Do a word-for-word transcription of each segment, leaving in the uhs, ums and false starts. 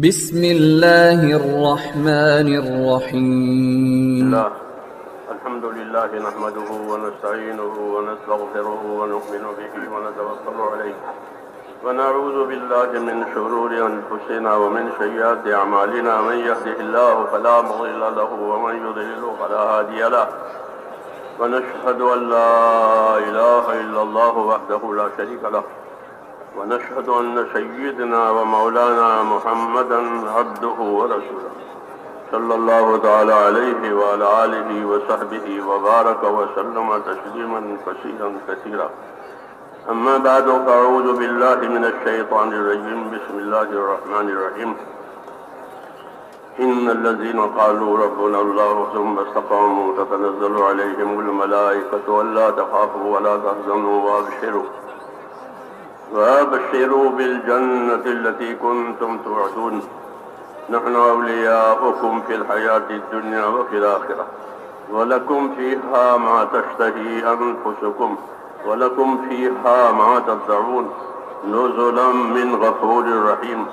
بسم الله الرحمن الرحيم. الله. الحمد لله نحمده ونستعينه ونستغفره ونؤمن به ونتوكل عليه ونعوذ بالله من شرور أنفسنا ومن سيئات أعمالنا، من يهده الله فلا مضل له ومن يضلل فلا هادي له، ونشهد أن لا إله إلا الله وحده لا شريك له، ونشهد أن سيدنا ومولانا محمدًا عبده ورسوله صلى الله تعالى عليه وعلى آله وصحبه وبارك وسلم تسليمًا كثيرًا كثيرًا. أما بعد، أعوذ بالله من الشيطان الرجيم. بسم الله الرحمن الرحيم. إن الذين قالوا ربنا الله ثم استقاموا تتنزل عليهم الملائكة ألا تخافوا ولا تحزنوا وأبشروا وأبشروا بالجنة التي كنتم توعدون، نحن أولياؤكم في الحياة الدنيا وفي الآخرة، ولكم فيها ما تشتهي أنفسكم ولكم فيها ما تدعون، نزلا من غفور رحيم.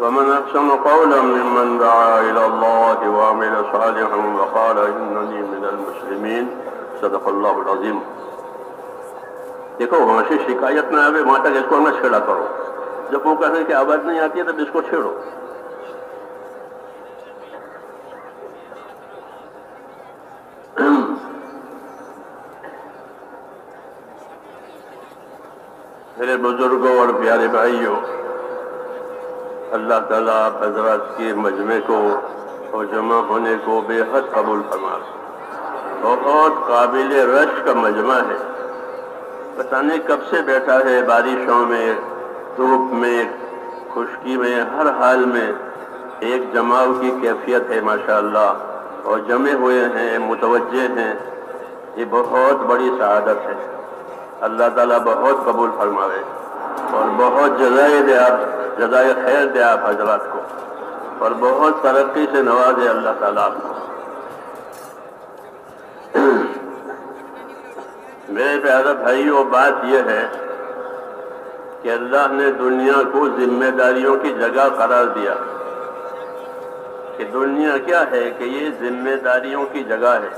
ومن أحسن قولا ممن دعا إلى الله وعمل صالحا وقال إنني من المسلمين، صدق الله العظيم. देखो हमारी शिकायत ना आवे, माता के इसको ना छेड़ा करो। जब वो कहते हैं कि आवाज नहीं आती है तब इसको छेड़ो। मेरे बुजुर्गों और प्यारे भाइयों, अल्लाह ताला हजरात के मजमे को और जमा होने को बेहद कबूल फरमा। बहुत काबिल रश का मजमा है, पता नहीं कब से बैठा है, बारिशों में, धूप में, खुशकी में, हर हाल में एक जमाव की कैफियत है माशाल्लाह, और जमे हुए हैं, मुतवज्जे हैं। ये बहुत बड़ी सआदत है, अल्लाह ताला बहुत कबूल फरमावे और बहुत जज़ाए दे, आप जज़ाए खैर दे आप हजरात को, और बहुत तरक्की से नवाजे अल्लाह ताला आपको। मेरे प्यारे भाइयों, बात यह है कि अल्लाह ने दुनिया को जिम्मेदारियों की जगह करार दिया। कि दुनिया क्या है कि ये जिम्मेदारियों की जगह है।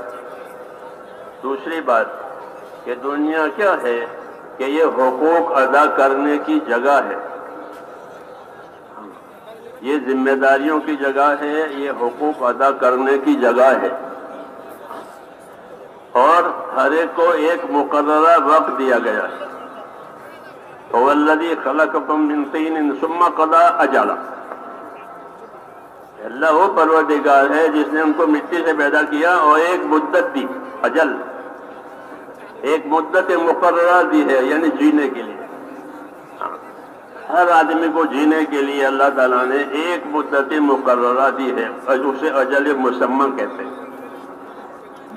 दूसरी बात कि दुनिया क्या है कि ये हुकूक अदा करने की जगह है। ये जिम्मेदारियों की जगह है, ये हुकूक अदा करने की जगह है, और हर एक को एक मुकर्ररा वक्त दिया गया है। वल्लज़ी ख़लक़कुम मिन तीनिन सुम्मा क़ज़ा अजला, अल्लाह वो परवरदिगार है जिसने उनको मिट्टी से पैदा किया और एक मुद्दत दी, अजल, एक मुद्दत मुकर्ररा दी है, यानी जीने के लिए। हर आदमी को जीने के लिए अल्लाह ताला ने एक मुद्दत मुकर्ररा दी है, उसे अजल मुसम्मा कहते हैं।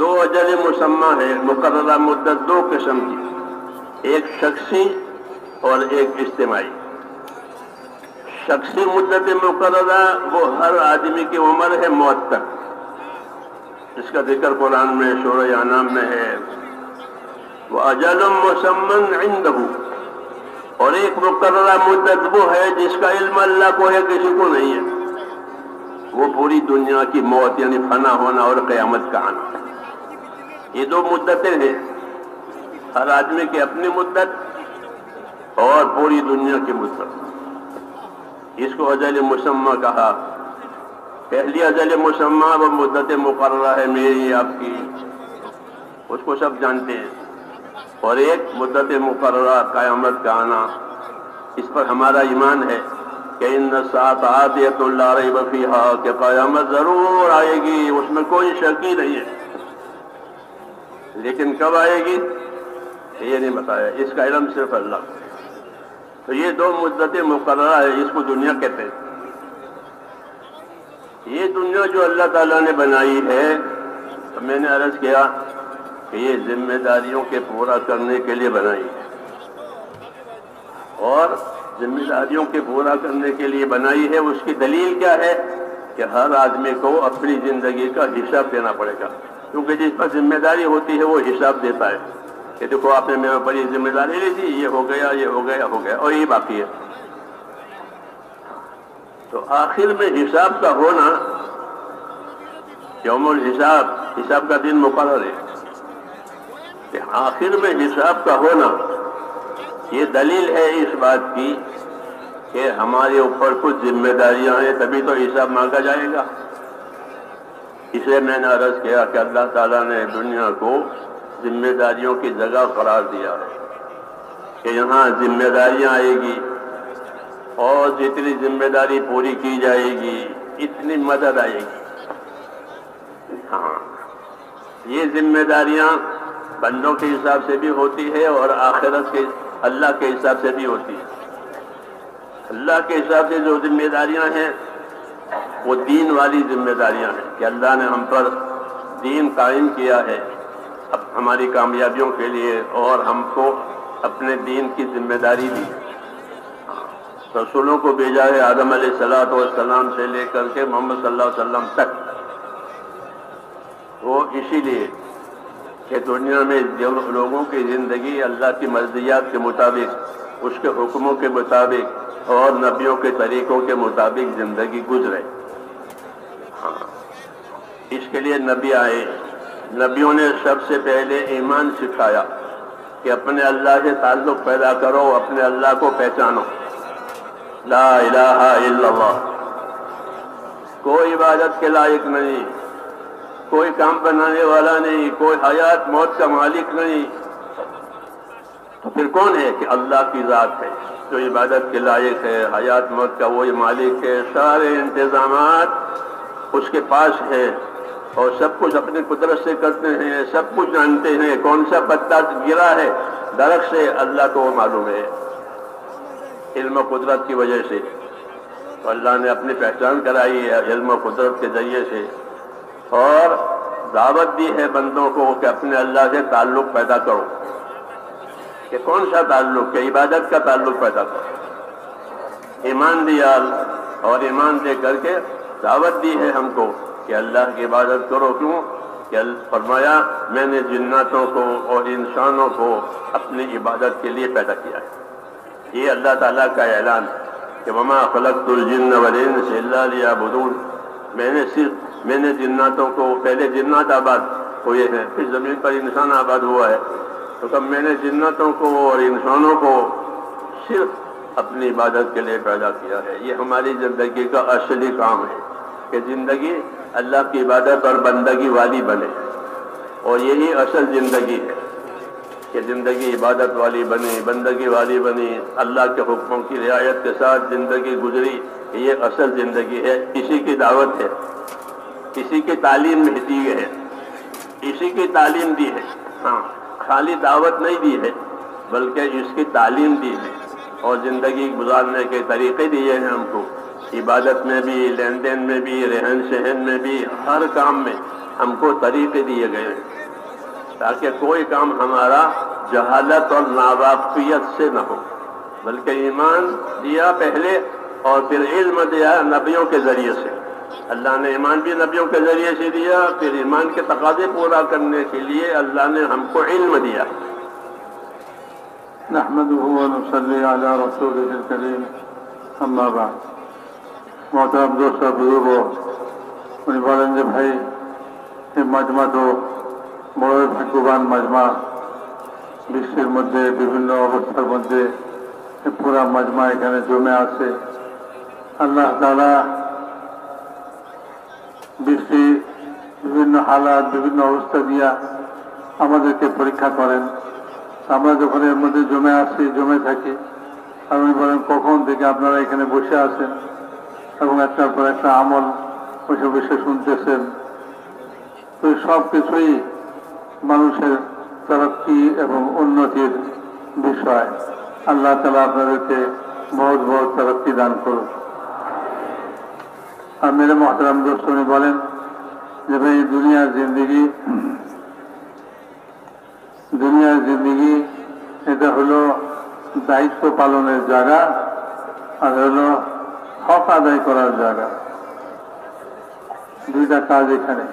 दो अजल मुसम्मा है, मुकर्ररा मुद्दत दो किस्म की, एक शख्सी और एक इज्तिमाई। शख्सी मुद्दत मुकर्ररा वो हर आदमी की उम्र है मौत तक, इसका जिक्र कुरान में सूरह अनाम में है। वह अजल मुसम्मन इंदहू, और एक मुकर्ररा मुद्दत वो है जिसका इल्म अल्लाह को है, किसी को नहीं है। वो पूरी दुनिया की मौत यानी फना होना और क़यामत का आना, ये दो मुद्दतें हैं। हर आदमी की अपनी मुद्दत और पूरी दुनिया की मुद्दत, इसको अजल मुसम्मा कहा। पहली अजल मुसम्मा वो मुद्दत मुकर्ररा है मेरी आपकी, उसको सब जानते हैं, और एक मुद्दत मुकर्ररा क़यामत का आना, इस पर हमारा ईमान है कि इन्न सात आतियतुन ला रैब फीहा, कि क़यामत ज़रूर आएगी, उसमें कोई शक ही नहीं है। लेकिन कब आएगी ये नहीं बताया, इसका इल्म सिर्फ अल्लाह को। तो ये दो मुद्दतें मुकर्ररा है, इसको दुनिया कहते हैं। ये दुनिया जो अल्लाह ताला ने बनाई है, तो मैंने अर्ज किया कि ये जिम्मेदारियों के पूरा करने के लिए बनाई है, और जिम्मेदारियों के पूरा करने के लिए बनाई है। उसकी दलील क्या है कि हर आदमी को अपनी जिंदगी का हिसाब देना पड़ेगा, क्योंकि जिस पर जिम्मेदारी होती है वो हिसाब देता है कि देखो आपने मेरे ऊपर ये जिम्मेदारी ली थी, ये हो गया, ये हो गया, हो गया, और ये बाकी है। तो आखिर में हिसाब का होना, यौमुल हिसाब, हिसाब का दिन मुकर्रर है, आखिर में हिसाब का होना ये दलील है इस बात की कि हमारे ऊपर कुछ जिम्मेदारियां हैं, तभी तो हिसाब मांगा जाएगा। इसे मैंने अर्ज किया कि अल्लाह ताला ने दुनिया को जिम्मेदारियों की जगह करार दिया है कि यहाँ जिम्मेदारियां आएगी और जितनी जिम्मेदारी पूरी की जाएगी इतनी मदद आएगी। हाँ, ये जिम्मेदारियां बंदों के हिसाब से भी होती है और आखिरत के अल्लाह के हिसाब से भी होती है। अल्लाह के हिसाब से जो जिम्मेदारियां हैं वो दीन वाली जिम्मेदारियां हैं कि अल्लाह ने हम पर दीन कायम किया है अब हमारी कामयाबियों के लिए और हमको अपने दीन की जिम्मेदारी दी। रसूलों को भेजा है आदम अलैहिस्सलातु वस्सलाम से लेकर के मोहम्मद सल्लल्लाहु अलैहि वसल्लम तक, वो इसीलिए कि दुनिया में जो लोगों की ज़िंदगी अल्लाह की मर्ज़ियात के मुताबिक, उसके हुक्मों के मुताबिक और नबियों के तरीक़ों के मुताबिक ज़िंदगी गुजरे। हाँ, इसके लिए नबी आए, नबियों ने सबसे पहले ईमान सिखाया कि अपने अल्लाह से ताल्लुक़ पैदा करो, अपने अल्लाह को पहचानो, ला इलाहा इल्लल्लाह, कोई इबादत के लायक नहीं, कोई काम बनाने वाला नहीं, कोई हयात मौत का मालिक नहीं। तो फिर कौन है कि अल्लाह की ज़ात है जो इबादत के लायक है, हयात मौत का वही मालिक है, सारे इंतज़ामात उसके पास है और सब कुछ अपनी कुदरत से करते हैं, सब कुछ जानते हैं, कौन सा पत्ता गिरा है दरख्त से अल्लाह को मालूम है, इल्म कुदरत की वजह से। तो अल्लाह ने अपनी पहचान कराई है इल्म कुदरत के जरिए से और दावत दी है बंदों को कि अपने अल्लाह से ताल्लुक़ पैदा करो, कि कौन सा ताल्लुक़, कि इबादत का ताल्लुक़ पैदा करो। ईमान दिया और ईमान दे करके दावत दी है हमको कि अल्लाह की इबादत करो। क्यों कि फरमाया मैंने जिन्नातों को और इंसानों को अपनी इबादत के लिए पैदा किया है। ये अल्लाह ताला का ऐलान कि वमा खलक़्तुल जिन्न वल इंसा इल्ला लियअबुदून, मैंने सिर्फ मैंने जिन्नातों को, पहले जिन्नात आबाद हुए हैं फिर ज़मीन पर इंसान आबाद हुआ है, तो कब मैंने जिन्नातों को और इंसानों को सिर्फ अपनी इबादत के लिए पैदा किया है। ये हमारी ज़िंदगी का असली काम है कि ज़िंदगी अल्लाह की इबादत और बंदगी वाली बने, और यही असल ज़िंदगी है कि ज़िंदगी इबादत वाली बनी, बंदगी वाली बनी, अल्लाह के हुक्मों की रियायत के साथ ज़िंदगी गुजरी। ये असल ज़िंदगी है, इसी की दावत है, इसी की तालीम दी है, इसी की तालीम दी है। हाँ, खाली दावत नहीं दी है बल्कि इसकी तालीम दी है और ज़िंदगी गुजारने के तरीक़े दिए हैं हमको। इबादत में भी, लेन देन में भी, रहन सहन में भी, हर काम में हमको तरीक़े दिए गए हैं ताकि कोई काम हमारा जहालत और नावाक़ियत से न हो, बल्कि ईमान दिया पहले और फिर इल्म दिया नबियों के ज़रिए से। अल्लाह ने ईमान भी नबियों के ज़रिए से दिया, फिर ईमान के तकाज़े पूरा करने के लिए अल्लाह ने हमको इल्म दिया। नहमदुहु व नुसल्ली अला रसूलिहिल करीम, अम्मा बाद। मोहतरम दोस्त बुजुर्गो, उन्हें बोलें जब भाई ये मजमा तो बड़ो भाग्यवान मजमा, विश्वर मध्य विभिन्न अवस्थार मध्य पूरा मजमा एखे जमे आसे। अल्लाह ताला विश्व विभिन्न हालात विभिन्न अवस्था दिया के परीक्षा करें, हमें जो एर मध्य जमे आसि जमे थी। और उन्हें बोलें कখন থেকে আপনারা এখানে বসে আছেন এবং একটার পর একটা আমল বসে বসে শুনতেছেন। তো সব কিছুই মানুষের तरक्की এবং উন্নতির বিষয়। আল্লাহ তাআলা আপনাদেরকে बहुत बहुत तरक्की দান করুন। আর मेरे मोहतरम दोस्त उन्हें बोलें যে भाई दुनिया जिंदगी दुनिया जिंदगी এটা হলো দায়িত্ব পালনের জায়গা আর হলো হক আদায় করার জায়গা। দুইটা কাজ এখানে।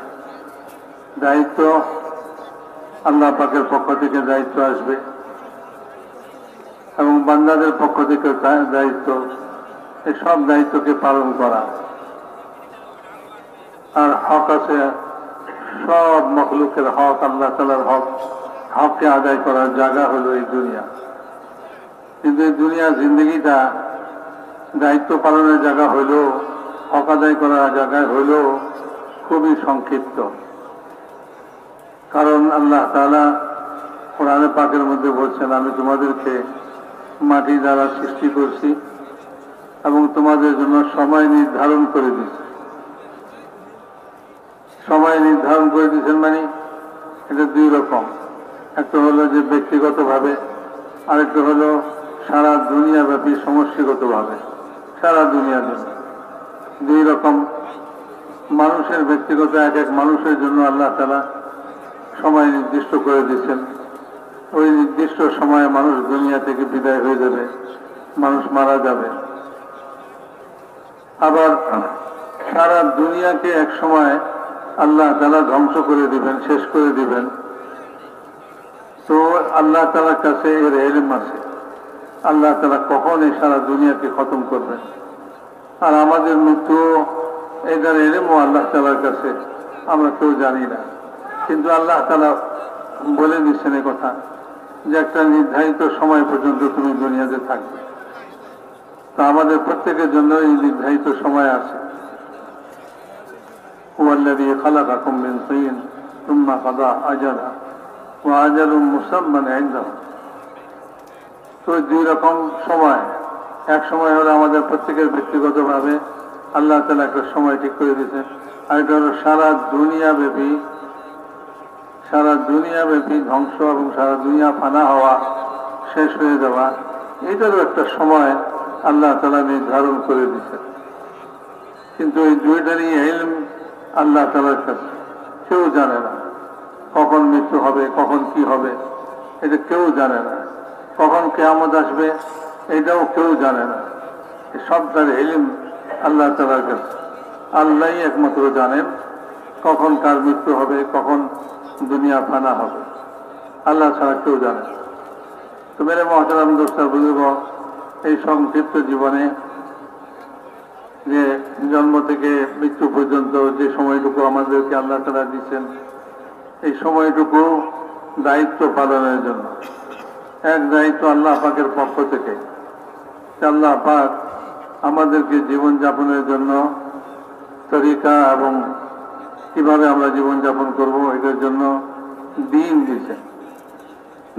দায়িত্ব আল্লাহ পাকের পক্ষ থেকে দায়িত্ব আসবে এবং বান্দাদের পক্ষ থেকে দায়িত্ব সব দায়িত্বকে পালন করা আর হক আছে সব مخلوকের হক আল্লাহ তাআলার হক হককে আদায় করার জায়গা হলো এই দুনিয়া কিন্তু এই দুনিয়া জীবনটা দায়িত্ব পালনের জায়গা হলো হক আদায় করার জায়গা হলো খুবই সংক্ষিপ্ত কারণ আল্লাহ তাআলা কোরআন পাকের মধ্যে বলেছেন আমি তোমাদেরকে মাটি দ্বারা সৃষ্টি করছি এবং তোমাদের জন্য সময় নির্ধারণ করে দিয়েছি সময় নির্ধারণ করে দিয়েছেন মানে এটা দুই রকম একটা হলো যে ব্যক্তিগতভাবে আর একটা হলো সারা দুনিয়া ব্যাপী সমষ্টিগতভাবে সারা দুনিয়ার জন্য দুই রকম মানুষের ব্যক্তিগত এক এক মানুষের জন্য আল্লাহ তাআলা সময় নির্দিষ্ট করে দিয়েছেন ওই নির্দিষ্ট সময়ে মানুষ দুনিয়া থেকে বিদায় হয়ে যাবে মানুষ মারা যাবে আবার সারা দুনিয়াকে এক সময় আল্লাহ তাআলা ধ্বংস করে দিবেন শেষ করে দিবেন তো আল্লাহ তাআলার কাছে এর ইলম আছে আল্লাহ তাআলা কখন এই সারা দুনিয়াকে খতম করবেন আর আমাদের মৃত্যু এটার ইলমও আল্লাহ তাআলার কাছে আমরা কেউ জানি না কিন্তু আল্লাহ তাআলা বলে দিয়েছেন এই কথা যে একটা নির্ধারিত সময় পর্যন্ত তুমি দুনিয়াতে থাকবে তা আমাদের প্রত্যেকের জন্য এই নির্ধারিত সময় আছে هو الذي خلقكم من طين ثم قضى أجلا وأجل مسمى عنده তো দুই রকম সময় এক সময় হলো আমাদের প্রত্যেকের ব্যক্তিগতভাবে আল্লাহ তাআলা একটা সময় ঠিক করে দিয়েছেন আর এটা হলো সারা দুনিয়া ব্যাপী সারা দুনিয়া ব্যাপী ধ্বংস এবং সারা দুনিয়া ফানা হওয়া শেষ হয়ে যাওয়া এটারও একটা সময় আল্লাহ তাআলা নির্ধারণ করে দিয়েছেন কিন্তু এই দুইটারই ইলম আল্লাহ তাআলার কাছে কেউ জানে না কখন মৃত্যু হবে কখন কি হবে এটা কেউ জানে না কখন কিয়ামত আসবে এটাও কেউ জানে না সব তার ইলম আল্লাহ তাআলার কাছে আল্লাহই একমাত্র জানেন কখন কার মৃত্যু হবে কখন দুনিয়া ফানা হবে আল্লাহ ছাড়া কেউ জানে না তো মেরে মহতারাম দোস্তার বুজুর্গ এই সংক্ষিপ্ত জীবনে যে জন্ম থেকে মৃত্যু পর্যন্ত যে সময়টুকু আমাদেরকে আল্লাহ তাআলা দিয়েছেন এই সময়টুকু দায়িত্ব পালনের জন্য এক দায়িত্ব আল্লাহ পাকের পক্ষ থেকে আল্লাহ পাক আমাদেরকে জীবনযাপনের জন্য তরিকা এবং কিভাবে আমরা জীবনযাপন করবো এটার জন্য দিন দিয়েছেন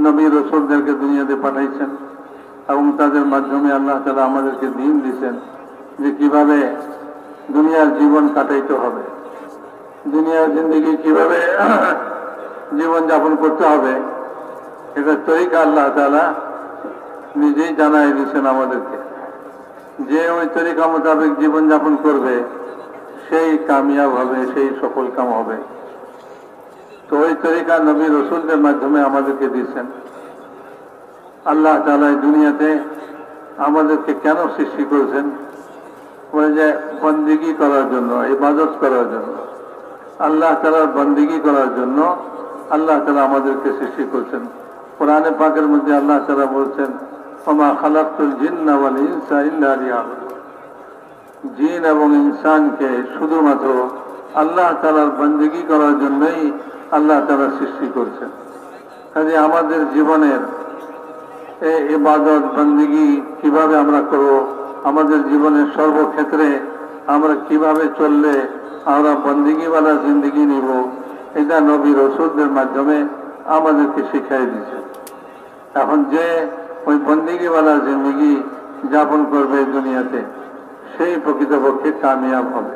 নবী রাসূলদেরকে দুনিয়াতে পাঠাইছেন এবং তাদের মাধ্যমে আল্লাহ তাআলা আমাদেরকে দিন দিয়েছেন যে কিভাবে দুনিয়ার জীবন কাটাইতে হবে দুনিয়ার জিন্দগি কিভাবে জীবনযাপন করতে হবে এটা তরিকা আল্লাহ তাআলা নিজেই জানাই দিয়েছেন আমাদেরকে যে ওই তরিকা মোতাবেক জীবনযাপন করবে সেই কামিয়াব হবে সেই সফল কাম হবে তো ওই তরিকা নবী রাসূলদের মাধ্যমে আমাদেরকে দিয়েছেন আল্লাহ তাআলা দুনিয়াতে আমাদেরকে কেন সৃষ্টি করেছেন বলে যে বন্দিগি করার জন্য ইবাদত করার জন্য আল্লাহ তাআলার বন্দিগি করার জন্য আল্লাহ তাআলা আমাদেরকে সৃষ্টি করেছেন কোরআনে পাকের মধ্যে আল্লাহ তাআলা বলেছেন ওমা খালাকতুল জিন্না ওয়াল ইনসা ইল্লা লিয়াবুদুন জিন এবং ইনসানকে শুধুমাত্র আল্লাহ তাআলার বন্দিগি করার জন্যই আল্লাহ তাআলা সৃষ্টি করেছেন কাজে আমাদের জীবনের এই ইবাদত বন্দিগি কিভাবে আমরা করব আমাদের জীবনের সর্বক্ষেত্রে আমরা কিভাবে চললে আমরা বন্দিগিওয়ালা জিন্দগি নিব এটা নবী রাসূলদের মাধ্যমে আমাদেরকে শিখিয়ে দিয়েছে এখন যে ওই বন্দিগিওয়ালা জিন্দগি যাপন করবে দুনিয়াতে সেই প্রকৃতপক্ষে কামিয়াব হবে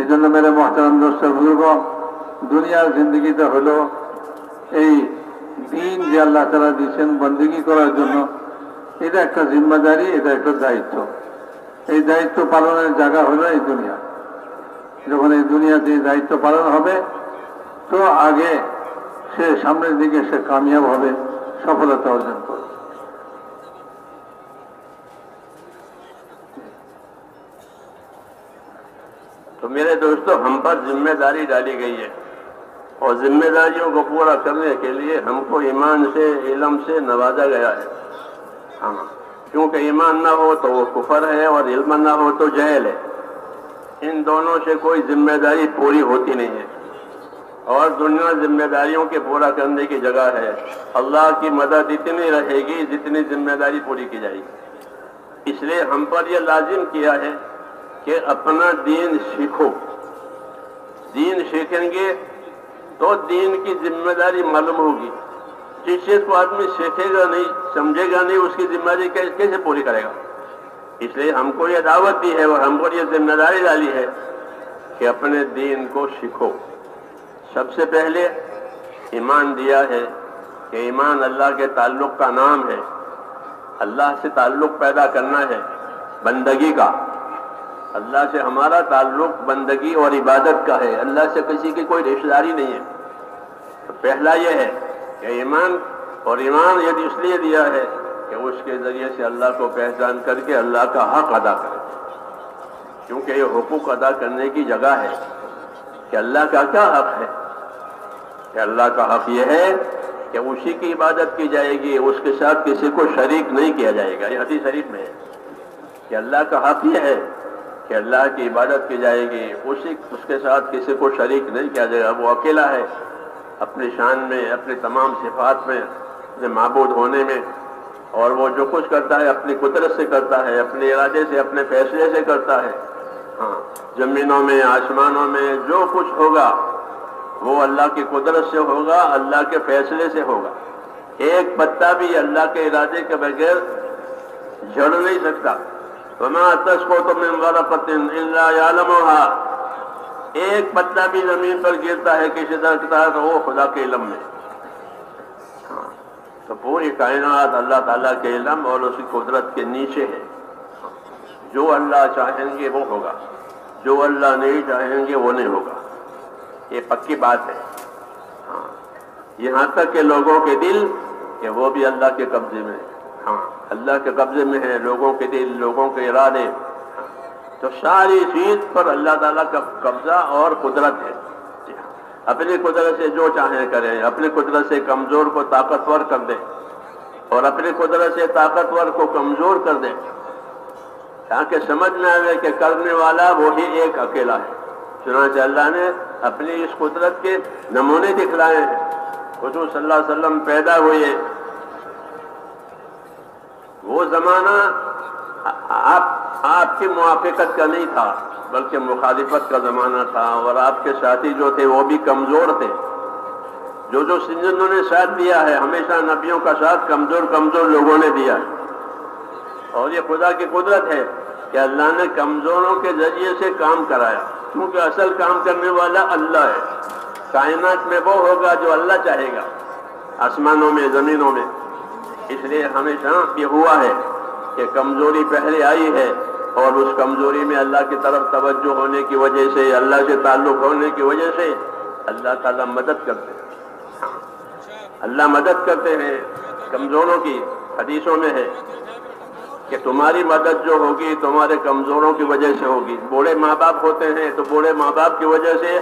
এই জন্য মেরে মহতারাম দর্শক বুজুর্গ দুনিয়ার জিন্দগিটা হলো এই দিন যে আল্লাহ তাআলা দিয়েছেন বন্দিগি করার জন্য এটা একটা জিম্মাদারি এটা একটা দায়িত্ব এই দায়িত্ব পালনের জায়গা হলো এই দুনিয়া যখন এই দুনিয়াতে দায়িত্ব পালন হবে তো আগে সে সামনের দিকে সে কামিয়াব হবে সফলতা অর্জন করবে तो मेरे दोस्तों हम पर जिम्मेदारी डाली गई है और जिम्मेदारियों को पूरा करने के लिए हमको ईमान से इल्म से नवाजा गया है हाँ क्योंकि ईमान ना हो तो वो कुफर है और इल्म ना हो तो जहल है। इन दोनों से कोई जिम्मेदारी पूरी होती नहीं है और दुनिया जिम्मेदारियों के पूरा करने की जगह है। अल्लाह की मदद इतनी रहेगी जितनी जिम्मेदारी पूरी की जाएगी। इसलिए हम पर यह लाजिम किया है कि अपना दीन सीखो। दीन सीखेंगे तो दीन की जिम्मेदारी मालूम होगी। जिस चीज़ को आदमी सीखेगा नहीं, समझेगा नहीं, उसकी जिम्मेदारी कैसे पूरी करेगा। इसलिए हमको ये दावत दी है और हमको ये जिम्मेदारी डाली है कि अपने दीन को सीखो। सबसे पहले ईमान दिया है कि ईमान अल्लाह के ताल्लुक़ का नाम है। अल्लाह से ताल्लुक़ पैदा करना है बंदगी का। अल्लाह से हमारा ताल्लुक़ बंदगी और इबादत का है। अल्लाह से किसी की कोई रिश्तेदारी नहीं है। तो पहला यह है कि ईमान, और ईमान यदि इसलिए दिया है कि उसके ज़रिए से अल्लाह को पहचान करके अल्लाह का हक़ अदा करें, क्योंकि ये हुकूक अदा करने की जगह है कि अल्लाह का क्या हक़ है। कि अल्लाह का हक़ यह है कि उसी की इबादत की जाएगी, उसके साथ किसी को शरीक नहीं किया जाएगा। ये हदीस शरीफ में है कि अल्लाह का हक़ यह है कि अल्लाह की इबादत की जाएगी, उसी उसके साथ किसी को शरीक नहीं किया जाएगा। वो अकेला है अपनी शान में, अपने तमाम सिफात में, अपने माबूद होने में, और वो जो कुछ करता है अपनी कुदरत से करता है, अपने इरादे से, अपने फैसले से करता है। हाँ, ज़मीनों में, आसमानों में जो कुछ होगा वो अल्लाह की कुदरत से होगा, अल्लाह के फैसले से होगा। एक पत्ता भी अल्लाह के इरादे के बगैर झड़ नहीं सकता। वमा तस्कुतु मिन वरक़तिन इल्ला यालमुहा, एक पत्ता भी जमीन पर गिरता है किसी तरह तो वो खुदा के इलम में। तो पूरी कायनात अल्लाह ताला के इल्म और उसकी कुदरत के नीचे है। जो अल्लाह चाहेंगे वो होगा, जो अल्लाह नहीं चाहेंगे वो नहीं होगा। ये पक्की बात है। हाँ, यहाँ तक के लोगों के दिल कि वो भी अल्लाह के कब्जे में है। हाँ, अल्लाह के कब्जे में है लोगों के दिल, लोगों के इरादे। हाँ, तो सारी चीज़ पर अल्लाह ताला का कब्जा और कुदरत है। अपनी कुदरत से जो चाहे करें, अपनी कुदरत से कमज़ोर को ताकतवर कर दें और अपनी कुदरत से ताकतवर को कमज़ोर कर दें, ताकि समझ में आए कि करने वाला वही एक अकेला है। चुनांचे अल्लाह ने अपनी इस कुदरत के नमूने दिखलाए हैं। हुजूर सल्लल्लाहु अलैहि वसल्लम पैदा हुए, वो ज़माना आप आपकी मुआफ़िकत का नहीं था बल्कि मुखालिफत का ज़माना था, और आपके साथी जो थे वो भी कमज़ोर थे। जो जो सिंजनों ने साथ दिया है, हमेशा नबियों का साथ कमज़ोर कमज़ोर लोगों ने दिया है। और ये खुदा की कुदरत है कि अल्लाह ने कमज़ोरों के ज़रिए से काम कराया, क्योंकि असल काम करने वाला अल्लाह है। कायनात में वो होगा जो अल्लाह चाहेगा, आसमानों में, ज़मीनों में। इसलिए हमेशा ये हुआ है कि कमज़ोरी पहले आई है, और उस कमज़ोरी में अल्लाह की तरफ तवज्जो होने की वजह से, अल्लाह से ताल्लुक़ होने की वजह से अल्लाह ताला मदद करते हैं। हाँ, अल्लाह मदद करते हैं कमज़ोरों की। हदीसों में है कि तुम्हारी मदद जो होगी तुम्हारे कमज़ोरों की वजह से होगी। बूढ़े माँ बाप होते हैं तो बूढ़े माँ बाप की वजह से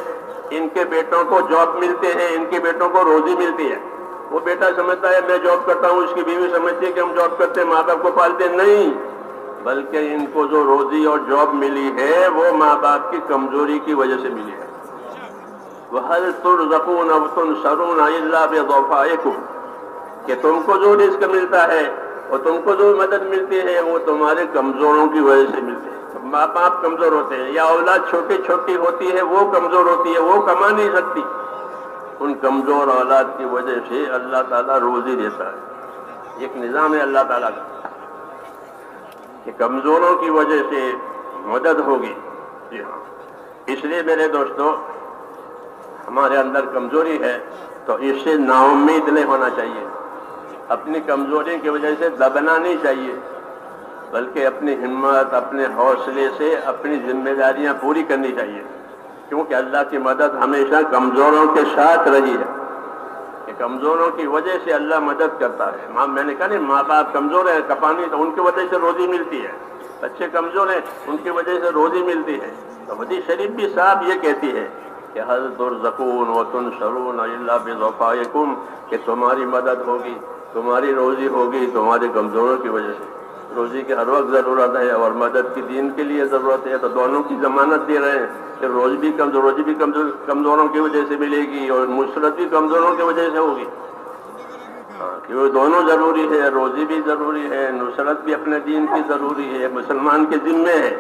इनके बेटों को जॉब मिलते हैं, इनके बेटों को रोज़ी मिलती है। वो बेटा समझता है मैं जॉब करता हूँ, उसकी बीवी समझती है कि हम जॉब करते हैं, माँ बाप को पालते नहीं, बल्कि इनको जो रोजी और जॉब मिली है वो माँ बाप की कमजोरी की वजह से मिली है। वहल तुरज़क़ून व तुनसरून इल्ला बिज़ुफ़ाइकुम, कि तुमको जो रिस्क मिलता है और तुमको जो मदद मिलती है वो तुम्हारे कमजोरों की वजह से मिलती है। माँ बाप कमजोर होते हैं या औलाद छोटी छोटी होती है, वो कमजोर होती है, वो कमा नहीं सकती। उन कमजोर औलाद की वजह से अल्लाह ताला रोजी देता है। एक निज़ाम है अल्लाह ताला का कि कमज़ोरों की वजह से मदद होगी। जी हाँ, इसलिए मेरे दोस्तों हमारे अंदर कमज़ोरी है तो इससे नाउम्मीद नहीं होना चाहिए। अपनी कमज़ोरी की वजह से दबना नहीं चाहिए, बल्कि अपनी हिम्मत, अपने हौसले से अपनी जिम्मेदारियां पूरी करनी चाहिए, क्योंकि अल्लाह की मदद हमेशा कमज़ोरों के साथ रही है। कि कमज़ोरों की वजह से अल्लाह मदद करता है। माँ मैंने कहा नहीं, माँ बाप कमज़ोर है, कपानी, तो उनकी वजह से रोज़ी मिलती है। बच्चे कमज़ोर हैं, उनकी वजह से रोज़ी मिलती है। तो हदीस शरीफ भी साहब ये कहती है कि हल तुरज़क़ून व तुनसरून इल्ला बिज़ुफ़ाइकुम, कि तुम्हारी मदद होगी, तुम्हारी रोज़ी होगी तुम्हारे कमज़ोरों की वजह से। روزی کے ہر وقت ضرورت ہے اور مدد کی دین کے لیے ضرورت ہے، تو دونوں کی ضمانت دے رہے ہیں کہ روز بھی کمزور روزی بھی کمزوروں کی وجہ سے ملے گی اور مشرت بھی کمزوروں کی وجہ سے ہوگی، کیونکہ دونوں ضروری ہے، روزی بھی ضروری ہے، نصرت بھی اپنے دین کی ضروری ہے۔ مسلمان کے ذمہ ہے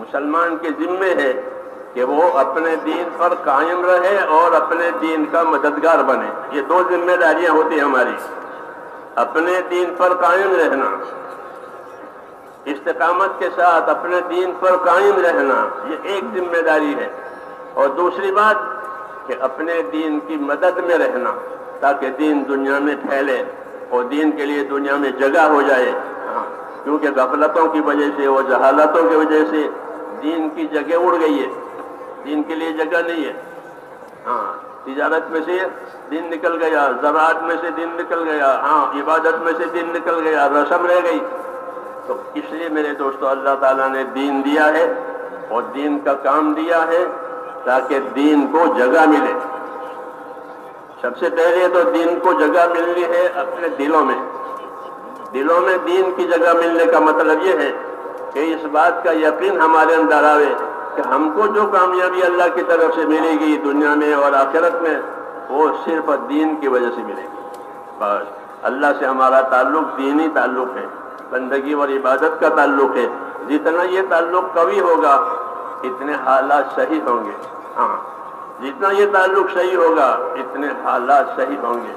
مسلمان کے ذمہ ہے کہ وہ اپنے دین پر قائم رہے اور اپنے دین کا مددگار بنے۔ یہ دو ذمہ داریاں ہوتی ہیں ہماری، اپنے دین پر قائم رہنا استقامت کے ساتھ اپنے دین پر قائم رہنا، یہ ایک ذمہ داری ہے، اور دوسری بات کہ اپنے دین کی مدد میں رہنا تاکہ دین دنیا میں پھیلے اور دین کے لیے دنیا میں جگہ ہو جائے، کیونکہ غفلتوں کی وجہ سے اور جہالتوں کی وجہ سے دین کی جگہ اڑ گئی ہے، دین کے لیے جگہ نہیں ہے۔ تجارت میں سے دین نکل گیا، زراعت میں سے دین نکل گیا، عبادت میں سے دین نکل گیا، رسم رہ گئی۔ تو اس لیے میرے دوستو اللہ تعالیٰ نے دین دیا ہے اور دین کا کام دیا ہے تاکہ دین کو جگہ ملے۔ سب سے پہلے تو دین کو جگہ ملنی ہے اپنے دلوں میں، دلوں میں دین کی جگہ ملنے کا مطلب یہ ہے کہ اس بات کا یقین ہمارے اندر آوے کہ ہم کو جو کامیابی اللہ کی طرف سے ملے گی دنیا میں اور آخرت میں وہ صرف دین کی وجہ سے ملے گی۔ بس اللہ سے ہمارا تعلق دینی تعلق ہے، بندگی اور عبادت کا تعلق ہے، جتنا یہ تعلق قوی ہوگا اتنے حالات صحیح ہوں گے، ہاں جتنا یہ تعلق صحیح ہوگا اتنے حالات صحیح ہوں گے۔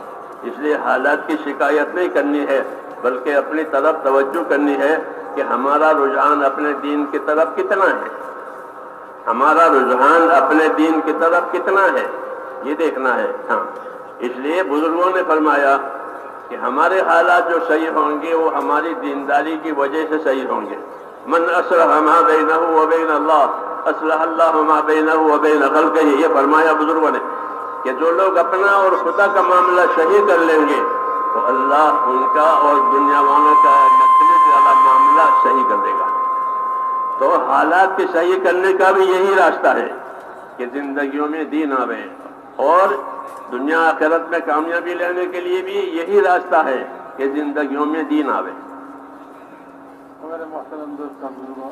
اس لیے حالات کی شکایت نہیں کرنی ہے بلکہ اپنی طرف توجہ کرنی ہے کہ ہمارا رجحان اپنے دین کی طرف کتنا ہے، ہمارا رجحان اپنے دین کی طرف کتنا ہے یہ دیکھنا ہے۔ ہاں اس لیے بزرگوں نے فرمایا کہ ہمارے حالات جو صحیح ہوں گے وہ ہماری دینداری کی وجہ سے صحیح ہوں گے۔ من اصلح ما بینہ و بین اللہ اصلح اللہ ما بینہ و بین خلقہ، یہ فرمایا بزرگوں نے کہ جو لوگ اپنا اور خدا کا معاملہ صحیح کر لیں گے تو اللہ ان کا اور دنیا والوں کا معاملہ صحیح کر دے گا۔ تو حالات کے صحیح کرنے کا بھی یہی راستہ ہے کہ زندگیوں میں دین آوے، اور دنیا آخرت میں کامیابی لینے کے لیے بھی یہی راستہ ہے کہ زندگیوں میں دین آوے۔ ہمارے محترم دوست بزرگوں،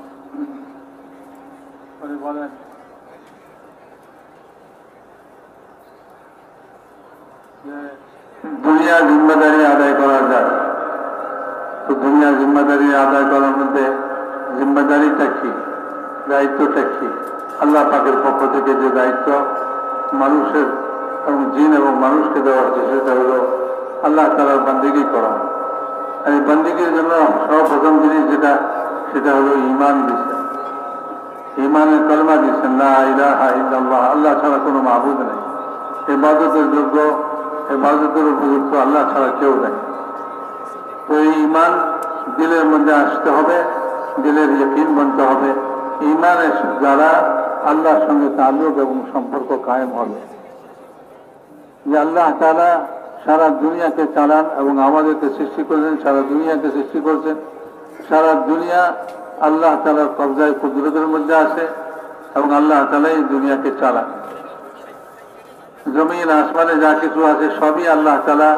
দুনিয়া জিম্মাদারি আদায় করা যায়, তো দুনিয়া জিম্মাদারি আদায় করার মধ্যে জিম্মাদারিটা কি, দায়িত্বটা কি? আল্লাহ পাকের পক্ষ থেকে যে দায়িত্ব মানুষের এবং জিন এবং মানুষকে দেওয়া হচ্ছে সেটা হলো আল্লাহ তাআলার বান্দিগি করা। আর এই বান্দিগির জন্য সর্বপ্রথম জিনিস যেটা সেটা হলো ঈমান দিয়েছেন, ঈমানের কলমা দিয়েছেন, লা ইলাহা ইল্লাল্লাহ, আল্লাহ ছাড়া কোনো মাবুদ নেই, ইবাদতের যোগ্য ইবাদতের উপযুক্ত আল্লাহ ছাড়া কেউ নেই। ওই ঈমান দিলের মধ্যে আসতে হবে, দিলের ইয়াকিন বনতে হবে, ঈমানের দ্বারা আল্লাহর সঙ্গে তাআল্লুক এবং সম্পর্ক কায়েম হবে। যে আল্লাহ তাআলা সারা দুনিয়াকে চালান এবং আমাদেরকে সৃষ্টি করেছেন, সারা দুনিয়াকে সৃষ্টি করেছেন, সারা দুনিয়া আল্লাহ তাআলার কবজায় কুদরতের মধ্যে আছে এবং আল্লাহ তাআলাই দুনিয়াকে চালান। জমিন আসমানে যা কিছু আছে সবই আল্লাহ তাআলা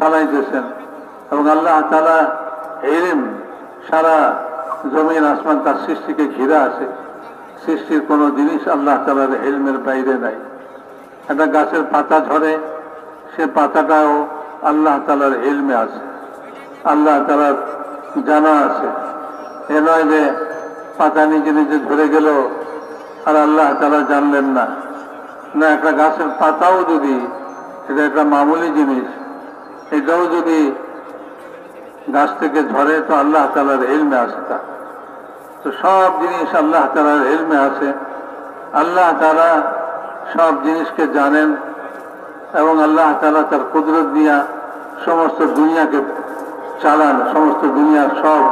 চালাইতেছেন এবং আল্লাহ তাআলা ইলম, সারা জমিন আসমান তার সৃষ্টিকে ঘিরা আছে, সৃষ্টির কোনো জিনিস আল্লাহ তাআলার ইলমের বাইরে নাই। একটা গাছের পাতা ঝরে, সে পাতাটাও আল্লাহ তাআলার ইলমে আছে, আল্লাহ তাআলার জানা আছে। এ নয় যে পাতা নিজে নিজে ঝরে গেল আর আল্লাহ তাআলা জানলেন না। না, একটা গাছের পাতাও যদি, এটা একটা মামুলি জিনিস, এটাও যদি গাছ থেকে ঝরে তো আল্লাহ তাআলার ইলমে আছে। তা তো সব জিনিস আল্লাহ তাআলার ইলমে আছে, আল্লাহ তাআলা সব জিনিসকে জানেন এবং আল্লাহ তাআলা তার কুদরত দিয়া সমস্ত দুনিয়াকে চালান, সমস্ত দুনিয়ার সব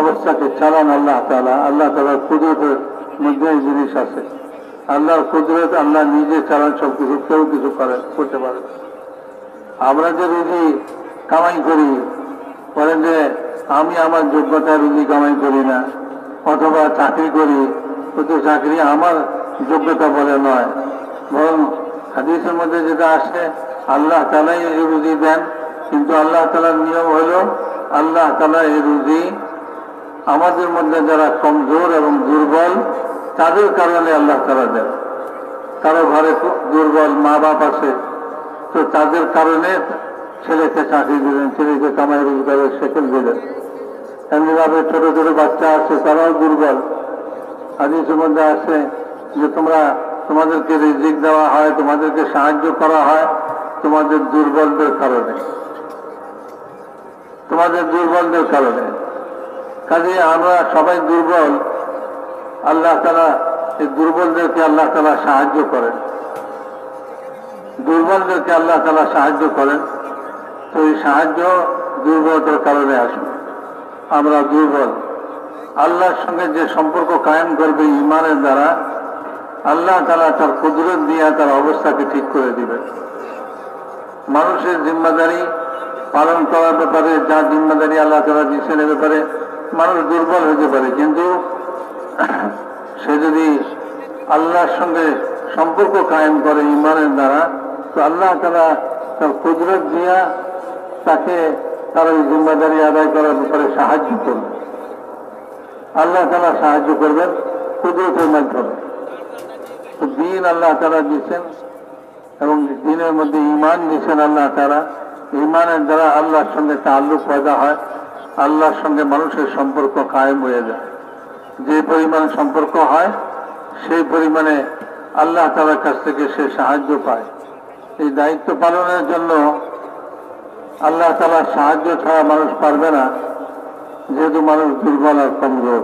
অবস্থাকে চালান আল্লাহ তাআলা। আল্লাহ তাআলার কুদরতের মধ্যে এই জিনিস আছে, আল্লাহর কুদরত আল্লাহ নিজে চালান সব কিছু, কেউ কিছু করে করতে পারে। আমরা যে রুজি কামাই করি, বলেন যে আমি আমার যোগ্যতা রুজি কামাই করি না, অথবা চাকরি করি, কিন্তু চাকরি আমার যোগ্যতা বলে নয়, বরং হাদিসের মধ্যে যেটা আসে আল্লাহ তাআলাই রুজি দেন, কিন্তু আল্লাহ তাআলার নিয়ম হলো আল্লাহ তাআলা এই রুজি আমাদের মধ্যে যারা কমজোর এবং দুর্বল তাদের কারণে আল্লাহ তাআলা দেন। কারো ঘরে দুর্বল মা বাবা আছে, তো তাদের কারণে ছেলেকে চাকরি দিলেন, ছেলেকে কামাই রোজগারের সেকেল দিলেন। এমনিভাবে ছোট ছোট বাচ্চা আছে, তারাও দুর্বল। হাদিসের মধ্যে আছে যে তোমরা তোমাদেরকে রিজিক দেওয়া হয়, তোমাদেরকে সাহায্য করা হয় তোমাদের দুর্বলদের কারণে, তোমাদের দুর্বলদের কারণে। কাজে আমরা সবাই দুর্বল। আল্লাহ তাআলা এই দুর্বলদেরকে আল্লাহ তাআলা সাহায্য করেন, দুর্বলদেরকে আল্লাহ তাআলা সাহায্য করেন। তো এই সাহায্য দুর্বলদের কারণে আসে। আমরা দুর্বল, আল্লাহর সঙ্গে যে সম্পর্ক কায়েম করবে ইমানের দ্বারা, আল্লাহ তাআলা তার কুদরত দিয়ে তার অবস্থাকে ঠিক করে দিবে। মানুষের জিম্মাদারি পালন করার ব্যাপারে যা জিম্মাদারি আল্লাহ তাআলা দিচ্ছেন, এ ব্যাপারে মানুষ দুর্বল হতে পারে, কিন্তু সে যদি আল্লাহর সঙ্গে সম্পর্ক কায়েম করে ইমানের দ্বারা, তো আল্লাহ তাআলা তার কুদরত দিয়া তাকে তার ওই জিম্মাদারি আদায় করার ব্যাপারে সাহায্য করবে। আল্লাহ তাআলা সাহায্য করবেন কুদরতের মাধ্যমে। দিন আল্লাহ তাআলা দিচ্ছেন এবং দিনের মধ্যে ইমান দিচ্ছেন আল্লাহ তাআলা। ইমানের দ্বারা আল্লাহর সঙ্গে তাআল্লুক পয়দা হয়, আল্লাহর সঙ্গে মানুষের সম্পর্ক কায়েম হয়ে যায়। যে পরিমাণ সম্পর্ক হয় সেই পরিমাণে আল্লাহ তাআলার কাছ থেকে সে সাহায্য পায়। এই দায়িত্ব পালনের জন্য আল্লাহ তাআলার সাহায্য ছাড়া মানুষ পারবে না, যেহেতু মানুষ দুর্বল আর কমজোর।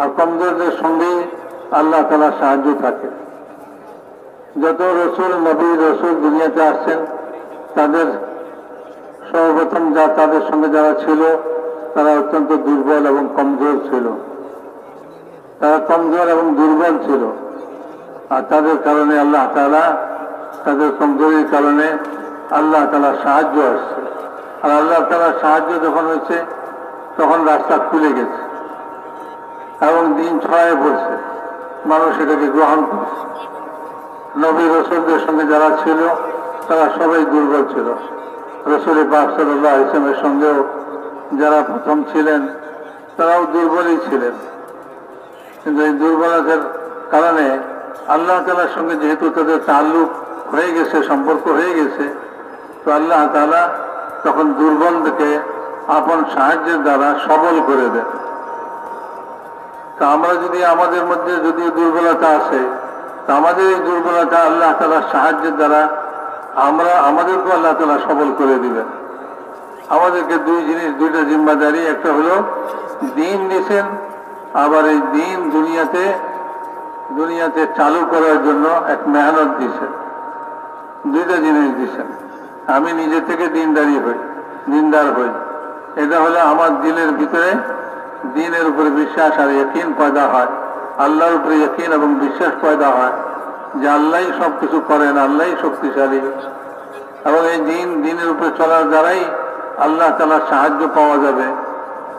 আর কমজোরদের সঙ্গে আল্লাহ তাআলার সাহায্য থাকে। যত রসুল নবী রসুল দুনিয়াতে আসছেন, তাদের সর্বপ্রথম যা তাদের সঙ্গে যারা ছিল তারা অত্যন্ত দুর্বল এবং কমজোর ছিল। তারা কমজোর এবং দুর্বল ছিল, আর তাদের কারণে আল্লাহ তাআলা, তাদের কমজোরির কারণে আল্লাহ তাআলার সাহায্য আসছে। আর আল্লাহ তাআলার সাহায্য যখন হয়েছে তখন রাস্তা খুলে গেছে এবং দিন ছড়ায় পড়ছে, মানুষ এটাকে গ্রহণ করছে। নবী রসুলদের সঙ্গে যারা ছিল তারা সবাই দুর্বল ছিল। রসুল পাক সাল্লাল্লাহু আলাইহি ওয়াসাল্লামের সঙ্গেও যারা প্রথম ছিলেন তারাও দুর্বলই ছিলেন, কিন্তু এই দুর্বলতার কারণে আল্লাহ তাআলার সঙ্গে যেহেতু তাদের তাল্লুক হয়ে গেছে, সম্পর্ক হয়ে গেছে, তো আল্লাহ তাআলা তখন দুর্বলকে আপন সাহায্যের দ্বারা সবল করে দেন। তা আমরা যদি, আমাদের মধ্যে যদি দুর্বলতা আছে, তা আমাদের এই দুর্বলতা আল্লাহ তাআলার সাহায্যের দ্বারা আমরা আমাদেরকে আল্লাহ তাআলা সবল করে দিবেন। আমাদেরকে দুই জিনিস, দুইটা জিম্মাদারি, একটা হলো দিন দিয়েছেন, আবার এই দিন দুনিয়াতে দুনিয়াতে চালু করার জন্য এক মেহনত দিয়েছেন। দুইটা জিনিস দিয়েছেন। আমি নিজে থেকে দিনদারি হই, দিনদার হই, এটা হলো আমার দিলের ভিতরে দিনের উপরে বিশ্বাস আর ইয়াকিন পয়দা হয়, আল্লাহর উপরে ইয়াকিন এবং বিশ্বাস পয়দা হয় যে আল্লাহই সব কিছু করেন, আল্লাহই শক্তিশালী। এবং এই দিন, দিনের উপরে চলার দ্বারাই আল্লাহ তাআলার সাহায্য পাওয়া যাবে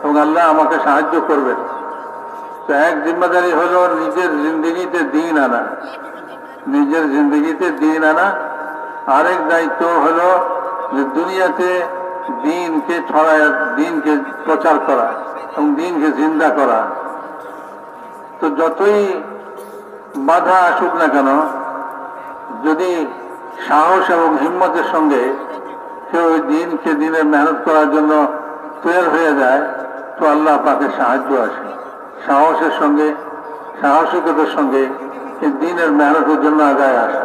এবং আল্লাহ আমাকে সাহায্য করবে। তো এক জিম্মাদারি হলো নিজের জিন্দিগিতে দিন আনা, নিজের জিন্দিগিতে দিন আনা। আরেক দায়িত্ব হলো যে দুনিয়াতে দিনকে ছড়ায়, দিনকে প্রচার করা এবং দিনকে জিন্দা করা। তো যতই বাধা আসুক না কেন, যদি সাহস এবং হিম্মতের সঙ্গে কেউ ওই দিনকে, দিনে মেহনত করার জন্য তৈরি হয়ে যায়, তো আল্লাহ পাকের সাহায্য আসে। সাহসের সঙ্গে, সাহসিকতার সঙ্গে এই দিনের মেহনতের জন্য আগায় আসে,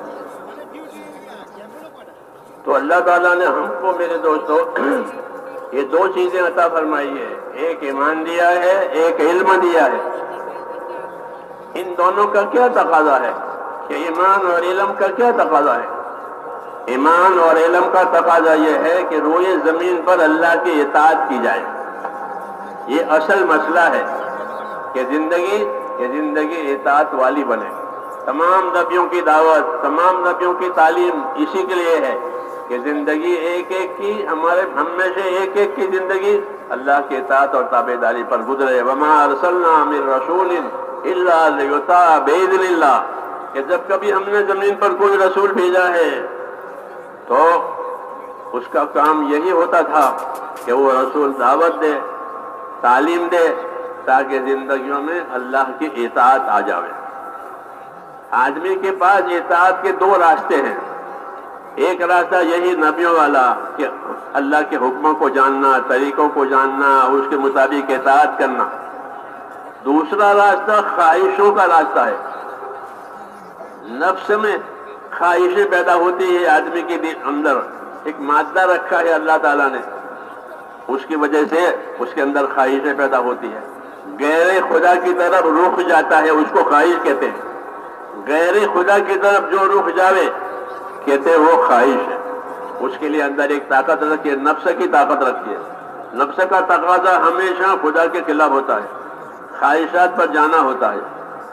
तो अल्लाह ताला ने हमको मेरे दोस्तों ये दो चीजें अता फरमाई है, एक ईमान दिया है, एक इल्म दिया है। इन दोनों का क्या तकाजा है कि ईमान और इल्म का क्या तकाजा है? ईमान और इल्म का तकाजा ये है कि रोए जमीन पर अल्लाह की इताअत की जाए। ये असल मसला है कि जिंदगी कि ज़िंदगी इताअत वाली बने। तमाम नबियों की दावत, तमाम नबियों की तालीम इसी के लिए है कि ज़िंदगी एक एक की, हमारे हम में से एक एक की ज़िंदगी अल्लाह के इताअत और ताबेदारी पर गुजरे। वमा अरसलना मिर रसूलिन इल्ला लियुताअ बिइज़्निल्लाह, कि जब कभी हमने ज़मीन पर कोई रसूल भेजा है तो उसका काम यही होता था कि वो रसूल दावत दे, तालीम दे, ताकि जिंदगियों में अल्लाह की इताअत आ जावे। आदमी के पास इताअत के दो रास्ते हैं। एक रास्ता यही नबियों वाला कि अल्लाह के हुक्मों को जानना, तरीकों को जानना, उसके मुताबिक इताअत करना। दूसरा रास्ता ख्वाहिशों का रास्ता है। नफ्स में ख्वाहिशें पैदा होती है, आदमी के अंदर एक मादा रखा है अल्लाह ताला ने, उसकी वजह से उसके अंदर ख्वाहिशें पैदा होती है। गैर खुदा की तरफ रुख जाता है, उसको ख्वाहिश कहते हैं। गैर खुदा की तरफ जो रुख जावे कहते हैं वो ख्वाहिश है। उसके लिए अंदर एक ताकत रखी है, नफ्स की ताकत रखी है। नफ्स का तकाजा हमेशा खुदा के खिलाफ होता है, ख्वाहिशात पर जाना होता है।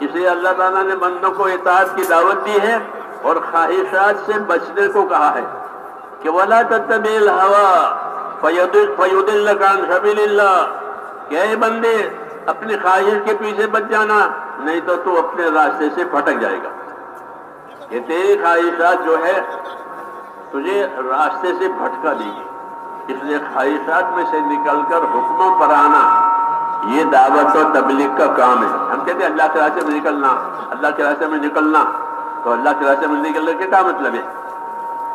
इसलिए अल्लाह ताला ने बंदों को इताअत की दावत दी है और ख्वाहिशात से बचने को कहा है कि वला तत्तबिल हवा फयुदिल्लक अन सबीलिल्लाह, के बंदे अपनी ख्वाहिश के पीछे बच जाना, नहीं तो तू अपने रास्ते से भटक जाएगा। ये तेरी ख्वाहिशात जो है तुझे रास्ते से भटका देगी। इसलिए ख्वाहिशात में से निकलकर हुक्मों पर आना, ये दावत और तबलीग का काम है। हम कहते हैं अल्लाह के रास्ते में निकलना, अल्लाह के रास्ते में निकलना, तो अल्लाह के रास्ते में निकलने के क्या मतलब है?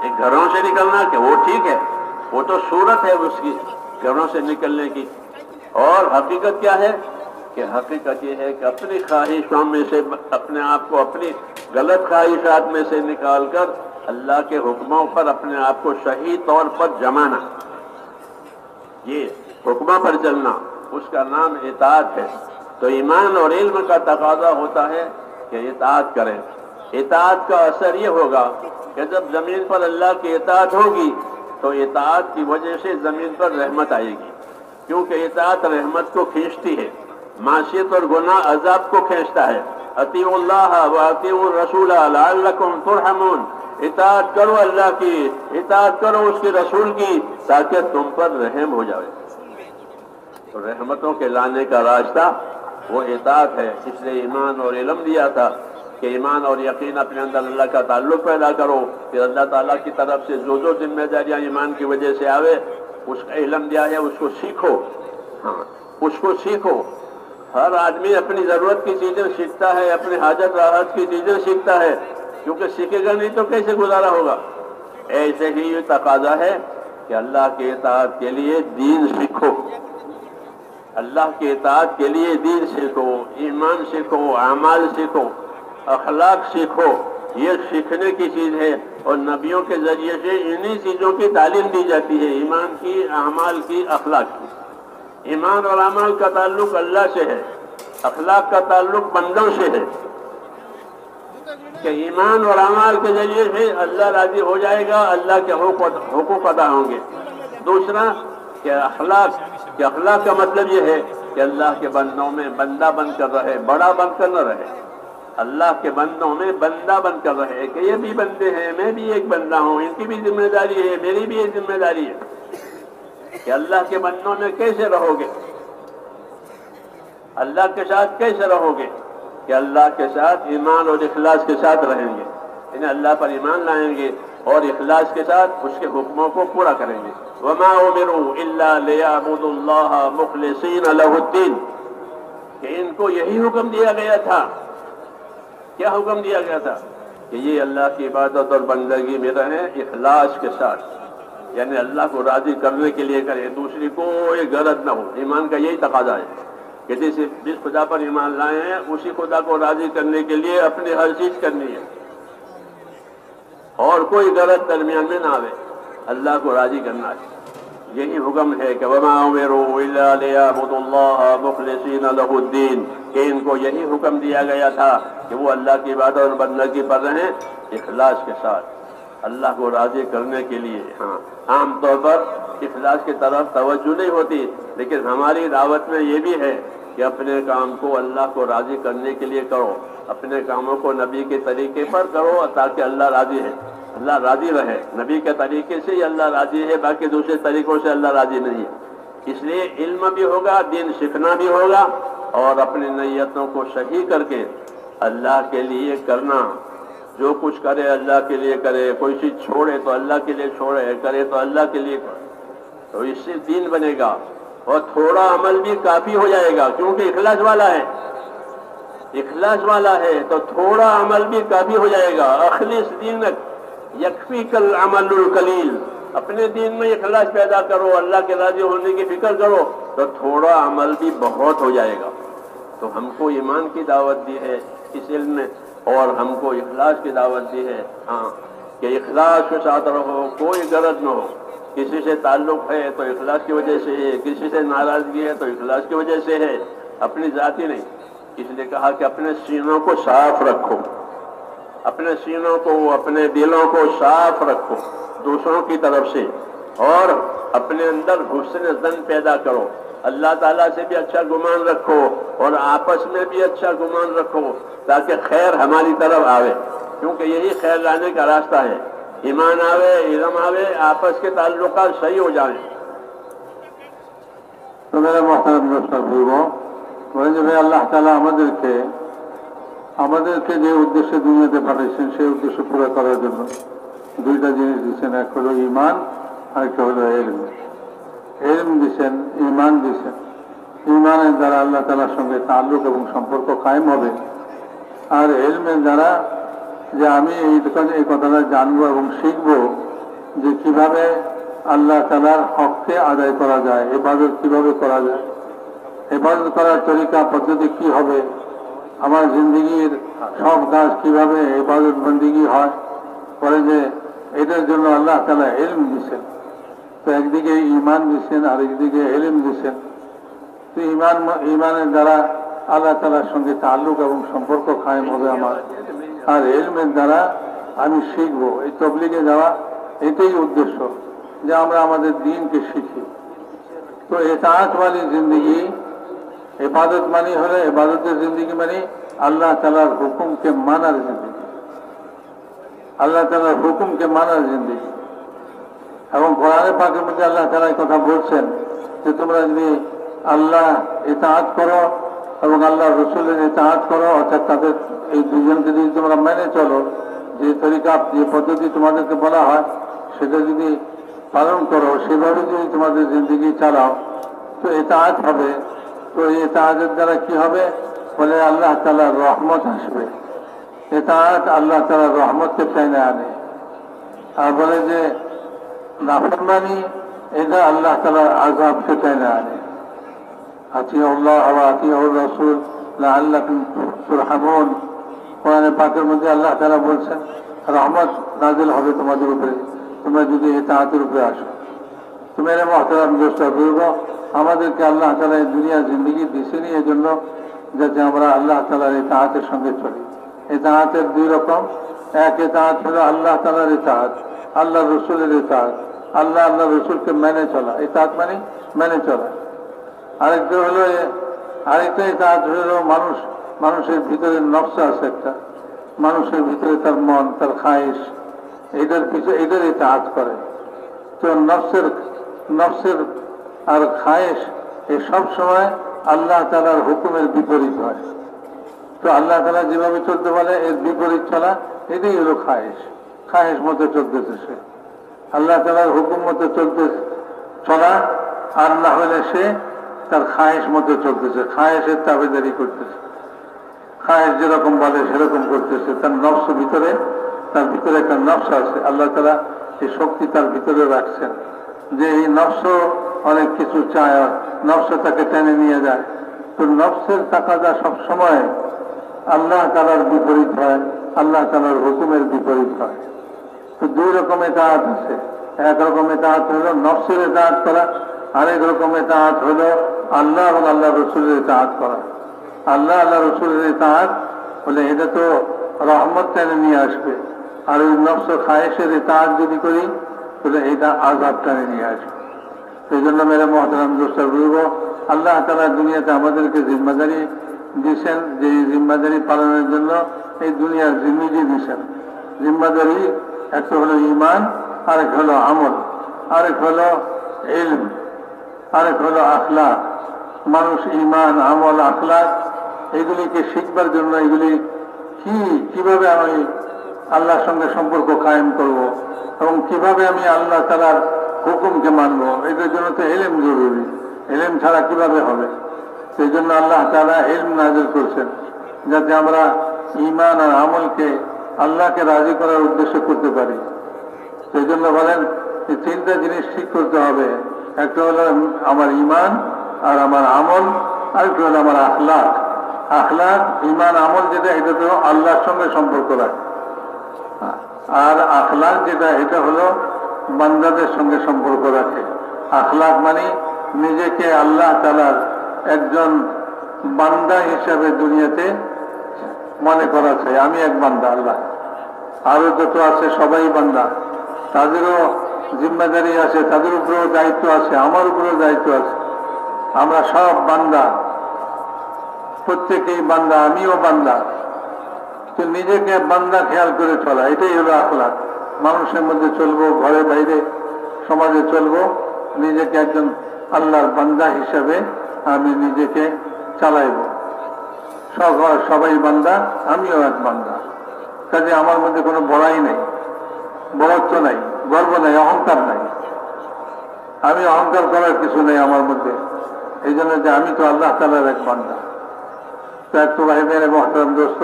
एक घरों से निकलना कि वो ठीक है, वो तो सूरत है उसकी घरों से निकलने की, और हकीकत क्या है कि हकीकत ये है कि अपनी ख्वाहिशों में से अपने आप को, अपनी गलत ख्वाहिशात में से निकाल कर अल्लाह के हुक्मों पर अपने आप को सही तौर पर जमाना, ये हुक्मों पर चलना, उसका नाम इताअत है। तो ईमान और इल्म का तकाजा होता है कि इताअत करें। इताअत का असर ये होगा कि जब ज़मीन पर अल्लाह की इताअत होगी तो इताअत की वजह से ज़मीन पर रहमत आएगी, क्योंकि इताअत रहमत को खींचती है। मासियत और गुनाह अजाब को खींचता है। अतीउल्लाह व अतीउर रसूल लअल्लकुम तुरहमून, इताअत करो अल्लाह की, इताअत करो उसके रसूल की, ताकि तुम पर रहम हो जाए। तो रहमतों के लाने का रास्ता वो इताअत है। इसलिए ईमान और इल्म दिया था कि ईमान और यकीन अपने अंदर अल्लाह का ताल्लुक पैदा करो, फिर अल्लाह ताला की तरफ से जो जो जिम्मेदारियाँ ईमान की वजह से आवे उसका इल्म दिया है, उसको सीखो। हाँ, उसको सीखो। हर आदमी अपनी ज़रूरत की चीज़ें सीखता है, अपनी हाजत राहत की चीज़ें सीखता है, क्योंकि सीखेगा नहीं तो कैसे गुजारा होगा। ऐसे ही ये तकाजा है कि अल्लाह के इताअत के लिए दीन सीखो, अल्लाह के इताअत के लिए दीन सीखो, ईमान सीखो, आमाल सीखो, अखलाक सीखो। ये सीखने की चीज़ है और नबियों के जरिए से इन्हीं चीज़ों की तालीम दी जाती है, ईमान की, अमाल की, अखलाक की। ईमान और अमाल का ताल्लुक अल्लाह से है, अखलाक का ताल्लुक बंदों से है। कि ईमान और अमाल के जरिए से अल्लाह राजी हो जाएगा, अल्लाह के हुकूक अदा होंगे। दूसरा कि अखलाक, कि अखलाक का मतलब ये है कि अल्लाह के बंदों में बंदा बनकर रहे, बड़ा बनकर न रहे। अल्लाह के बंदों में बंदा बनकर रहे कि ये भी बंदे हैं, मैं भी एक बंदा हूँ, इनकी भी जिम्मेदारी है, मेरी भी एक जिम्मेदारी है। कि अल्लाह के बंदों में कैसे रहोगे, अल्लाह के साथ कैसे रहोगे? कि अल्लाह के साथ ईमान और इखलास के साथ रहेंगे, यानी अल्लाह पर ईमान लाएंगे और इखलास के साथ उसके हुक्मों को पूरा करेंगे। वमा उमिरू इल्ला लियअबुदुल्लाह मुखलिसीन लहुद्दीन, कि इनको यही हुक्म दिया गया था। क्या हुक्म दिया गया था? कि ये अल्लाह की इबादत और बंदगी में रहें इखलास के साथ, यानी अल्लाह को राजी करने के लिए करें, दूसरी कोई गलत ना हो। ईमान का यही तकाजा है कि जिस जिस खुदा पर ईमान लाए हैं उसी खुदा को राजी करने के लिए अपनी हर चीज़ करनी है, और कोई गलत दरमियान में ना आवे, अल्लाह को राजी करना है। यही हुक्म है कि वमा उमिरू इल्ला लियअबुदुल्लाह मुखलिसीन लहुद्दीन, कि इनको यही हुक्म दिया गया था कि वो अल्लाह की इबादत और बंदगी पर रहें इखलास के साथ, अल्लाह को राजी करने के लिए। हाँ, आम तौर पर इखलास की तरफ तवज्जो नहीं होती, लेकिन हमारी दावत में ये भी है کہ اپنے کام کو اللہ کو راضی کرنے کے لیے کرو، اپنے کاموں کو نبی کے طریقے پر کرو تاکہ اللہ راضی ہے، اللہ راضی رہے۔ نبی کے طریقے سے ہی اللہ راضی ہے، باقی دوسرے طریقوں سے اللہ راضی نہیں ہے۔ اس لیے علم بھی ہوگا، دین سیکھنا بھی ہوگا، اور اپنی نیتوں کو صحیح کر کے اللہ کے لیے کرنا۔ جو کچھ کرے اللہ کے لیے کرے، کوئی چیز چھوڑے تو اللہ کے لیے چھوڑے، کرے تو اللہ کے لیے کرے، تو اس سے دین بنے گا۔ اور تھوڑا عمل بھی کافی ہو جائے گا، کیونکہ اخلاص والا ہے، اخلاص والا ہے تو تھوڑا عمل بھی کافی ہو جائے گا۔ اخلص دینک یکفیک العمل القلیل، اپنے دین میں اخلاص پیدا کرو، اللہ کے راضی ہونے کی فکر کرو تو تھوڑا عمل بھی بہت ہو جائے گا۔ تو ہم کو ایمان کی دعوت دی ہے اس علم میں، اور ہم کو اخلاص کی دعوت دی ہے کہ اخلاص کے ساتھ رہو، کوئی غرض نہ ہو۔ کسی سے تعلق ہے تو اخلاص کی وجہ سے ہے، کسی سے ناراضگی ہے تو اخلاص کی وجہ سے ہے، اپنی ذاتی نہیں۔ اس لیے کہا کہ اپنے سینوں کو صاف رکھو، اپنے سینوں کو، اپنے دلوں کو صاف رکھو دوسروں کی طرف سے، اور اپنے اندر حسن ظن پیدا کرو، اللہ تعالیٰ سے بھی اچھا گمان رکھو اور آپس میں بھی اچھا گمان رکھو تاکہ خیر ہماری طرف آوے، کیونکہ یہی خیر لانے کا راستہ ہے۔ ایمان آوے، علم آوے، آپس کے تعلقات صحیح ہو جائیں۔ تو میرے محترم دوستوں، وجہ اللہ تعالیٰ আমাদের کے আমাদেরকে যে উদ্দেশ্যে দুনিয়াতে পাঠিয়েছেন সেই উদ্দেশ্য পুরো করার জন্য দুইটা জিনিস দিচ্ছেন। এক হলো ইমান আর একটা হলো এলম। এলম দিচ্ছেন, ইমান দিচ্ছেন। ইমানের দ্বারা আল্লাহ তাআলার সঙ্গে তাল্লুক এবং সম্পর্ক কায়েম হবে, আর এলমের দ্বারা যে আমি এই এই কথাটা জানবো এবং শিখবো যে কিভাবে আল্লাহ তাআলার হককে আদায় করা যায়, ইবাদত কিভাবে করা যায়, ইবাদত করার তরিকা পদ্ধতি কি হবে, আমার জিন্দিগির সব কাজ কিভাবে ইবাদত বন্দেগী হয়। পরে যে এটার জন্য আল্লাহ তাআলা ইলম দিয়েছেন। তো একদিকে ঈমান দিয়েছেন, আরেকদিকে ইলম দিয়েছেন। তো ঈমান, ঈমানের দ্বারা আল্লাহ তাআলার সঙ্গে তাআল্লুক এবং সম্পর্ক কায়েম হবে আমার, আর ইলমের দ্বারা আমি শিখব। এই তাবলীগে যাওয়া এটাই উদ্দেশ্য, যে আমরা আমাদের দ্বীনকে শিখি। তো ইতাআত वाली जिंदगी, इबादत मानी हो रहे, इबादत जिंदगी मानी अल्लाह ताला हुकुम के माना जिंदगी, अल्लाह ताला हुकुम के माना जिंदगी। एवं कुरान पाक में अल्लाह ताला कथा बोलছেন যে তোমরা যদি আল্লাহ ইতাআত করো এবং আল্লাহর রাসূলের ইতাআত করো, অর্থাৎ তাদের এই দুজনকে যদি তোমরা মেনে চলো, যে তরিকা যে পদ্ধতি তোমাদেরকে বলা হয় সেটা যদি পালন করো, সেভাবে যদি তোমাদের জিন্দেগি চালাও তো ইতাআত হবে। তো ইতাআতের দ্বারা কি হবে? বলে আল্লাহ তাআলার রহমত আসবে। ইতাআত আল্লাহ তাআলার রহমতকে টেনে আনে। আর বলে যে নাফরমানি এটা আল্লাহ তাআলার আযাবকে টেনে আনে। আতিউ আল্লাহ ওয়া আতিউর রাসূল লাআল্লাকুম তুরহামুন। কোরআনে পাকের মধ্যে আল্লাহ তাআলা বলছেন রহমত নাজিল হবে তোমাদের উপরে, তোমরা যদি ইতাআতের উপরে আসো। তো মেরে মুহতারাম দোস্ত-বুজুর্গ, আমাদেরকে আল্লাহ তাআলা এই দুনিয়া জিন্দেগি দিয়েছেন এই জন্য যাতে আমরা আল্লাহ তাআলার ইতাআতের সঙ্গে চলি। ইতাআতের দুই রকম, এক ইতাআত হলো আল্লাহ তাআলার ইতাআত, আল্লাহর রাসূলের ইতাআত, আল্লাহ আল্লাহর রাসূলকে মেনে চলা, ইতাআত মানে মেনে চলা। আরেকটা হলো, আরেকটা ইতাআত হলো মানুষ, মানুষের ভিতরে নফস আছে একটা, মানুষের ভিতরে তার মন, তার খায়েশ, এটার পিছনে এটার ইতাআত করে। তো নফসের নফসের আর খায়েশ এ সবসময় আল্লাহ তাআলার হুকুমের বিপরীত হয়। তো আল্লাহ তাআলা যেভাবে চলতে বলে এর বিপরীত চলা এটাই হলো খায়েশ। খায়েশ মতো চলতেছে সে, আল্লাহ তাআলার হুকুম মতো চলতে চলা, আর না হলে সে তার খায়েশ মতো চলতেছে, খায়েশের তাবেদারি করতেছে, খায়েশ যেরকম বলে সেরকম করতেছে। তার নফস ভিতরে, তার ভিতরে একটা নফস আছে, আল্লাহ তাআলা এই শক্তি তার ভিতরে রাখছেন যে এই নফস অনেক কিছু চায়, নফস তাকে টেনে নিয়ে যায়। তো নফসের তাকাদা সবসময় আল্লাহ তাআলার বিপরীত হয়, আল্লাহ তাআলার হুকুমের বিপরীত হয়। তো দুই রকমের ইতাআত আছে, এক রকমের ইতাআত হলো নফসের ইতাআত করা, আরেক রকমের ইতাআত হলো আল্লাহ এবং আল্লাহর রাসূলের ইতাআত করা। আল্লাহ আল্লাহর রাসূলের ইতাআত বলে এটা তো রহমত টেনে নিয়ে আসবে, আর ওই নফস খায়েশের ইতাআত যদি করি তাহলে এটা আযাব টেনে নিয়ে আসবে। এই জন্য মেরে মুহতারাম দোস্ত-বুজুর্গ, আল্লাহ তাআলা দুনিয়াতে আমাদেরকে জিম্মাদারি দিয়েছেন, যে জিম্মাদারি পালনের জন্য এই দুনিয়ার জিম্মিদি দিয়েছেন। জিম্মাদারি একটা হলো ঈমান, আরেক হলো আমল, আরেক হলো ইলম, আরেক হলো আখলাক। মানুষ ঈমান, আমল, আখলাক এগুলিকে শিখবার জন্য এগুলি কি, কিভাবে আমি আল্লাহর সঙ্গে সম্পর্ক কায়েম করব এবং কিভাবে আমি আল্লাহ তাআলার হুকুমকে মানবো, এটার জন্য তো ইলম জরুরি। ইলম ছাড়া কিভাবে হবে? সেই জন্য আল্লাহ তাআলা ইলম নাযিল করেছেন, যাতে আমরা ঈমান আর আমলকে আল্লাহকে রাজি করার উদ্দেশ্যে করতে পারি। সেই জন্য বলেন যে তিনটা জিনিস ঠিক করতে হবে, একটা হলো আমার ঈমান আর আমার আমল, আরেকটা হলো আমার আখলাক। আখলাক ঈমান আমল যেটা, এটা তো আল্লাহর সঙ্গে সম্পর্ক রাখে, আর আখলাক যেটা এটা হলো বান্দাদের সঙ্গে সম্পর্ক রাখে। আখলাক মানে নিজেকে আল্লাহ তাআলার একজন বান্দা হিসাবে দুনিয়াতে মনে করা চাই। আমি এক বান্দা, আল্লাহ আরও যত আছে সবাই বান্দা, তাদেরও জিম্মাদারি আছে, তাদের উপরেও দায়িত্ব আছে, আমার উপরেও দায়িত্ব আছে। আমরা সব বান্দা, প্রত্যেকেই বান্দা, আমিও বান্দা। তো নিজেকে বান্দা খেয়াল করে চলা, এটাই হলো আখলাক। মানুষের মধ্যে চলবো, ঘরে বাইরে সমাজে চলবো, নিজেকে একজন আল্লাহর বান্দা হিসাবে আমি নিজেকে চালাইব। সব সবাই বান্দা, আমিও এক বান্দা, কাজে আমার মধ্যে কোনো বড়াই নেই, বড়ত্ব নাই, গর্ব নাই, অহংকার নাই। আমি অহংকার করার কিছু নেই আমার মধ্যে, এই জন্য যে আমি তো আল্লাহ তাআলার এক বান্দা। তো এক ভাই মেয়ের মহতরম দোস্ত,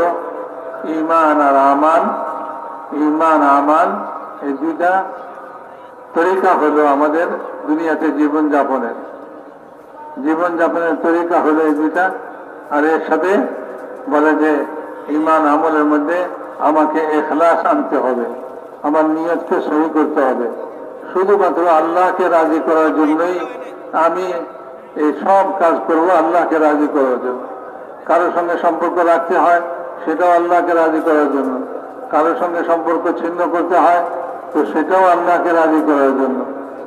ঈমান আর আমান, ঈমান আমান এই দুইটা তরিকা হলো আমাদের দুনিয়াতে জীবনযাপনের। জীবনযাপনের তরিকা হলো এই দুইটা। আর এর সাথে বলে যে ঈমান আমলের মধ্যে আমাকে ইখলাস আনতে হবে, আমার নিয়তকে সহি করতে হবে। শুধুমাত্র আল্লাহকে রাজি করার জন্যই আমি এই সব কাজ করব, আল্লাহকে রাজি করার জন্য। কারোর সঙ্গে সম্পর্ক রাখতে হয়, সেটাও আল্লাহকে রাজি করার জন্য। কারোর সঙ্গে সম্পর্ক ছিন্ন করতে হয়, তো সেটাও আল্লাহকে রাজি করার জন্য।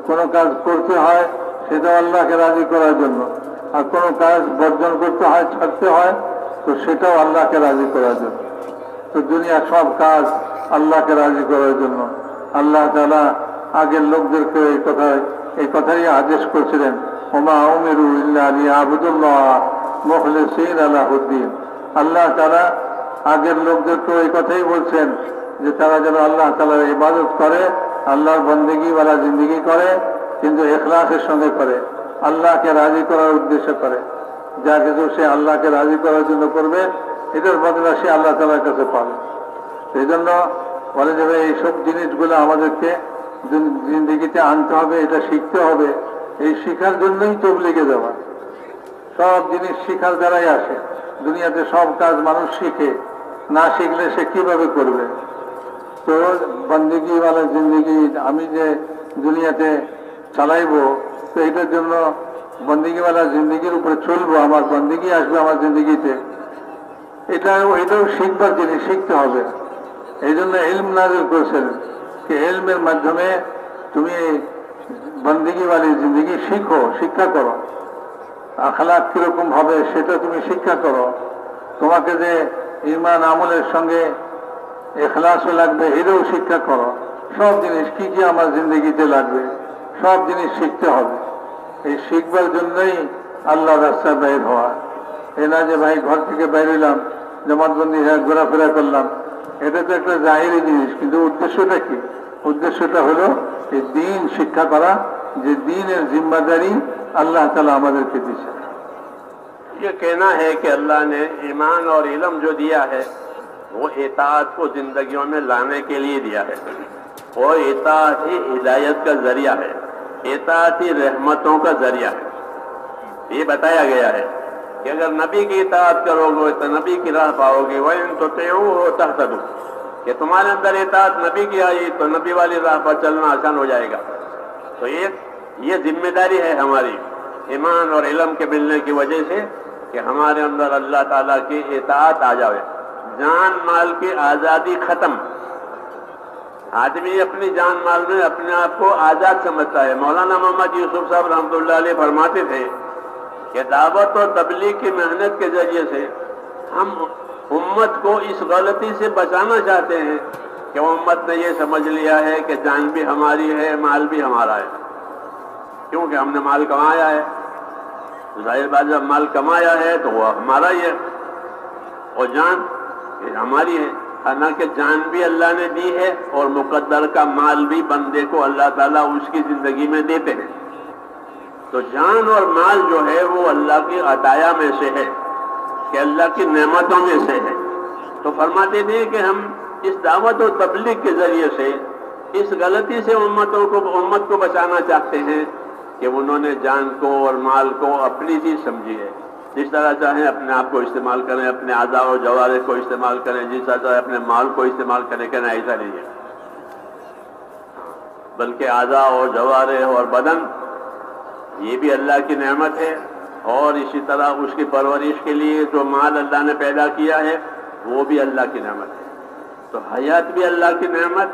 কোনো কাজ করতে হয়, সেটাও আল্লাহকে রাজি করার জন্য। আর কোনো কাজ বর্জন করতে হয়, ছাড়তে হয়, তো সেটাও আল্লাহকে রাজি করার জন্য। তো দুনিয়ার সব কাজ আল্লাহকে রাজি করার জন্য। আল্লাহ তাআলা আগের লোকদেরকে এই কথা এই কথাই আদেশ করেছিলেন, ওমা উমিরু ইল্লা লিয়াবুদুল্লাহ মুখলিসিনা লাহুদ্দিন। আল্লাহ তাআলা আগের লোকদেরকেও এই কথাই বলছেন যে তারা যেন আল্লাহ তাআলার ইবাদত করে, আল্লাহর বন্দেগীওয়ালা জিন্দেগি করে, কিন্তু ইখলাসের সঙ্গে করে, আল্লাহকে রাজি করার উদ্দেশ্যে করে। যা কিছু সে আল্লাহকে রাজি করার জন্য করবে, এটার বদলা সে আল্লাহ তাআলার কাছে পাবে। এই জন্য বলে যাবে এইসব জিনিসগুলো আমাদেরকে জিন্দেগিতে আনতে হবে, এটা শিখতে হবে। এই শিখার জন্যই তবলিগে যাওয়া, সব জিনিস শিখার দ্বারাই আসে। দুনিয়াতে সব কাজ মানুষ শিখে, না শিখলে সে কিভাবে করবে? তো বন্দেগীওয়ালা জিন্দেগি আমি যে দুনিয়াতে চালাইব, তো এটার জন্য বন্দেগীওয়ালা জিন্দেগির উপরে চলবো, আমার বন্দেগি আসবে আমার জিন্দেগিতে। এটাও এটাও শিখবার জিনিস, শিখতে হবে। এই জন্য ইলম নাযিল করেছেন, যে ইলমের মাধ্যমে তুমি বন্দেগীওয়ালি জিন্দেগি শিখো, শিক্ষা করো। আখলাক কীরকম হবে সেটা তুমি শিক্ষা করো। তোমাকে যে ঈমান আমলের সঙ্গে ইখলাসও লাগবে, এটাও শিক্ষা করো। সব জিনিস কি কি আমার জিন্দেগিতে লাগবে, সব জিনিস শিখতে হবে। এই শিখবার জন্যই আল্লাহ রাস্তায় বাইর হওয়া। এ না যে ভাই ঘর থেকে বাইর হইলাম, জমাতবন্দি হয়ে ঘোরাফেরা করলাম, এটা তো একটা জাহিরি জিনিস, কিন্তু উদ্দেশ্যটা কি? উদ্দেশ্যটা হলো এই দিন শিক্ষা করা, যে দিনের জিম্মাদারি আল্লাহ তাআলা আমাদেরকে দিয়েছে। ये कहना है कि अल्लाह ने ईमान और इल्म जो दिया है वो इताअत को जिंदगियों में लाने के लिए दिया है, और इताअत ही हिदायत का जरिया है, इताअत ही रहमतों का जरिया है। ये बताया गया है कि अगर नबी की इताअत करोगे तो नबी की राह पाओगे, वह इन तो तेऊ तहतदू, कि तुम्हारे अंदर इताअत नबी की आई तो नबी वाली राह पर चलना आसान हो जाएगा। तो ये ये जिम्मेदारी है हमारी ईमान और इल्म के मिलने की वजह से, कि हमारे अंदर अल्लाह ताला की इताअत आ जाए। जान माल की आज़ादी ख़त्म। आदमी अपनी जान माल में अपने आप को आज़ाद समझता है। मौलाना मोहम्मद यूसुफ साहब रहमतुल्लाह अलैह फरमाते थे کہ دعوت اور تبلیغ کی محنت کے ذریعے سے ہم امت کو اس غلطی سے بچانا چاہتے ہیں کہ امت نے یہ سمجھ لیا ہے کہ جان بھی ہماری ہے، مال بھی ہمارا ہے، کیونکہ ہم نے مال کمایا ہے۔ ظاہر بات جب مال کمایا ہے تو وہ ہمارا ہی ہے اور جان ہماری ہے، حالانکہ جان بھی اللہ نے دی ہے اور مقدر کا مال بھی بندے کو اللہ تعالیٰ اس کی زندگی میں دیتے ہیں۔ تو جان اور مال جو ہے وہ اللہ کی عطایا میں سے ہے، کہ اللہ کی نعمتوں میں سے ہے۔ تو فرماتے ہیں کہ ہم اس دعوت و تبلیغ کے ذریعے سے اس غلطی سے امتوں کو امت کو بچانا چاہتے ہیں کہ انہوں نے جان کو اور مال کو اپنی چیز سمجھی ہے۔ جس طرح چاہیں اپنے آپ کو استعمال کریں، اپنے اعضاء اور جوارح کو استعمال کریں، جس طرح چاہیں اپنے مال کو استعمال کریں، کہ نہ ایسا نہیں ہے، بلکہ اعضاء اور جوارح اور بدن یہ بھی اللہ کی نعمت ہے، اور اسی طرح اس کی پرورش کے لیے جو مال اللہ نے پیدا کیا ہے وہ بھی اللہ کی نعمت ہے۔ تو حیات بھی اللہ کی نعمت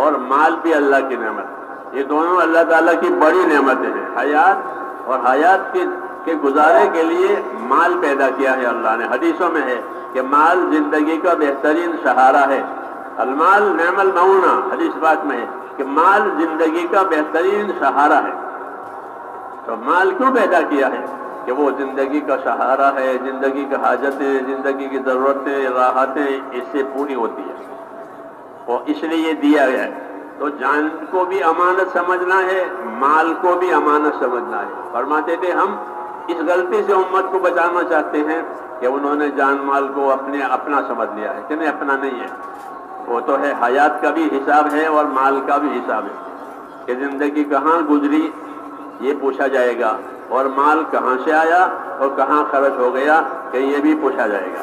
اور مال بھی اللہ کی نعمت ہے، یہ دونوں اللہ تعالیٰ کی بڑی نعمتیں ہیں۔ حیات اور حیات کے گزارے کے لیے مال پیدا کیا ہے اللہ نے۔ حدیثوں میں ہے کہ مال زندگی کا بہترین سہارا ہے۔ المال نعم المعونہ، حدیث پاک میں ہے کہ مال زندگی کا بہترین سہارا ہے۔ تو مال کیوں پیدا کیا ہے؟ کہ وہ زندگی کا سہارا ہے، زندگی کا حاجتیں، زندگی کی ضرورتیں، راحتیں اس سے پوری ہوتی ہیں، اور اس لیے یہ دیا گیا ہے۔ تو جان کو بھی امانت سمجھنا ہے، مال کو بھی امانت سمجھنا ہے۔ فرماتے تھے ہم اس غلطی سے امت کو بچانا چاہتے ہیں کہ انہوں نے جان مال کو اپنے اپنا سمجھ لیا ہے، کہ نہیں اپنا نہیں ہے، وہ تو ہے حیات کا بھی حساب ہے اور مال کا بھی حساب ہے، کہ زندگی کہاں گزری یہ پوچھا جائے گا، اور مال کہاں سے آیا اور کہاں خرچ ہو گیا کہ یہ بھی پوچھا جائے گا۔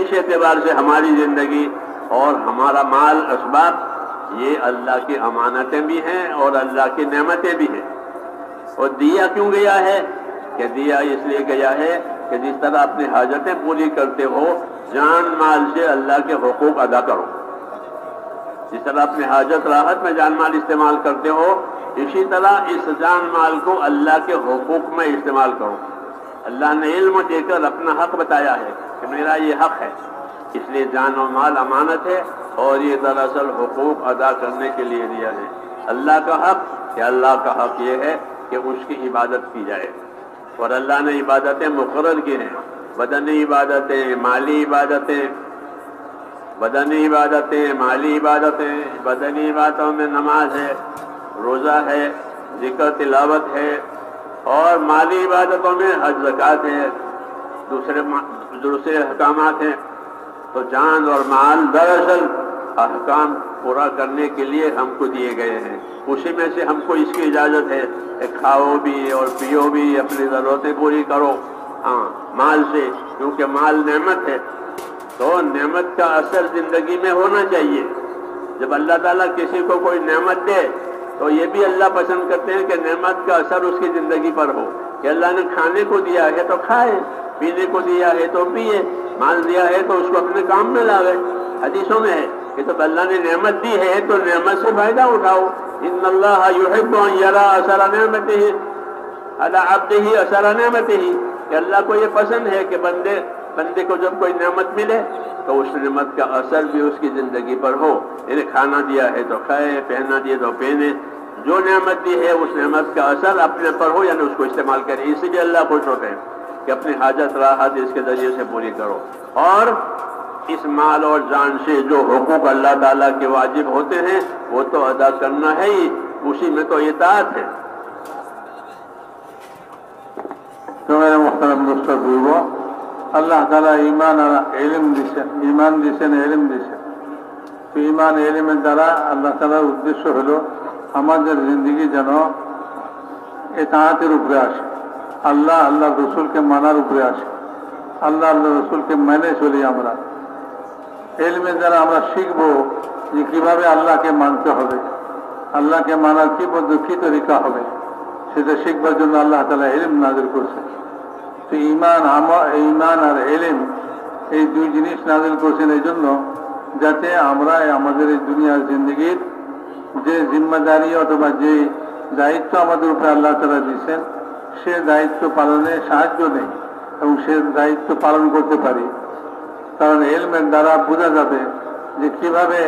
اس اعتبار سے ہماری زندگی اور ہمارا مال اسباب یہ اللہ کی امانتیں بھی ہیں اور اللہ کی نعمتیں بھی ہیں۔ اور دیا کیوں گیا ہے؟ کہ دیا اس لیے گیا ہے کہ جس طرح اپنی حاجتیں پوری کرتے ہو، جان مال سے اللہ کے حقوق ادا کرو۔ جس طرح اپنی حاجت راحت میں جان مال استعمال کرتے ہو، اسی طرح اس جان مال کو اللہ کے حقوق میں استعمال کرو۔ اللہ نے علم دے کر اپنا حق بتایا ہے کہ میرا یہ حق ہے، اس لیے جان و مال امانت ہے، اور یہ دراصل حقوق ادا کرنے کے لیے دیا ہے۔ اللہ کا حق کہ اللہ کا حق یہ ہے کہ اس کی عبادت کی جائے، اور اللہ نے عبادتیں مقرر کی ہیں، بدنی عبادتیں، مالی عبادتیں، بدنی عبادتیں، مالی عبادتیں۔ بدنی عبادتوں میں نماز ہے، روزہ ہے، ذکر تلاوت ہے، اور مالی عبادتوں میں حج، زکوٰۃ ہے، دوسرے دوسرے احکامات ہیں۔ تو جان اور مال دراصل احکام پورا کرنے کے لیے ہم کو دیے گئے ہیں، اسی میں سے ہم کو اس کی اجازت ہے کہ کھاؤ بھی اور پیو بھی، اپنی ضرورتیں پوری کرو ہاں مال سے، کیونکہ مال نعمت ہے۔ تو نعمت کا اثر زندگی میں ہونا چاہیے۔ جب اللہ تعالیٰ کسی کو کوئی نعمت دے تو یہ بھی اللہ پسند کرتے ہیں کہ نعمت کا اثر اس کی زندگی پر ہو، کہ اللہ نے کھانے کو دیا ہے تو کھائے، پینے کو دیا ہے تو پیئے، مال دیا ہے تو اس کو اپنے کام میں لاوے۔ حدیثوں میں ہے کہ جب اللہ نے نعمت دی ہے تو نعمت سے فائدہ اٹھاؤ۔ ان اللہ یحب ان یرا اثر نعمتہ علی عبدہ اثر نعمتہ، کہ اللہ کو یہ پسند ہے کہ بندے بندے کو جب کوئی نعمت ملے تو اس نعمت کا اثر بھی اس کی زندگی پر ہو، یعنی کھانا دیا ہے تو کھائے، پہننا دیا تو پہنے، جو نعمت دی ہے اس نعمت کا اثر اپنے پر ہو، یعنی اس کو استعمال کرے۔ اس لیے اللہ خوش ہوتے ہیں کہ اپنی حاجت راحت اس کے ذریعے سے پوری کرو۔ اور اس مال اور جان سے جو حقوق اللہ تعالیٰ کے واجب ہوتے ہیں وہ تو ادا کرنا ہے ہی، اسی میں تو اطاعت ہے۔ تو میرے محترم دوستو بھائیو، اللہ تعالیٰ ایمان علم دیشن، ایمان دیشن علم دیشن। تو ایمان علমের দ্বারা আল্লাহ তাআলার উদ্দেশ্য হলো আমাদের জিন্দেগি যেন ইতাআতের উপরে আসে, আল্লাহ আল্লাহ রসুলকে মানার উপরে আসে, আল্লাহ আল্লাহ রসুলকে মেনে চলি। আমরা এলমের দ্বারা আমরা শিখব যে কীভাবে আল্লাহকে মানতে হবে, আল্লাহকে মানার কী পদ্ধতি তরিকা হবে, সেটা শিখবার জন্য আল্লাহ তাআলা এলম নাজিল করছেন। তো ইমান ইমান আর এলম এই দুই জিনিস নাজিল করছেন এই জন্য যাতে আমরা আমাদের এই দুনিয়ার জিন্দগির যে জিম্মাদারি অথবা যে দায়িত্ব আমাদের উপরে আল্লাহ তাআলা দিয়েছেন সে দায়িত্ব পালনে সাহায্য দেয় এবং সে দায়িত্ব পালন করতে পারি। কারণ এলমের দ্বারা বোঝা যাবে যে কিভাবে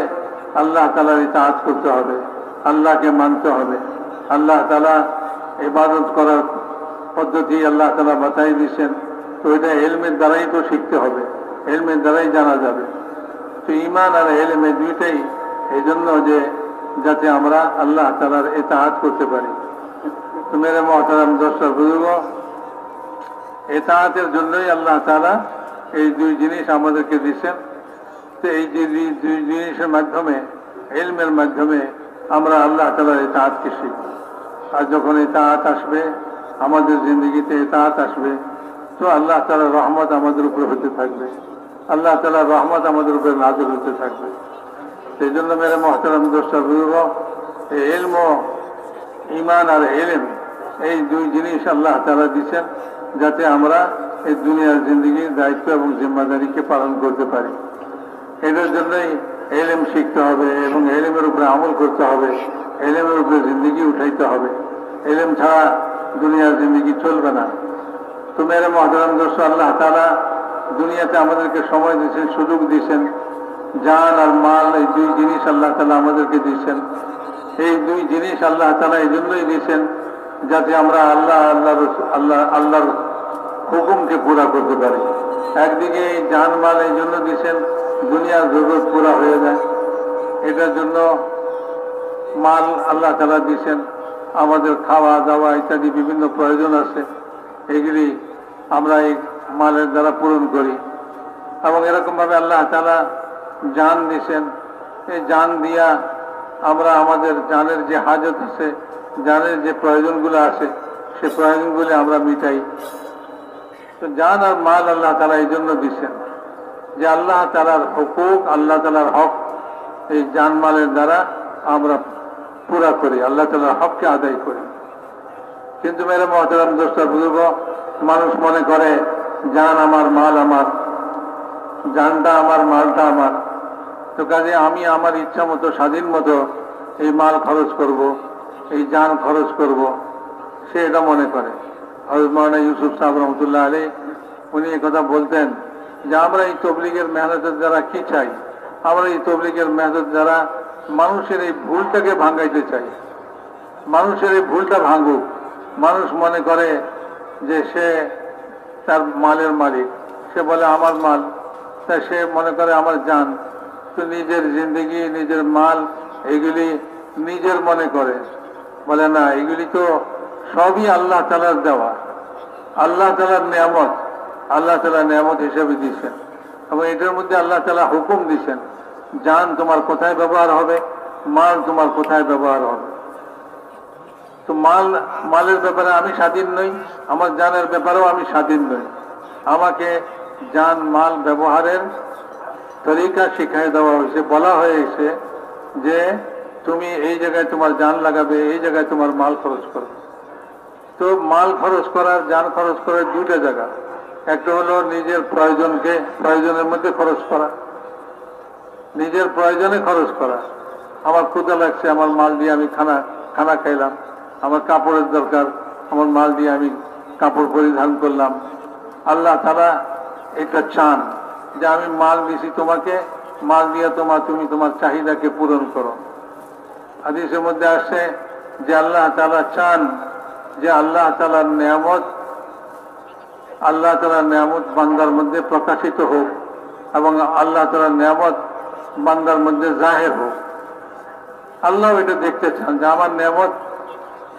আল্লাহ তাআলার ইতাআত করতে হবে, আল্লাহকে মানতে হবে। আল্লাহ তাআলা ইবাদত করার পদ্ধতি আল্লাহ তাআলা বাতাই দিয়েছেন, তো এটা এলমের দ্বারাই তো শিখতে হবে, এলমের দ্বারাই জানা যাবে। তো ইমান আর এলমে দুইটাই এই জন্য যে যাতে আমরা আল্লাহ তাআলার ইতাআত করতে পারি। তো মেরে মহতারাম দর্শক বুজুর্গ, ইতাআতের জন্যই আল্লাহ তাআলা এই দুই জিনিস আমাদেরকে দিয়েছেন। তো এই যে দুই জিনিসের মাধ্যমে এলমের মাধ্যমে আমরা আল্লাহ তাআলার ইতাআতকে শিখব। আর যখন ইতাআত আসবে আমাদের জিন্দগিতে, ইতাআত আসবে, তো আল্লাহ তাআলার রহমত আমাদের উপরে হতে থাকবে, আল্লাহ তাআলার রহমত আমাদের উপরে নাযিল হতে থাকবে। সেই জন্য মেরে মহতারাম দর্শক বুজুর্গ, এলম ও ইমান আর এলেম এই দুই জিনিস আল্লাহ তাআলা দিয়েছেন যাতে আমরা এই দুনিয়ার জিন্দগির দায়িত্ব এবং জিম্মাদারিকে পালন করতে পারি। এটার জন্যই এলেম শিখতে হবে এবং এলেমের উপরে আমল করতে হবে, এলেমের উপরে জিন্দগি উঠাইতে হবে। এলেম ছাড়া দুনিয়ার জিন্দগি চলবে না। তো মেরে মহতারাম দর্শক, আল্লাহ তাআলা দুনিয়াতে আমাদেরকে সময় দিয়েছেন, সুযোগ দিয়েছেন, জান আর মাল এই দুই জিনিস আল্লাহ তাআলা আমাদেরকে দিয়েছেন। এই দুই জিনিস আল্লাহ তাআলা এই জন্যই দিয়েছেন যাতে আমরা আল্লাহ আল্লাহর আল্লাহ আল্লাহর হুকুমকে পুরা করতে পারি। একদিকে এই জানমাল এই জন্য দিয়েছেন দুনিয়ার জরুরত পুরা হয়ে যায়, এটার জন্য মাল আল্লাহ তাআলা দিয়েছেন। আমাদের খাওয়া দাওয়া ইত্যাদি বিভিন্ন প্রয়োজন আছে, এগুলি আমরা এই মালের দ্বারা পূরণ করি। এবং এরকমভাবে আল্লাহ তাআলা জান দিয়েছেন। এই জান দিয়া আমরা আমাদের জানের যে হাজত আছে, জানের যে প্রয়োজনগুলো আছে, সে প্রয়োজনগুলি আমরা মিটাই। তো জান আর মাল আল্লাহ তাআলা এই জন্য দিচ্ছেন যে আল্লাহ তাআলার হুকুক, আল্লাহ তাআলার হক এই জানমালের দ্বারা আমরা পুরা করি, আল্লাহ তাআলার হককে আদায় করি। কিন্তু মেরে মহতারাম দর্শক বুজুর্গ, মানুষ মনে করে জান আমার, মাল আমার, জানটা আমার, মালটা আমার। তো কাজে আমি আমার ইচ্ছা মতো স্বাধীন মতো এই মাল খরচ করব, এই জান খরচ করব, সে এটা মনে করে। হযরত মাওলানা ইউসুফ সাহেব রহমতুল্লাহ আলাইহি উনি একথা বলতেন যে আমরা এই তবলিগের মেহনতের দ্বারা কি চাই? আমরা এই তবলিগের মেহনতের দ্বারা মানুষের এই ভুলটাকে ভাঙাইতে চাই, মানুষের এই ভুলটা ভাঙুক। মানুষ মনে করে যে সে তার মালের মালিক, সে বলে আমার মাল, তা সে মনে করে আমার জান। তো নিজের জিন্দগি, নিজের মাল এগুলি নিজের মনে করে, বলে না এগুলি তো সবই আল্লাহ তাআলার দেওয়া, আল্লাহ তাআলার নিয়ামত, আল্লাহ তাআলা নিয়ামত হিসেবে দিয়েছেন। এবং এটার মধ্যে আল্লাহ তাআলা হুকুম দিয়েছেন জান তোমার কোথায় ব্যবহার হবে, মাল তোমার কোথায় ব্যবহার হবে। তো মাল মালের ব্যাপারে আমি স্বাধীন নই, আমার জানের ব্যাপারেও আমি স্বাধীন নই। আমাকে জান মাল ব্যবহারের তরিকা শিখাই দেওয়া হয়েছে, বলা হয়েছে যে তুমি এই জায়গায় তোমার জান লাগাবে, এই জায়গায় তোমার মাল খরচ করবে। তো মাল খরচ করার, জান খরচ করার দুইটা জায়গা। একটা হলো নিজের প্রয়োজনকে, প্রয়োজনের মধ্যে খরচ করা, নিজের প্রয়োজনে খরচ করা। আমার ক্ষুধা লাগছে, আমার মাল দিয়ে আমি খানা খানা খাইলাম। আমার কাপড়ের দরকার, আমার মাল দিয়ে আমি কাপড় পরিধান করলাম। আল্লাহ তাআলা এটা চান যে আমি মাল দিছি তোমাকে, মাল দিয়ে তোমার তুমি তোমার চাহিদাকে পূরণ করো। হাদিসের মধ্যে আসছে যে আল্লাহ তাআলা চান যে আল্লাহ তাআলার নিয়ামত, আল্লাহ তাআলার নিয়ামত বান্দার মধ্যে প্রকাশিত হোক এবং আল্লাহ তাআলার নিয়ামত বান্দার মধ্যে জাহির হোক। আল্লাহ এটা দেখতে চান যে আমার নিয়ামত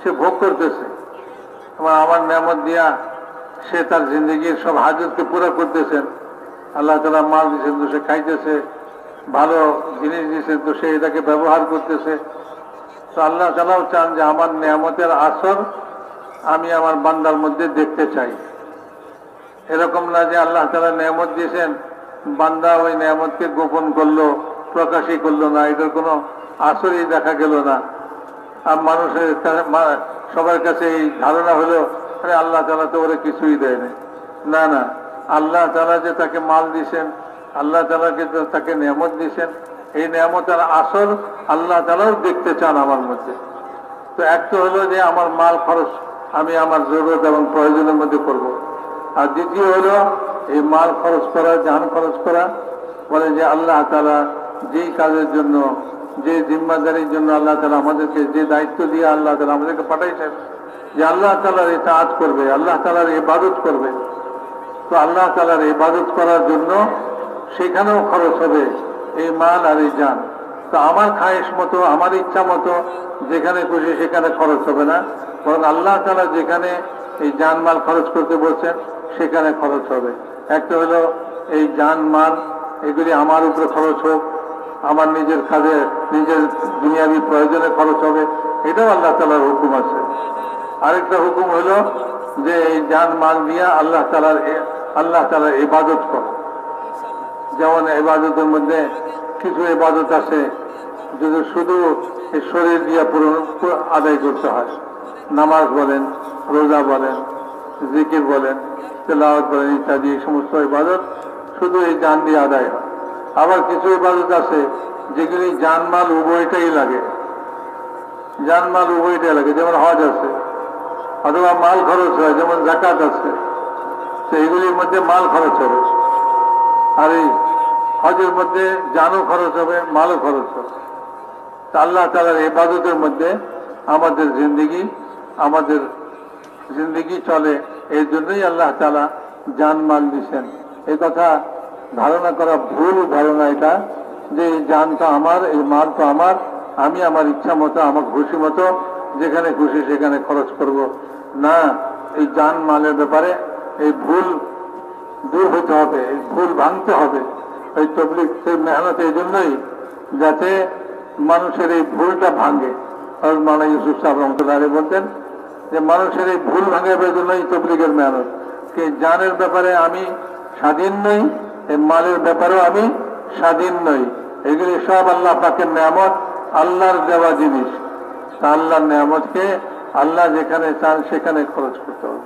সে ভোগ করতেছে এবং আমার নিয়ামত দিয়া সে তার জিন্দগির সব হাজতকে পুরা করতেছেন। আল্লাহ তাআলা মাল দিয়েছেন তো সে খাইতেছে, ভালো জিনিস দিয়েছেন তো সে এটাকে ব্যবহার করতেছে। তো আল্লাহ তাআলাও চান যে আমার নিয়ামতের আসর আমি আমার বান্দার মধ্যে দেখতে চাই। এরকম না যে আল্লাহ তাআলা নিয়ামত দিয়েছেন, বান্দা ওই নিয়ামতকে গোপন করলো, প্রকাশই করলো না, এটার কোনো আসরই দেখা গেল না। আর মানুষের সবার কাছে এই ধারণা হলো আরে আল্লাহ তাআলা তো ওরা কিছুই দেয় না। না না, আল্লাহ তাআলা যে তাকে মাল দিয়েছেন, আল্লাহ তাআলাকে তাকে নিয়ামত দিয়েছেন, এই নিয়ামতের আসর আল্লাহ তাআলাও দেখতে চান আমার মধ্যে। তো এক তো হলো যে আমার মাল খরচ আমি আমার জরুরত এবং প্রয়োজনের মধ্যে করব আর দ্বিতীয় হলো এই মাল খরচ করা জান খরচ করা বলে যে আল্লাহ তাআলা যেই কাজের জন্য যে জিম্মাদারির জন্য আল্লাহ তাআলা আমাদেরকে যে দায়িত্ব দিয়ে আল্লাহ তাআলা আমাদেরকে পাঠাইছেন যে আল্লাহ তাআলার ইতাআত করবে আল্লাহ তাআলার ইবাদত করবে তো আল্লাহ তাআলার ইবাদত করার জন্য সেখানেও খরচ হবে এই মাল আর এই জান তো আমার খায়েশ মতো আমার ইচ্ছা মতো যেখানে খুশি সেখানে খরচ হবে না বরং আল্লাহ তাআলা যেখানে এই জানমাল খরচ করতে বলছেন সেখানে খরচ হবে একটা হলো এই জানমাল এগুলি আমার উপরে খরচ হোক আমার নিজের কাজে নিজের দুনিয়াবি প্রয়োজনে খরচ হবে এটাও আল্লাহ তাআলার হুকুম আছে আরেকটা হুকুম হলো যে এই জানমাল দিয়ে আল্লাহ তাআলার আল্লাহ তাআলার ইবাদত করো যেমন ইবাদতের মধ্যে কিছু ইবাদত আছে যদি শুধু শরীর দিয়ে পূরণ আদায় করতে হয় নামাজ বলেন রোজা বলেন জিকির বলেন তেলাওয়াত বলেন ইত্যাদি এই সমস্ত ইবাদত শুধু এই জান দিয়ে আদায় হয় আবার কিছু ইবাদত আছে যেগুলি জানমাল উভয়টাই লাগে জানমাল উভয়টাই লাগে যেমন হজ আছে অথবা মাল খরচ হয় যেমন যাকাত আছে তো এগুলির মধ্যে মাল খরচ হবে আর এই হজের মধ্যে জানও খরচ হবে মালও খরচ হবে তা আল্লাহ তাআলার ইবাদতের মধ্যে আমাদের জিন্দেগি আমাদের জিন্দেগি চলে এর জন্যই আল্লাহ তাআলা জানমাল দিয়েছেন এই কথা ধারণা করা ভুল ধারণা এটা যে এই জানটা আমার এই মালটা আমার আমি আমার ইচ্ছা মতো আমার খুশি মতো যেখানে খুশি সেখানে খরচ করব না এই জানমালের ব্যাপারে এই ভুল দূর হতে হবে এই ভুল ভাঙতে হবে এই তবলিগ সেই মেহনত এই জন্যই যাতে মানুষের এই ভুলটা ভাঙে আর মাওলানা ইউসুফ সাহেব রহমতুল্লাহি বলতেন যে মানুষের এই ভুল ভাঙার জন্যই তবলিগের মেহনত যে জানের ব্যাপারে আমি স্বাধীন নই এই মালের ব্যাপারেও আমি স্বাধীন নই এগুলি সব আল্লাহ পাকের নিয়ামত আল্লাহর দেওয়া জিনিস তা আল্লাহর নিয়ামতকে আল্লাহ যেখানে চান সেখানে খরচ করতে হবে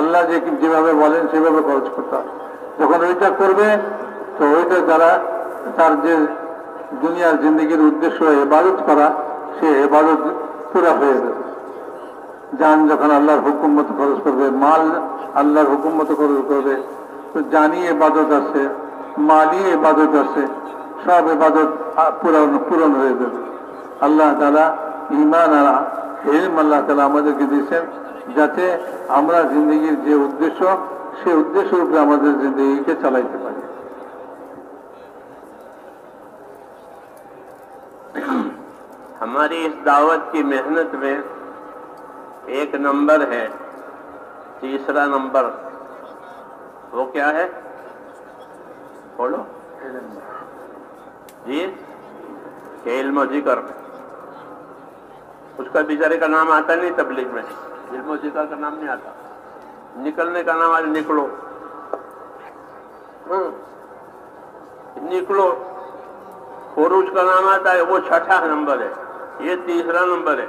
আল্লাহ যে যেভাবে বলেন সেভাবে খরচ করতে হবে যখন ওইটা করবে তো ওইটা যারা তার যে দুনিয়ার জিন্দিগির উদ্দেশ্য ইবাদত করা সে ইবাদত পুরা হয়ে যাবে জান যখন আল্লাহর হুকুম মতো খরচ করবে মাল আল্লাহর হুকুম মতো খরচ করবে তো জানি ইবাদত আছে মালি ইবাদত আছে সব ইবাদত পূরণ পূরণ হয়ে যাবে আল্লাহ তাআলা ঈমান আর ইলম আল্লাহ তাআলা আমাদেরকে দিয়েছেন যাতে আমরা জিন্দেগির যে উদ্দেশ্য সে উদ্দেশ্যের উপরে আমাদের জিন্দেগিকে চালাইতে পারি ہماری اس دعوت کی محنت میں ایک نمبر ہے تیسرا نمبر وہ کیا ہے بولو جی کہ علم و ذکر اس کا بیچارے کا نام آتا نہیں تبلیغ میں علم و ذکر کا نام نہیں آتا نکلنے کا نام آج نکلو نکلو خروج کا نام آتا ہے وہ چھٹا نمبر ہے یہ تیسرا نمبر ہے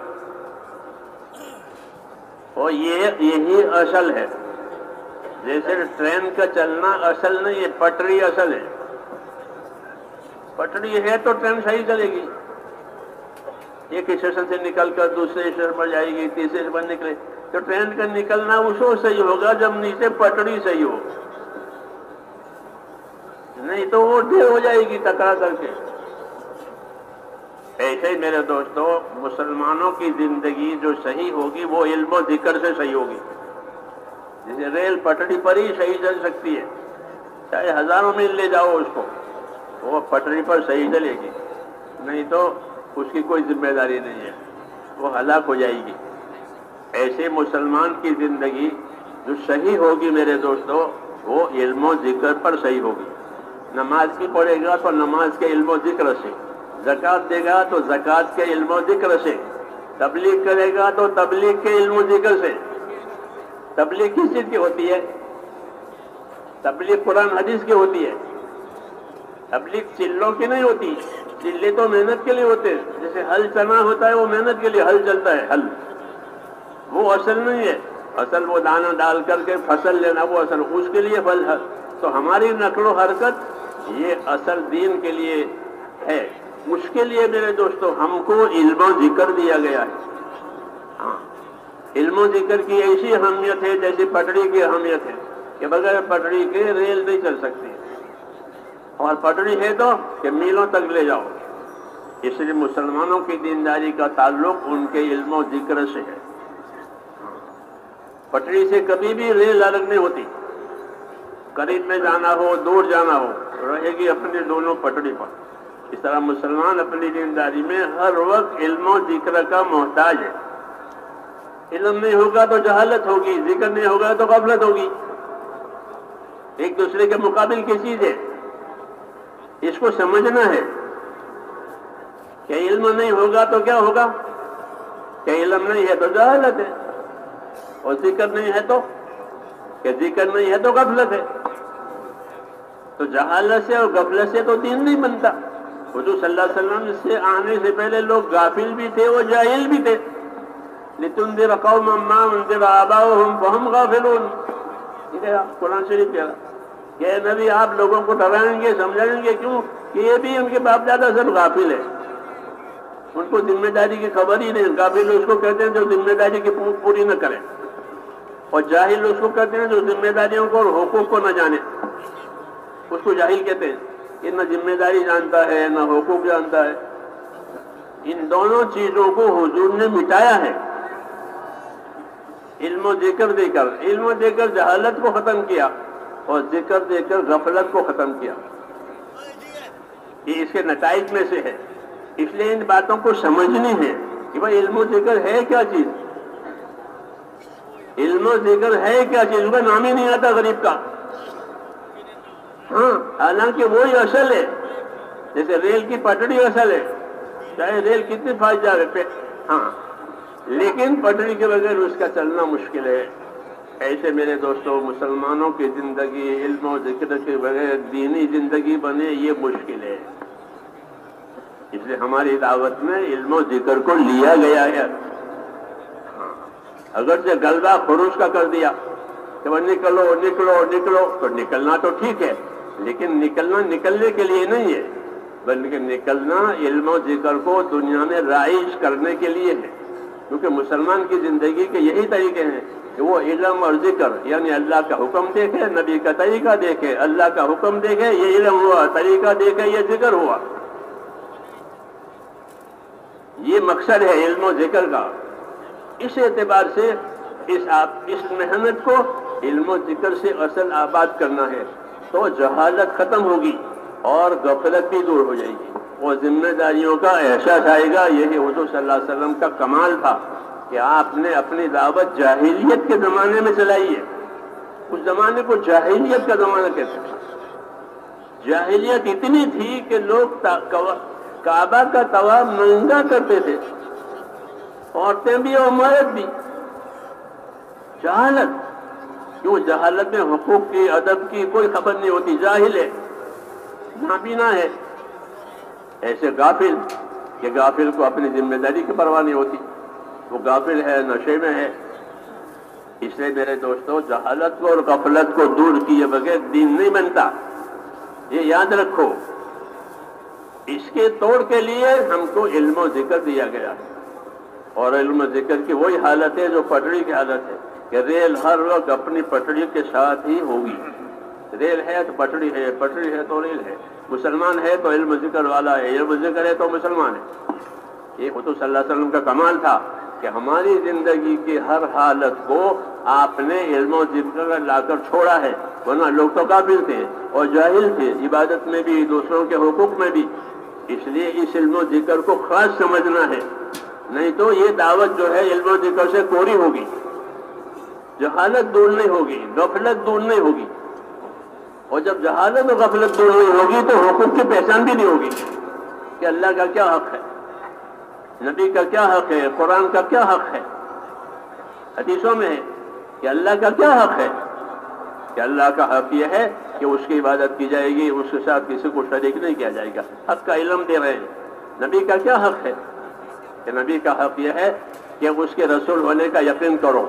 اور یہ یہی اصل ہے جیسے ٹرین کا چلنا اصل نہیں ہے پٹری اصل ہے پٹری ہے تو ٹرین صحیح چلے گی ایک اسٹیشن سے نکل کر دوسرے اسٹیشن پر جائے گی تیسرے پر نکلے تو ٹرین کا نکلنا اس وقت صحیح ہوگا جب نیچے پٹری صحیح ہو نہیں تو وہ ڈھیر ہو جائے گی ٹکرا کر کے ایسے ہی میرے دوستو مسلمانوں کی زندگی جو صحیح ہوگی وہ علم و ذکر سے صحیح ہوگی جسے ریل پٹڑی پر ہی صحیح چل سکتی ہے چاہے ہزاروں میل لے جاؤ اس کو وہ پٹڑی پر صحیح چلے گی نہیں تو اس کی کوئی ذمہ داری نہیں ہے وہ ہلاک ہو جائے گی ایسے مسلمان کی زندگی جو صحیح ہوگی میرے دوستو وہ علم و ذکر پر صحیح ہوگی نماز کی پڑھے گا تو نماز کے علم و ذکر سے زکات دے گا تو زکات کے علم و ذکر سے تبلیغ کرے گا تو تبلیغ کے علم و ذکر سے تبلیغ کس چیز کی ہوتی ہے تبلیغ قرآن حدیث کی ہوتی ہے تبلیغ چلوں کی نہیں ہوتی چلے تو محنت کے لیے ہوتے ہیں جیسے ہل چنا ہوتا ہے وہ محنت کے لیے ہل چلتا ہے ہل وہ اصل نہیں ہے اصل وہ دانا ڈال کر کے فصل لینا وہ اصل اس کے لیے پھل تو ہماری نقل و حرکت یہ اصل دین کے لیے ہے اس کے لیے میرے دوستو ہم کو علم و ذکر دیا گیا ہے علم ذکر کی ایسی اہمیت ہے جیسے پٹڑی کی اہمیت ہے کہ بغیر پٹڑی کے ریل نہیں چل سکتی، اور پٹڑی ہے تو کہ میلوں تک لے جاؤ. اس لیے مسلمانوں کی دینداری کا تعلق ان کے علم و ذکر سے ہے. پٹڑی سے کبھی بھی ریل الگ نہیں ہوتی. قریب میں جانا ہو دور جانا ہو رہے گی اپنے دونوں پٹڑی پر. اس طرح مسلمان اپنی دینداری میں ہر وقت علم و ذکر کا محتاج ہے. علم نہیں ہوگا تو جہالت ہوگی، ذکر نہیں ہوگا تو غفلت ہوگی. ایک دوسرے کے مقابل کی چیز ہے، اس کو سمجھنا ہے کہ علم نہیں ہوگا تو کیا ہوگا، کہ علم نہیں ہے تو جہالت ہے، اور ذکر نہیں ہے تو کہ ذکر نہیں ہے تو غفلت ہے. تو جہالت سے اور غفلت سے تو دین نہیں بنتا. حضور صلی اللہ علیہ وسلم سے آنے سے پہلے لوگ غافل بھی تھے اور جاہل بھی تھے. لِتُنْذِرَ قَوْمًا مَا أُنْذِرَ آبَاؤُهُمْ فَهُمْ غَافِلُونَ. یہ کہا قرآن شریف کہا کہ اے نبی آپ لوگوں کو ڈرائیں گے سمجھائیں گے، کیوں کہ یہ بھی ان کے باپ دادا سب غافل ہے، ان کو ذمہ داری کی خبر ہی نہیں. غافل اس کو کہتے ہیں جو ذمہ داری کی پوری نہ کرے، اور جاہل اس کو کہتے ہیں جو ذمہ داریوں کو اور حقوق کو نہ جانے. اس کو جاہل کہتے ہیں کہ نہ ذمہ داری جانتا ہے نہ حقوق جانتا ہے. ان دونوں چیزوں کو حضور نے مٹایا ہے، علم و ذکر دے کر. علم و ذکر جہالت کو ختم کیا، اور ذکر دے کر غفلت کو ختم کیا. یہ اس کے نتائج میں سے ہے. اس لیے ان باتوں کو سمجھنی ہے کہ بھائی علم و ذکر ہے کیا چیز، علم و ذکر ہے کیا چیز. ان کا نام ہی نہیں آتا غریب کا. ہاں حالانکہ وہی اصل ہے. جیسے ریل کی پٹڑی اصل ہے، چاہے ریل کتنی پھنس جائے پہ، ہاں لیکن پٹڑی کے بغیر اس کا چلنا مشکل ہے. ایسے میرے دوستو مسلمانوں کی زندگی علم و ذکر کے بغیر دینی زندگی بنے یہ مشکل ہے. اس لیے ہماری دعوت میں علم و ذکر کو لیا گیا ہے. اگرچہ غلبہ خروج کا کر دیا کہ وہ نکلو نکلو نکلو، تو نکلنا تو ٹھیک ہے لیکن نکلنا نکلنے کے لیے نہیں ہے، بلکہ نکلنا علم و ذکر کو دنیا میں رائج کرنے کے لیے ہے. کیونکہ مسلمان کی زندگی کے یہی طریقے ہیں کہ وہ علم اور ذکر، یعنی اللہ کا حکم دیکھے، نبی کا طریقہ دیکھے. اللہ کا حکم دیکھے یہ علم ہوا، طریقہ دیکھے یہ ذکر ہوا. یہ مقصد ہے علم و ذکر کا. اس اعتبار سے اس اس محنت کو علم و ذکر سے اصل آباد کرنا ہے، تو جہالت ختم ہوگی اور غفلت بھی دور ہو جائے گی، وہ ذمہ داریوں کا احساس آئے گا. یہی حضور صلی اللہ علیہ وسلم کا کمال تھا کہ آپ نے اپنی دعوت جاہلیت کے زمانے میں چلائی ہے. اس زمانے کو جاہلیت کا زمانہ کہتے ہیں. جاہلیت اتنی تھی کہ لوگ کعبہ کا طواف ننگا کرتے تھے، عورتیں بھی اور مرد بھی. جہالت، کیوں جہالت میں حقوق کی ادب کی کوئی خبر نہیں ہوتی. جاہل ہے، نابینا ہے، ایسے غافل کہ غافل کو اپنی ذمہ داری کی پرواہ نہیں ہوتی. وہ غافل ہے، نشے میں ہے. اس لیے میرے دوستو جہالت کو اور غفلت کو دور کیے بغیر دین نہیں بنتا، یہ یاد رکھو. اس کے توڑ کے لیے ہم کو علم و ذکر دیا گیا، اور علم و ذکر کی وہی حالت ہے جو پٹڑی کی حالت ہے کہ ریل ہر وقت اپنی پٹڑی کے ساتھ ہی ہوگی. ریل ہے تو پٹڑی ہے، پٹڑی ہے تو ریل ہے. مسلمان ہے تو علم و ذکر والا ہے، علم و ذکر ہے تو مسلمان ہے. یہ حضور صلی اللہ علیہ وسلم کا کمال تھا کہ ہماری زندگی کی ہر حالت کو آپ نے علم و ذکر لا کر چھوڑا ہے. ورنہ لوگ تو غافل تھے اور جاہل تھے، عبادت میں بھی دوسروں کے حقوق میں بھی. اس لیے اس علم و ذکر کو خاص سمجھنا ہے، نہیں تو یہ دعوت جو ہے علم و ذکر سے کوری ہوگی. جہالت دور نہیں ہوگی، غفلت دور نہیں ہوگی، اور جب جہالت و غفلت دور نہیں ہوگی تو حقوق کی پہچان بھی نہیں ہوگی کہ اللہ کا کیا حق ہے، نبی کا کیا حق ہے، قرآن کا کیا حق ہے. حدیثوں میں ہے کہ اللہ کا کیا حق ہے، کہ اللہ کا حق یہ ہے کہ اس کی عبادت کی جائے گی، اس کے ساتھ کسی کو شریک نہیں کیا جائے گا. حق کا علم دے رہے ہیں. نبی کا کیا حق ہے، کہ نبی کا حق یہ ہے کہ اس کے رسول ہونے کا یقین کرو،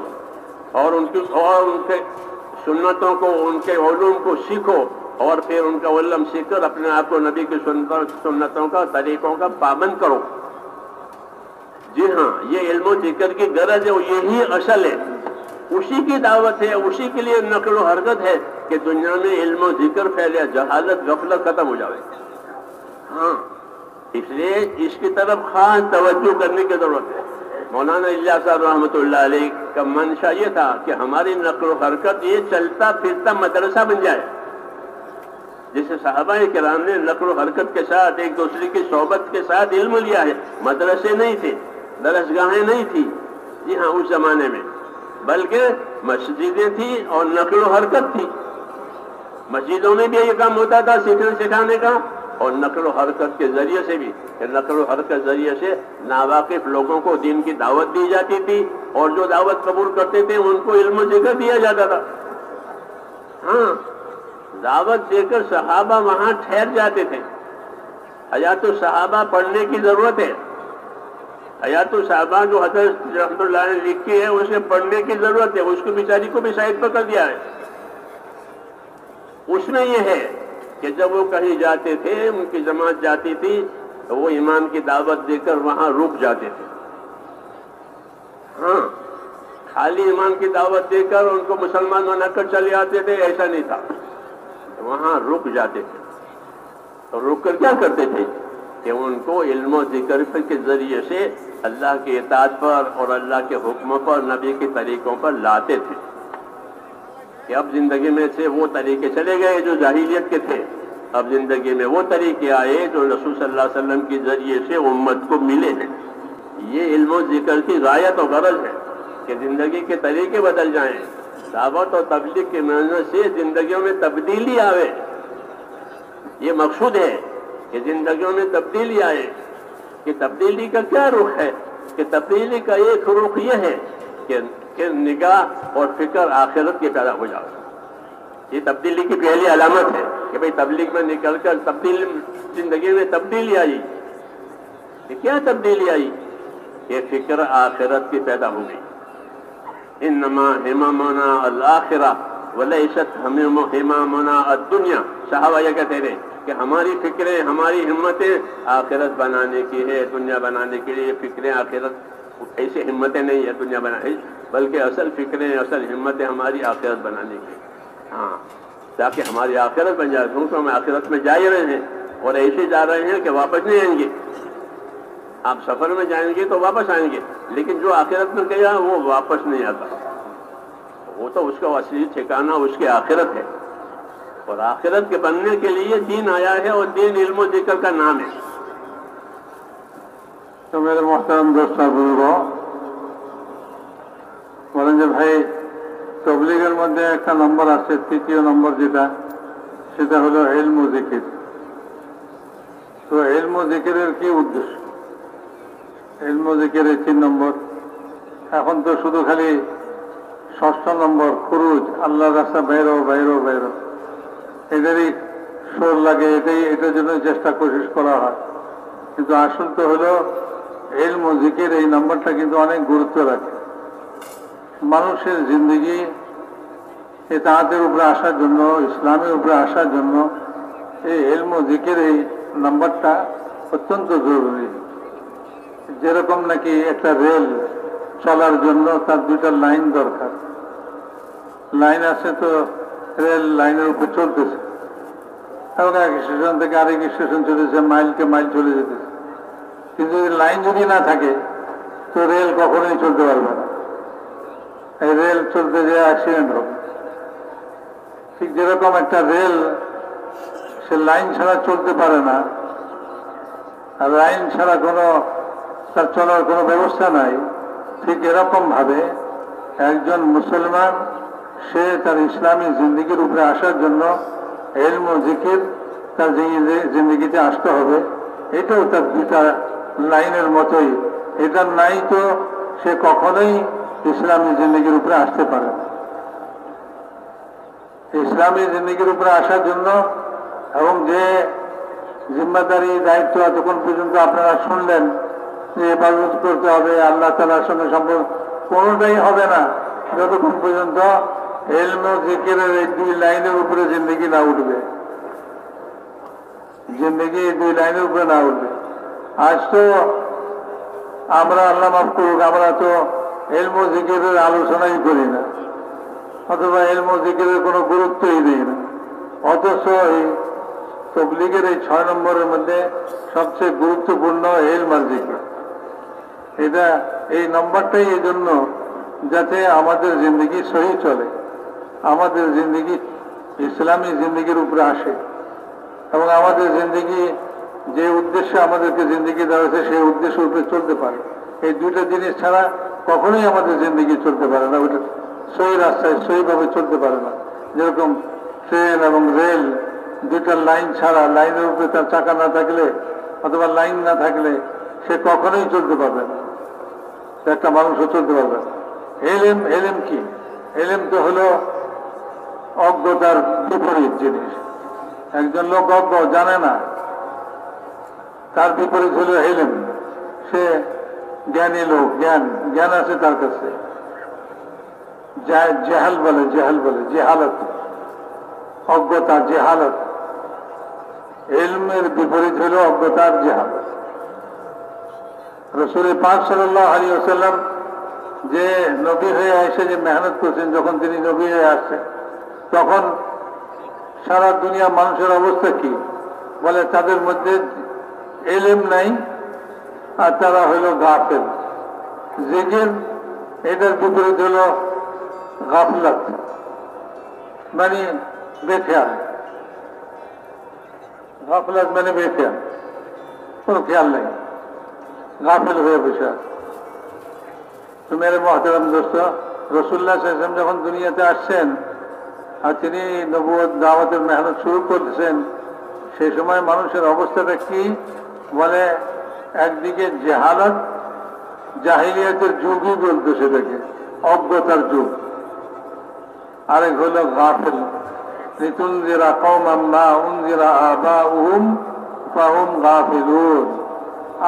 اور ان کی اور ان کے سنتوں کو، ان کے علوم کو سیکھو، اور پھر ان کا علم سیکھ کر اپنے آپ کو نبی کی سنتوں کا، طریقوں کا پابند کرو. जी हाँ, ये इल्मो जिक्र की गरज है और यही असल है, उसी की दावत है, उसी के लिए नकलो हरकत है कि दुनिया में इल्मो जिक्र फैले, जहालत गफलत खत्म हो जावे। हाँ, इसलिए इसकी तरफ खास तवज्जो करने की जरूरत है। मौलाना इलियास साहब रहमतुल्लाह अलैह का मंशा ये था कि हमारी नकलो हरकत ये चलता फिरता मदरसा बन जाए, जैसे साहबाए किराम ने नकलो हरकत के साथ एक दूसरे की सोहबत के साथ इल्म लिया है। मदरसे नहीं थे, दरसगाहें नहीं थी जी हाँ उस जमाने में, बल्कि मस्जिदें थी और नकलो हरकत थी। मस्जिदों में भी ये काम होता था सीखने सिखाने का, और नकलो हरकत के जरिए से भी, नकलो हरकत जरिए से नावाकिफ लोगों को दीन की दावत दी जाती थी, और जो दावत कबूल करते थे उनको इल्म जिक्र दिया जाता था। हाँ, दावत देकर सहाबा वहां ठहर जाते थे। हयातु सहाबा पढ़ने की जरूरत है, हयातु सहाबा जो हजरत रहमतुल्लाह अलैह ने लिखी है उसे पढ़ने की जरूरत है। उसको बेचारी को भी साइड पर कर दिया है। उसमें यह है कि जब वो कहीं जाते थे, उनकी जमात जाती थी, तो वो इमाम की दावत देकर वहां रुक जाते थे। हाँ, खाली इमाम की दावत देकर उनको मुसलमान बनाकर चले आते थे ऐसा नहीं था, वहां रुक जाते थे। तो रुक कर क्या करते थे कि उनको इल्म जिक्र के जरिए से अल्लाह के इताअत पर और अल्लाह के हुक्मों पर, नबी के तरीकों पर लाते थे कि अब जिंदगी में से वो तरीके चले गए जो जाहिलियत के थे, अब जिंदगी में वो तरीके आए जो रसूल सल्लल्लाहु अलैहि वसल्लम के जरिए से उम्मत को मिले हैं। ये इल्म जिक्र की गायत और गरज है कि जिंदगी के तरीके बदल जाएं, दावत और तबलीग की मेहनत से जिंदगियों में तब्दीली आवे। ये मकसूद है कि जिंदगियों में तब्दीली आए। कि तब्दीली का क्या रुख है? कि तब्दीली का एक रुख यह है कि, कि निगाह और फिक्र आखिरत की पैदा हो जाए। ये तब्दीली की पहली अलामत है कि भाई तबलीग में निकलकर तब्दीली जिंदगी में तब्दीली आई। क्या तब्दीली आई? ये फिक्र आखिरत की पैदा हो गई। इन्नमा हिमामना अल-आखिरा वलैसत हिमामना अद-दुनिया। सहाबा ये कहते रहे कि हमारी फिक्रें, हमारी हिम्मतें आखिरत बनाने की है, दुनिया बनाने के लिए फिक्रें आखिरत ऐसे हिम्मतें नहीं है दुनिया बनाने, बल्कि असल फिक्रें असल हिम्मतें हमारी आखिरत बनाने की। हाँ, ताकि हमारी आखिरत बन जाए, क्योंकि हम आखिरत में जा ही रहे हैं और ऐसे जा रहे हैं कि वापस नहीं आएंगे। आप सफर में जाएंगे तो वापस आएंगे, लेकिन जो आखिरत में गया वो वापस नहीं आता, वो तो उसका असली ठिकाना उसकी आखिरत है। और आखिरत के बनने के लिए दीन आया है, और दीन इल्म और जिक्र का नाम है। तो मेरे मोहतरम दोस्तों बुजुर्गों, বলেন যে ভাই তবলীগের মধ্যে একটা নম্বর আছে, তৃতীয় নম্বর যেটা, সেটা হলো ইলম ও জিকির। তো ইলম ও জিকিরের কি উদ্দেশ্য? ইলম ও জিকিরের তিন নম্বর, এখন তো শুধু খালি ষষ্ঠ নম্বর খুরুজ, আল্লাহর রাস্তা বাইরো বাইরো বাইরো, এদেরই শোর লাগে, এটাই এটার জন্য চেষ্টা কোশিশ করা হয়। কিন্তু আসল তো হলো ইলম ও জিকির, এই নম্বরটা কিন্তু অনেক গুরুত্ব রাখে মানুষের জিন্দগি ইতাআতের উপরে আসার জন্য, ইসলামের উপরে আসার জন্য। এই ইলম ও জিকির এই নম্বরটা অত্যন্ত জরুরি। যেরকম নাকি একটা রেল চলার জন্য তার দুইটা লাইন দরকার, লাইন আছে তো রেল লাইনের উপর চলতেছে, এখন এক স্টেশন থেকে আরেক স্টেশন চলেছে, মাইলকে মাইল চলে যেতেছে, কিন্তু যদি লাইন যদি না থাকে তো রেল কখনোই চলতে পারবে না, এই রেল চলতে যেয়ে অ্যাক্সিডেন্ট হবে। ঠিক যেরকম একটা রেল সে লাইন ছাড়া চলতে পারে না, আর লাইন ছাড়া কোনো তার চলার কোনো ব্যবস্থা নাই, ঠিক এরকমভাবে একজন মুসলমান সে তার ইসলামী জিন্দিগির উপরে আসার জন্য ইলম ও জিকির তার জিন্দিগিতে আসতে হবে। এটাও তার দুটা লাইনের মতোই, এটা নাই তো সে কখনোই ইসলামী জিন্দিগির উপরে আসতে পারে না। ইসলামী জিন্দিগির উপরে আসার জন্য এবং যে জিম্মাদারি দায়িত্ব এতক্ষণ পর্যন্ত আপনারা শুনলেন যে ইবাদত করতে হবে, আল্লাহ তাআলার সঙ্গে সম্পর্ক, কোনোটাই হবে না যতক্ষণ পর্যন্ত ইলম ও জিকিরের এই দুই লাইনের উপরে জিন্দগি না উঠবে, জিন্দগি এই দুই লাইনের উপরে না উঠবে। আজ তো আমরা আল্লাহ মাফ করুক, আমরা তো এলমো জিকিরের আলোচনাই করি না, অথবা এলমো জিকিরের কোনো গুরুত্বই দিই না। অথচ এই তবলিগের এই ছয় নম্বরের মধ্যে সবচেয়ে গুরুত্বপূর্ণ এলমার জিকির। এটা এই নম্বরটাই এই জন্য যাতে আমাদের জিন্দগি সহি চলে, আমাদের জিন্দগি ইসলামী জিন্দগির উপরে আসে এবং আমাদের জিন্দগি যে উদ্দেশ্যে আমাদেরকে জিন্দগি দেওয়া হয়েছে সেই উদ্দেশ্য উপরে চলতে পারে। এই দুইটা জিনিস ছাড়া কখনোই আমাদের জিন্দগি চলতে পারে না, ওইটা সহি রাস্তায় সহিভাবে চলতে পারে না। যেরকম ট্রেন এবং রেল দুইটা লাইন ছাড়া, লাইনের উপরে তার চাকা না থাকলে অথবা লাইন না থাকলে সে কখনোই চলতে পারবে না, একটা মানুষও চলতে পারবে না। এলএম এলএম কি? এলএম তো হলো অজ্ঞতার বিপরীত জিনিস। একজন লোক অজ্ঞ, জানে না, তার বিপরীত হলো এলএম, সে জ্ঞানী লোক। জ্ঞান জ্ঞান আছে তার কাছে, জেহাল বলে জেহাল বলে জেহালত, অজ্ঞতা জেহালত। এলমের বিপরীত হলো অজ্ঞতার জেহালত। রাসূল পাক সাল্লাল্লাহু আলাইহি ওয়াসাল্লাম যে নবী হয়ে এসে যে মেহনত করছেন, যখন তিনি নবী হয়ে আসছেন তখন সারা দুনিয়া মানুষের অবস্থা কি? বলে তাদের মধ্যে এলেম নাই আর তারা হইল গাফেল। জিকির এটার বিপরীত হল গাফলাত, মানে বেখেয়াল। গাফলাত মানে বেখেয়াল, কোনো খেয়াল নেই, গাফেল হয়ে বসে। তো মেরে মহতারাম দোস্ত, রাসূলুল্লাহ সাল্লাল্লাহু আলাইহি ওয়াসাল্লাম যখন দুনিয়াতে আসছেন আর তিনি নবুয়ত দাওয়াতের মেহনত শুরু করতেছেন, সেই সময় মানুষের অবস্থাটা কি? বলে একদিকে জেহালত, জাহিলিয়াতের যুগই বলতো সেটাকে, অজ্ঞতার যুগ। আরেক হলো গাফিল, লিতুনজিরা কওমান মা উনজিরা আবাউহুম ফাহুম গাফিলুন।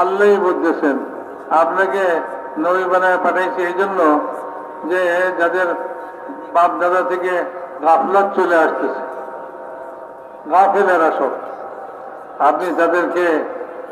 আল্লাহ বলতেছেন আপনাকে নবী বানায় পাঠাইছে এই জন্য যে যাদের বাপ দাদা থেকে গাফলাত চলে আসতেছে, গাফেলেরা সব। আপনি তাদেরকে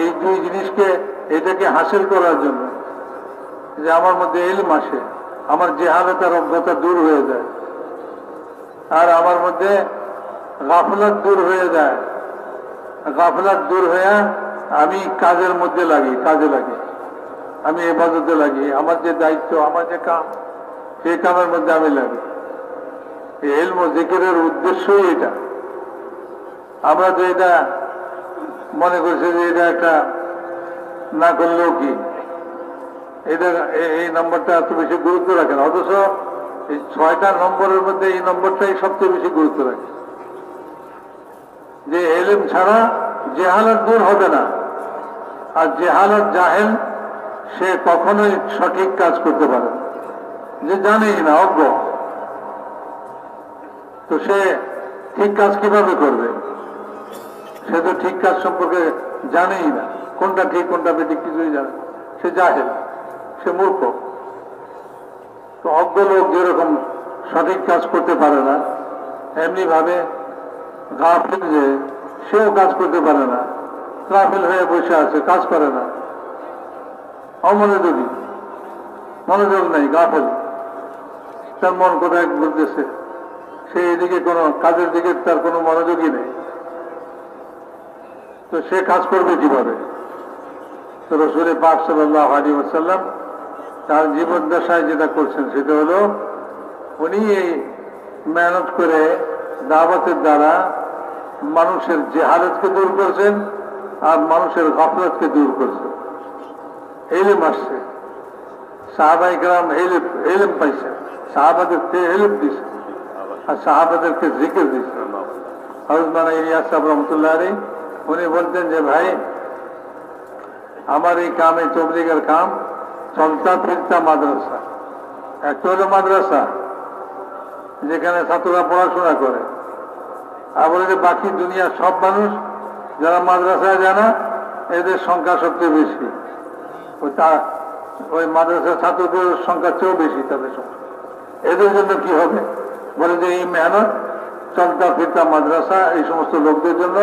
এই দুই জিনিসকে, এটাকে হাসিল করার জন্য, যে আমার মধ্যে এলম আসে, আমার জেহালত আর অজ্ঞতা দূর হয়ে যায়, আর আমার মধ্যে গাফলাত দূর হয়ে যায়। গাফলাত দূর হয়ে আমি কাজের মধ্যে লাগি, কাজে লাগি, আমি ইবাদতে লাগি, আমার যে দায়িত্ব, আমার যে কাম, সেই কামের মধ্যে আমি লাগি। ইলম ও জিকিরের উদ্দেশ্যই এটা। আমরা তো এটা মনে করছি যে এটা একটা না করলেও কি, এটা এই নম্বরটা এত বেশি গুরুত্ব রাখে না। অথচ এই ছয়টা নম্বরের মধ্যে এই নম্বরটাই সবচেয়ে বেশি গুরুত্ব রাখে, যে ইলম ছাড়া জেহালত দূর হবে না। আর জেহালত, জাহেল, সে কখনোই সঠিক কাজ করতে পারে না, যে জানেই না, অজ্ঞ। তো সে ঠিক কাজ কিভাবে করবে? সে তো ঠিক কাজ সম্পর্কে জানেই না, কোনটা ঠিক কোনটা বেঠিক কিছুই জানে না, সে জাহেল, সে মূর্খ। তো অজ্ঞ লোক যেরকম সঠিক কাজ করতে পারে না, এমনিভাবে গাফিল যে, সেও কাজ করতে পারে না, গাফিল হয়ে বসে আছে, কাজ করে না, অমনোযোগী, মনোযোগ নাই, গাফেল। তার মন কোথায় ঘুরতেছে, সে এদিকে কোনো কাজের দিকে তার কোনো মনোযোগই নেই। তো সে কাজ করবে কিভাবে? তো রাসূল পাক সাল্লাল্লাহু আলাইহি ওয়াসাল্লাম তার জীবদ্দশায় যেটা করছেন সেটা হলো, উনি এই মেহনত করে দাওয়াতের দ্বারা মানুষের জেহালতকে দূর করছেন আর মানুষের গাফলতকে দূর করছেন। এলেম আসছে, সাহাবাই গ্রাম এলেম এলেম পাইছে, সাহাবাদেরকে এলেম দিছে আর সাহাবাদেরকে জিকির দিছে। হযরত ইলিয়াস সাহেব রহমতুল্লাহ আলাইহি উনি বলতেন যে, ভাই আমার এই কামে, তবলিগের কাম, চলতা ফিরতা মাদ্রাসা, একটা হলো মাদ্রাসা যেখানে ছাত্ররা পড়াশোনা করে, আর বলে যে বাকি দুনিয়ার সব মানুষ যারা মাদ্রাসায় জানা এদের সংখ্যা সবচেয়ে বেশি, ওই তা ওই মাদ্রাসার ছাত্রদের সংখ্যা চেয়েও বেশি তাদের সংখ্যা। এদের জন্য কি হবে? বলে যে এই মেহনত চলতা ফিরতা মাদ্রাসা এই সমস্ত লোকদের জন্য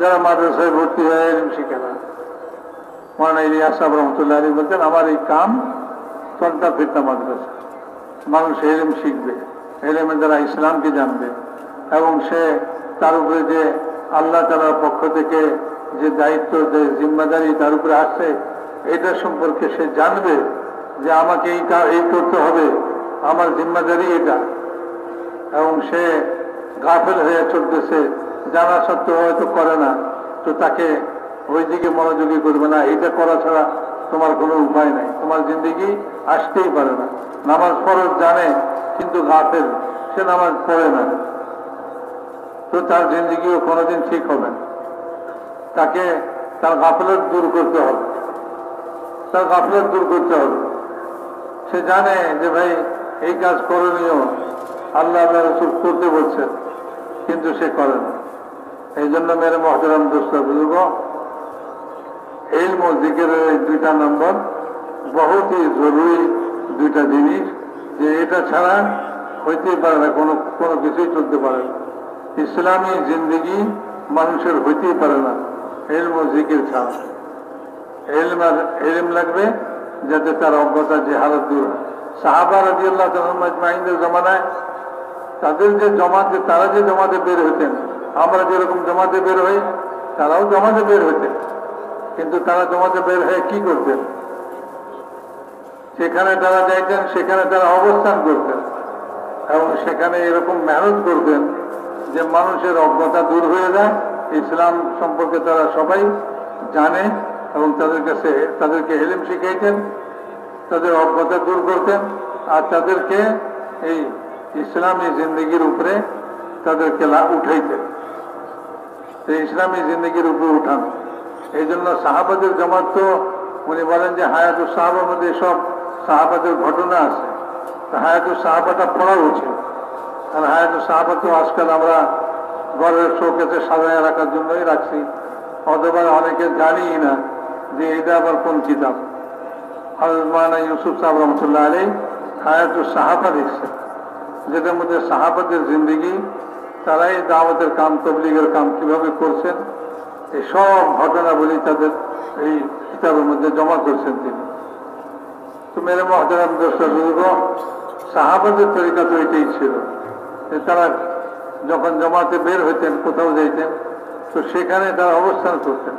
যারা মাদ্রাসায় ভর্তি হয়ে শিখে না। মৌলানা ইলিয়াস সাহেব রহমতুল্লাহ আলী বলছেন, আমার এই কাম চলতা ফিরতা মাদ্রাসা, মানুষ এলেম শিখবে, এলেমের দ্বারা ইসলামকে জানবে, এবং সে তার উপরে যে আল্লাহ তাআলার পক্ষ থেকে যে দায়িত্ব যে জিম্মাদারি তার উপরে আসছে এটা সম্পর্কে সে জানবে যে আমাকে এই এই করতে হবে, আমার জিম্মাদারি এটা। এবং সে গাফেল হয়ে চলতেছে, জানা সত্ত্বেও হয়তো করে না, তো তাকে ওই দিকে মনোযোগী করবে না। এটা করা ছাড়া তোমার কোনো উপায় নাই, তোমার জিন্দেগি আসতেই পারে না। নামাজ ফরজ জানে কিন্তু গাফেল, সে নামাজ পড়ে না, তো তার জিন্দেগিও কোনোদিন ঠিক হবে না। তাকে তার গাফেলত দূর করতে হবে, তার গাফেলত দূর করতে হবে। সে জানে যে ভাই এই কাজ করণীয়, আল্লাহ আল্লাহ রসুল করতে বলছেন, কিন্তু সে করে না। এই জন্য মেরে মহতরম দোস্ত বুজুর্গ, ইলম ও জিকিরের এই দুইটা নম্বর বহুতই জরুরি দুইটা জিনিস, যে এটা ছাড়া হইতেই পারে না, কোনো কোনো কিছুই চলতে পারে না। ইসলামী জিন্দেগি মানুষের হইতেই পারে না ইলম ও জিকির ছাড়া। ইলম আর ইলম লাগবে যাতে তার অজ্ঞতা জেহালত দূর হয়। সাহাবা রাদিয়াল্লাহু তাআলা আজমাইনদের জমানায় তাদের যে জমাতে তারা যে জমাতে বের হতেন, আমরা যেরকম জমাতে বের হই তারাও জমাতে বের হতেন, কিন্তু তারা জমাতে বের হয়ে কি করতেন? সেখানে তারা যাইতেন, সেখানে তারা অবস্থান করতেন, এবং সেখানে এরকম মেহনত করতেন যে মানুষের অজ্ঞতা দূর হয়ে যায়, ইসলাম সম্পর্কে তারা সবাই জানে, এবং তাদের কাছে তাদেরকে ইলম শিখাইতেন, তাদের অজ্ঞতা দূর করতেন, আর তাদেরকে এই ইসলামী জিন্দেগির উপরে তাদেরকে উঠাইতেন, এই ইসলামী জিন্দেগির উপরে উঠান। এই জন্য সাহাবাদের জমাত, তো উনি বলেন যে হায়াতুস সাহাবার মধ্যে সব সাহাবাদের ঘটনা আছে, হায়াতুস সাহাবাটা পড়া উচিত। আর হায়াতুস সাহাবা তো আজকাল আমরা ঘরের শোকেসে সাজায় রাখার জন্যই রাখছি, অথবা অনেকে জানি না যে এটা আবার কোন কিতাব। হযরত মাওলানা ইউসুফ সাহেব রহমতুল্লাহ আলাইহি হায়াতুস সাহাবা লিখছেন, যেটার মধ্যে সাহাবাদের জিন্দেগি, তারাই দাওয়াতের কাম, তবলিগের কাম কিভাবে করছেন, এই সব ঘটনাবলী তাদের এই কিতাবের মধ্যে জমা করছেন তিনি। তো মেরে মহতারাম দর্শক, সাহাবাদের তরিকা তো এটাই ছিল যে তারা যখন জমাতে বের হইতেন, কোথাও যাইতেন, তো সেখানে তারা অবস্থান করতেন,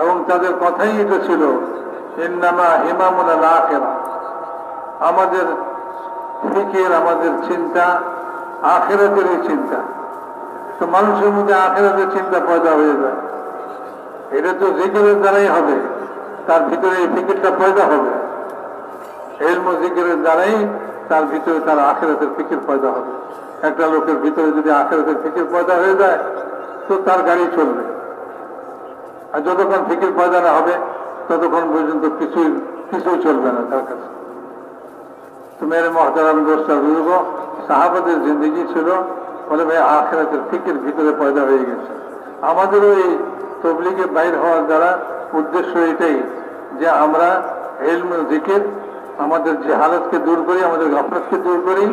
এবং তাদের কথাই এটা ছিল, ইন্নামা ইমামুনা আখিরা, আমাদের ফিকির, আমাদের চিন্তা আখিরাতের এই চিন্তা। তো মানুষের মধ্যে আখিরাতের চিন্তা পয়দা হয়ে যায়, এটা তো জিকিরের দ্বারাই হবে, তার ভিতরে এই ফিকিরটা পয়দা হবে, ইলম ও জিকিরের দ্বারাই তার ভিতরে তার আখিরাতের ফিকির পয়দা হবে। একটা লোকের ভিতরে যদি আখিরাতের ফিকির পয়দা হয়ে যায় তো তার গাড়ি চলবে, আর যতক্ষণ ফিকির পয়দা না হবে ততক্ষণ পর্যন্ত কিছুই কিছুই চলবে না তার কাছে। তো মেরে মহতারাম দোস্তার বুজুর্গ, সাহাবাদের জিন্দেগি ছিল বলে ভাই আখিরাতের ফিকির ভিতরে পয়দা হয়ে গেছে। আমাদেরও এই তবলিগে বাইর হওয়ার দ্বারা উদ্দেশ্য এটাই যে আমরা ইলম ও জিকির, আমাদের জেহালাতকে দূর করি, আমাদের গাফলাতকে দূর করি,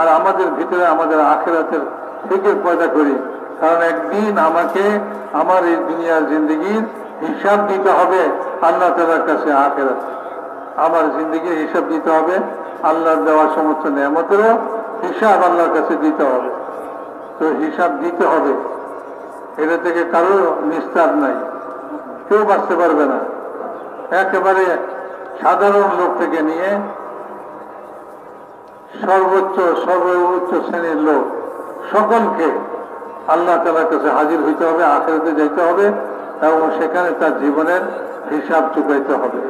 আর আমাদের ভিতরে আমাদের আখিরাতের ফিকির পয়দা করি। কারণ একদিন আমাকে আমার এই দুনিয়ার জিন্দেগির হিসাব দিতে হবে আল্লাহ তাআলার কাছে। আখিরাত আমার জিন্দেগির হিসাব দিতে হবে, আল্লাহর দেওয়া সমস্ত নিয়ামতেরও হিসাব আল্লাহর কাছে দিতে হবে। তো হিসাব দিতে হবে, এটা থেকে কারো নিস্তার নাই, কেউ বাঁচতে পারবে না। একেবারে সাধারণ লোক থেকে নিয়ে সর্বোচ্চ সর্বোচ্চ শ্রেণীর লোক সকলকে আল্লাহ তাআলার কাছে হাজির হইতে হবে, আখিরাতে যাইতে হবে, এবং সেখানে তার জীবনের হিসাব চুকাইতে হবে।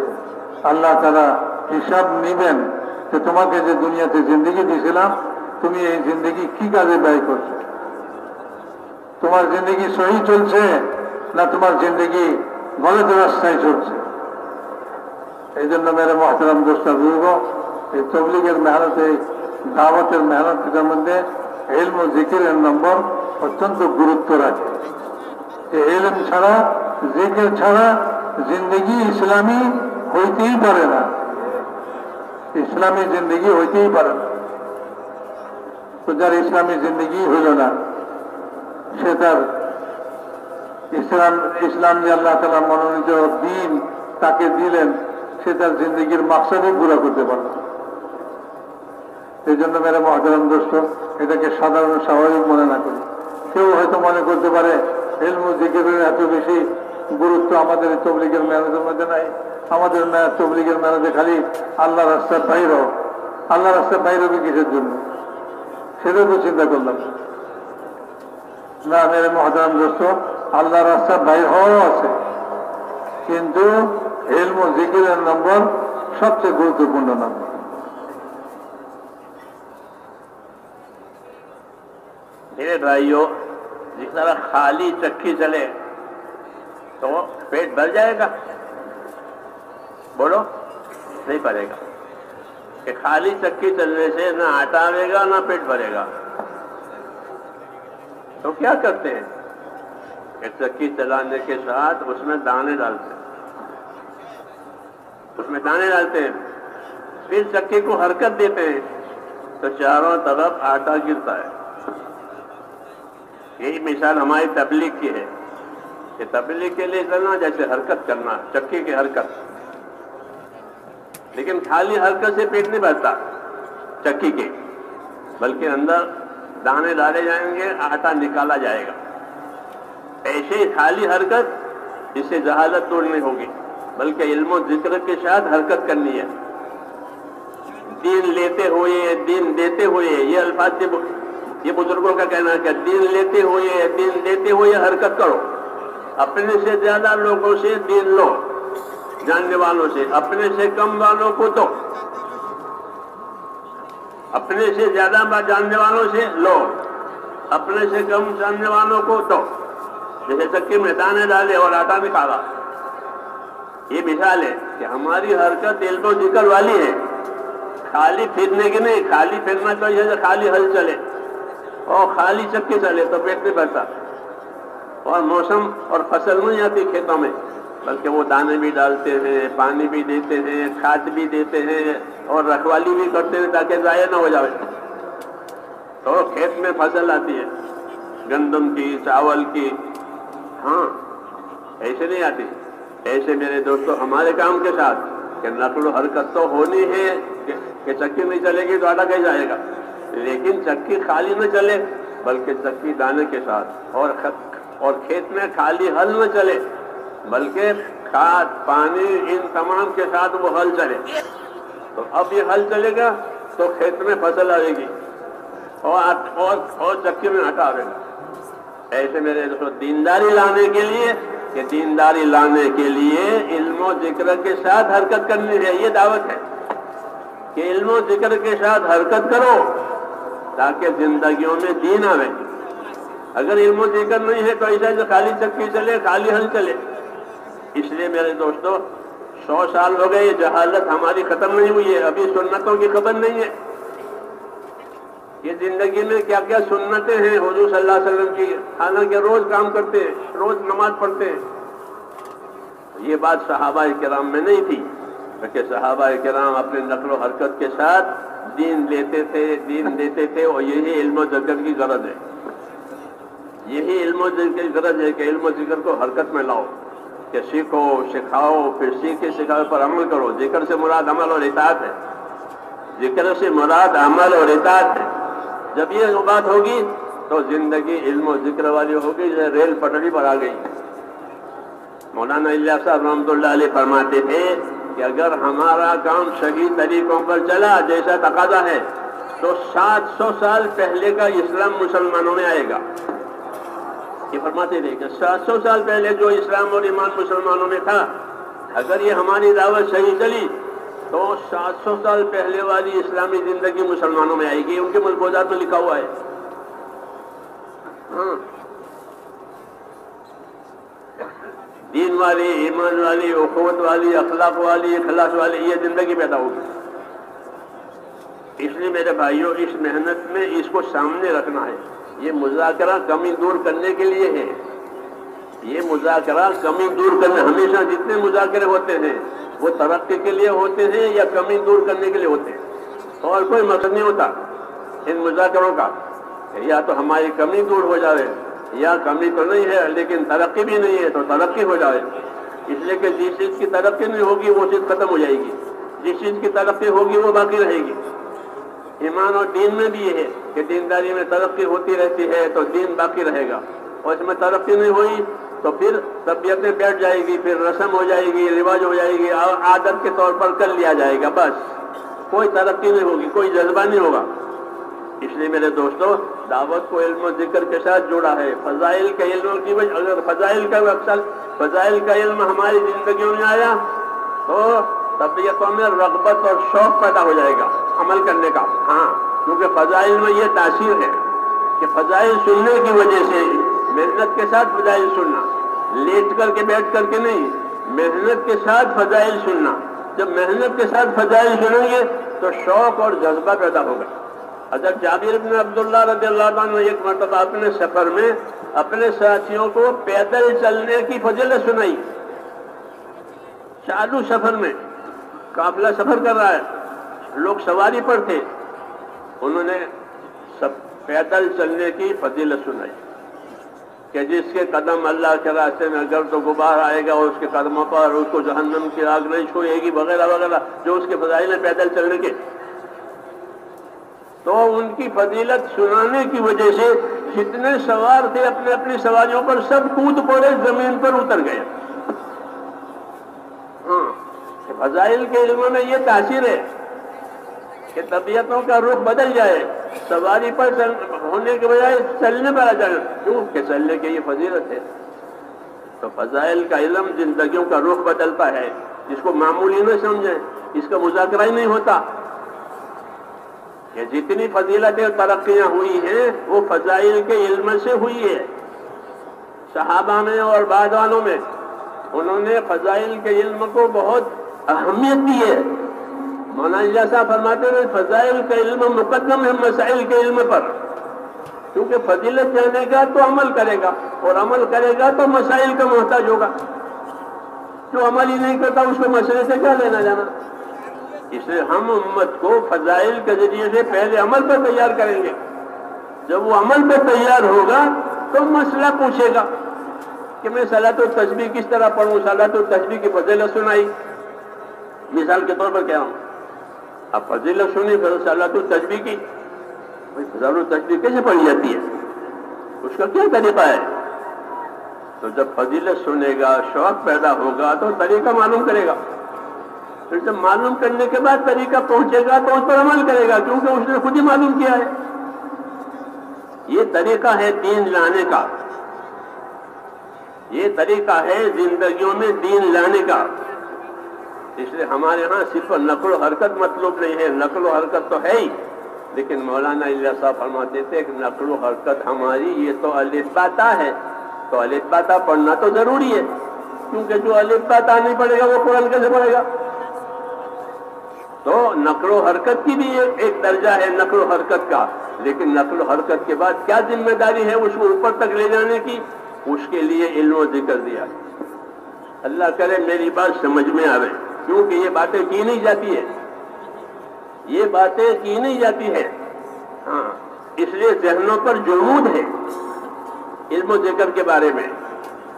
আল্লাহ তাআলা হিসাব নেবেন যে তোমাকে যে দুনিয়াতে জিন্দেগি দিয়েছিলাম, তুমি এই জিন্দেগি কি কাজে ব্যয় করছো? তোমার জিন্দেগি সহি চলছে, না তোমার জিন্দেগি গলত রাস্তায় চলছে? এই জন্য মেরে মহতরম দোস্ত বুজুর্গো এই তাবলীগের মেহনত এই দাওয়াতের মেহনত এর মধ্যে ইলম ও জিকিরের নম্বর অত্যন্ত গুরুত্ব রাখে। এই ইলম ছাড়া জিকির ছাড়া জিন্দেগি ইসলামী হইতেই পারে না, ইসলামী জিন্দেগি হইতেই পারে না। তো যার ইসলামী জিন্দেগি হইল না সে তার ইসলাম ইসলাম যে আল্লাহ তাআলা মনোনীত দিন তাকে দিলেন সে তার জিন্দেগির মাকসাদও পুরা করতে পারল। এই জন্য মেরে মহতরম দোস্ত এটাকে সাধারণ স্বাভাবিক মনে না করি। কেউ হয়তো মনে করতে পারে ইলম ও জিকিরের এত বেশি গুরুত্ব আমাদের তাবলীগের মেহনতের মধ্যে নাই, আমাদের তাবলীগের মেহনতে খালি আল্লাহ রাস্তার বাইরে। আল্লাহ রাস্তার বাইরে হবে কিসের জন্য সেটাও তো চিন্তা করলাম না। মেরে মহতরম দোস্ত আল্লাহ রাস্তার বাইরে হওয়াও আছে, কিন্তু ইলম ও জিকিরের নম্বর সবচেয়ে গুরুত্বপূর্ণ নম্বর। मेरे भाइयों जितना खाली चक्की चले तो पेट भर जाएगा? बोलो, नहीं भरेगा। कि खाली चक्की चलने से ना आटा आएगा ना पेट भरेगा। तो क्या करते हैं कि चक्की चलाने के साथ उसमें दाने डालते हैं, उसमें दाने डालते हैं, फिर चक्की को हरकत देते हैं तो चारों तरफ आटा गिरता है। यही मिसाल हमारी तबलीग की है कि तबलीग के लिए चलना जैसे हरकत करना, चक्की की हरकत। लेकिन खाली हरकत से पेट नहीं भरता चक्की के, बल्कि अंदर दाने डाले जाएंगे, आटा निकाला जाएगा। ऐसे ही खाली हरकत, इससे जहालत तोड़नी होगी, बल्कि इल्म और जिक्र के साथ हरकत करनी है। दीन लेते हुए दीन देते हुए, ये अल्फाज से ये बुजुर्गों का कहना है कि दिन लेते हुए दिन देते हुए हरकत करो। अपने से ज्यादा लोगों से दिन लो, जानने वालों से, अपने से कम वालों को दो। अपने से ज्यादा जानने वालों से लो, अपने से कम जानने वालों को दो। जैसे चक्की में दाने डाले और आटा निकाला, ये मिसाल है कि हमारी हरकत इल्म जिक्र वाली है, खाली फिरने की नहीं। खाली फिरना चाहिए तो खाली हल चले, और खाली चक्के चले तो पेट नहीं भरता। और मौसम और फसल नहीं आती खेतों में, बल्कि वो दाने भी डालते हैं, पानी भी देते हैं, खाद भी देते हैं और रखवाली भी करते हैं ताकि ज़ाया ना हो जाए। तो खेत में फसल आती है गंदम की, चावल की, हाँ ऐसे नहीं आती। ऐसे मेरे दोस्तों हमारे काम के साथ कि नकलो हरकत तो होनी है कि चक्की नहीं चलेगी तो आटा कहीं जाएगा। लेकिन चक्की खाली न चले, बल्कि चक्की दाने के साथ, और और खेत में खाली हल न चले, बल्कि खाद पानी इन तमाम के साथ वो हल चले। तो अब ये हल चलेगा तो खेत में फसल आएगी और और, और चक्की में आटा आएगा। ऐसे मेरे दोस्तों दीनदारी लाने के लिए कि दीनदारी लाने के लिए इल्म और जिक्र के साथ हरकत करनी है। ये दावत है कि इल्म और जिक्र के साथ हरकत करो ताकि जिंदगियों में दीन आवे। अगर इल्म जिक्र नहीं है तो ऐसा जो खाली चक्की चले, खाली हल चले। इसलिए मेरे दोस्तों सौ साल हो गए जहालत हमारी खत्म नहीं हुई है, अभी सुन्नतों की खबर नहीं है। ये जिंदगी में क्या क्या सुन्नतें हैं हुजूर सल्लल्लाहु अलैहि वसल्लम की, हालांकि रोज काम करते हैं, रोज नमाज पढ़ते हैं। ये बात सहाबा किराम में नहीं थी, क्योंकि सहाबा किराम अपने नकलो हरकत के साथ दीन लेते थे, दीन देते थे। और यही इल्म जिक्र की गरज है, यही इल्म जिक्र की गरज है कि इल्म जिक्र को हरकत में लाओ, कि सीखो सिखाओ, फिर सीख के सिखाओ पर अमल करो। जिक्र से मुराद अमल और इताअत है, जिक्र से मुराद अमल और इताअत है। जब ये बात होगी तो जिंदगी इल्म जिक्र वाली होगी। जैसे रेल पटरी पर आ गई। मौलाना इलियास साहब रहमतुल्लाह अलैह फरमाते थे कि अगर हमारा काम सही तरीकों पर चला जैसा तकाजा है तो सात सौ साल पहले का इस्लाम मुसलमानों में आएगा। ये फरमाते थे कि सात सौ साल पहले जो इस्लाम और ईमान मुसलमानों में था, अगर ये हमारी दावत सही चली तो सात सौ साल पहले वाली इस्लामी जिंदगी मुसलमानों में आएगी। उनके मलबूजात में लिखा हुआ है। हाँ। دین والی، ایمان والی، اخوت والی، اخلاق والی، اخلاص والی یہ زندگی پیدا ہوگی. اس لیے میرے بھائیوں اس محنت میں اس کو سامنے رکھنا ہے. یہ مذاکرہ کمی دور کرنے کے لیے ہے. یہ مذاکرہ کمی دور کرنے ہمیشہ جتنے مذاکرے ہوتے ہیں وہ ترقی کے لیے ہوتے ہیں یا کمی دور کرنے کے لیے ہوتے ہیں، اور کوئی مقصد نہیں ہوتا ان مذاکروں کا. یا تو ہماری کمی دور ہو جائے، یا کمی تو نہیں ہے لیکن ترقی بھی نہیں ہے تو ترقی ہو جائے. اس لیے کہ جس چیز کی ترقی نہیں ہوگی وہ چیز ختم ہو جائے گی، جس چیز کی ترقی ہوگی وہ باقی رہے گی. ایمان اور دین میں بھی یہ ہے کہ دینداری میں ترقی ہوتی رہتی ہے تو دین باقی رہے گا، اور اس میں ترقی نہیں ہوئی تو پھر طبیعتیں بیٹھ جائے گی، پھر رسم ہو جائے گی، رواج ہو جائے گی، عادت کے طور پر کر لیا جائے گا، بس کوئی ترقی نہیں ہوگی، کوئی جذبہ نہیں ہوگا. اس لیے میرے دوستو دعوت کو علم و ذکر کے ساتھ جوڑا ہے. فضائل کا علم کی وجہ اگر فضائل کا اکثر فضائل کا علم ہماری زندگیوں میں آیا تو طبیعتوں میں رغبت اور شوق پیدا ہو جائے گا عمل کرنے کا. ہاں کیونکہ فضائل میں یہ تاثیر ہے کہ فضائل سننے کی وجہ سے محنت کے ساتھ فضائل سننا، لیٹ کر کے بیٹھ کر کے نہیں، محنت کے ساتھ فضائل سننا. جب محنت کے ساتھ فضائل سنیں گے تو شوق اور جذبہ پیدا ہوگا. حضرت جابر بن عبداللہ رضی اللہ عنہ ایک مرتبہ اپنے سفر میں اپنے ساتھیوں کو پیدل چلنے کی فضیلت سنائی. چالو سفر میں قافلہ سفر کر رہا ہے، لوگ سواری پر تھے، انہوں نے پیدل چلنے کی فضیلت سنائی کہ جس کے قدم اللہ کے راستے میں اگر تو غبار آئے گا اس کے قدموں پر، اس کو جہنم کی آگ نہیں چھوئے گی وغیرہ وغیرہ جو اس کے فضائل ہیں پیدل چلنے کے. تو ان کی فضیلت سنانے کی وجہ سے جتنے سوار تھے اپنے اپنی سواریوں پر سب کود پڑے، زمین پر اتر گئے. ہاں فضائل کے علم میں یہ تاثیر ہے کہ طبیعتوں کا رخ بدل جائے، سواری پر ہونے کے بجائے چلنے پر آ جائے، کیونکہ چلنے کے یہ فضیلت ہے. تو فضائل کا علم زندگیوں کا رخ بدلتا ہے. اس کو معمولی نہ سمجھیں، اس کا مذاکرہ ہی نہیں ہوتا. کہ جتنی فضیلتیں ترقیاں ہوئی ہیں وہ فضائل کے علم سے ہوئی ہے. صحابہ میں اور بعد والوں میں انہوں نے فضائل کے علم کو بہت اہمیت دی ہے. مولانا صاحب فرماتے ہیں فضائل کا علم مقدم ہے مسائل کے علم پر، کیونکہ فضیلت جانے گا تو عمل کرے گا، اور عمل کرے گا تو مسائل کا محتاج ہوگا. جو عمل ہی نہیں کرتا اس کو مسئلے سے کیا لینا جانا. اس لیے ہم امت کو فضائل کے ذریعے سے پہلے عمل پر تیار کریں گے. جب وہ عمل پر تیار ہوگا تو مسئلہ پوچھے گا کہ میں صلاۃ التسبیح کس طرح پڑھوں. صلاۃ التسبیح کی فضیلت سنائی، مثال کے طور پر کہہ رہا ہوں. اب فضیلت سنی صلاۃ التسبیح کی، صلاۃ التسبیح کیسے پڑھی جاتی ہے، اس کا کیا طریقہ ہے. تو جب فضیلت سنے گا شوق پیدا ہوگا تو طریقہ معلوم کرے گا. پھر جب معلوم کرنے کے بعد طریقہ پہنچے گا تو اس پر عمل کرے گا، کیونکہ اس نے خود ہی معلوم کیا ہے. یہ طریقہ ہے دین لانے کا، یہ طریقہ ہے زندگیوں میں دین لانے کا. اس لیے ہمارے ہاں صرف نقل و حرکت مطلوب نہیں ہے. نقل و حرکت تو ہے ہی، لیکن مولانا اللہ صاحب فرماتے تھے کہ نقل و حرکت ہماری یہ تو الف با تا ہے. تو الف با تا پڑھنا تو ضروری ہے، کیونکہ جو الف با تا نہیں پڑھے گا وہ قرآن کیسے پڑھے گا. تو نقل و حرکت کی بھی ایک درجہ ہے نقل و حرکت کا، لیکن نقل و حرکت کے بعد کیا ذمہ داری ہے اس کو اوپر تک لے جانے کی، اس کے لیے علم و ذکر دیا. اللہ کرے میری بات سمجھ میں آوے، کیونکہ یہ باتیں کی نہیں جاتی ہے، یہ باتیں کی نہیں جاتی ہے. ہاں اس لیے ذہنوں پر جمود ہے علم و ذکر کے بارے میں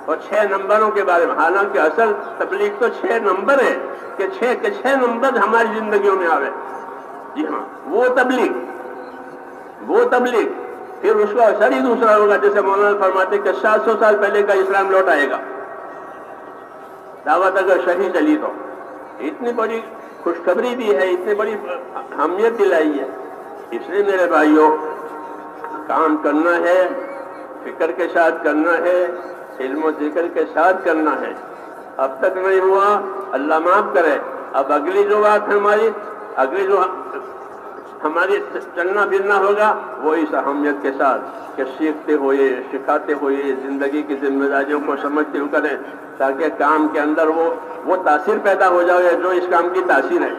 اور چھ نمبروں کے بارے میں. حالانکہ اصل تبلیغ تو چھ نمبر ہے کہ چھ کے چھ نمبر ہماری زندگیوں میں آوے. جی ہاں وہ تبلیغ وہ تبلیغ پھر اس کا اثر ہی دوسرا ہوگا. جیسے مولانا فرماتے کہ سات سو سال پہلے کا اسلام لوٹ آئے گا. دعوت اگر صحیح چلی تو اتنی بڑی خوشخبری بھی ہے، اتنی بڑی اہمیت دلائی ہے. اس لیے میرے بھائیوں کام کرنا ہے، فکر کے ساتھ کرنا ہے، علم و ذکر کے ساتھ کرنا ہے. اب تک نہیں ہوا اللہ معاف کرے. اب اگلی جو بات ہماری اگلی جو हमारे चलना फिरना होगा वही सहमियत के साथ कि सीखते हुए सिखाते हुए ज़िंदगी की जिम्मेदारियों को समझते हुए करें, ताकि काम के अंदर वो वो तासीर पैदा हो जाए जो इस काम की तासीर है।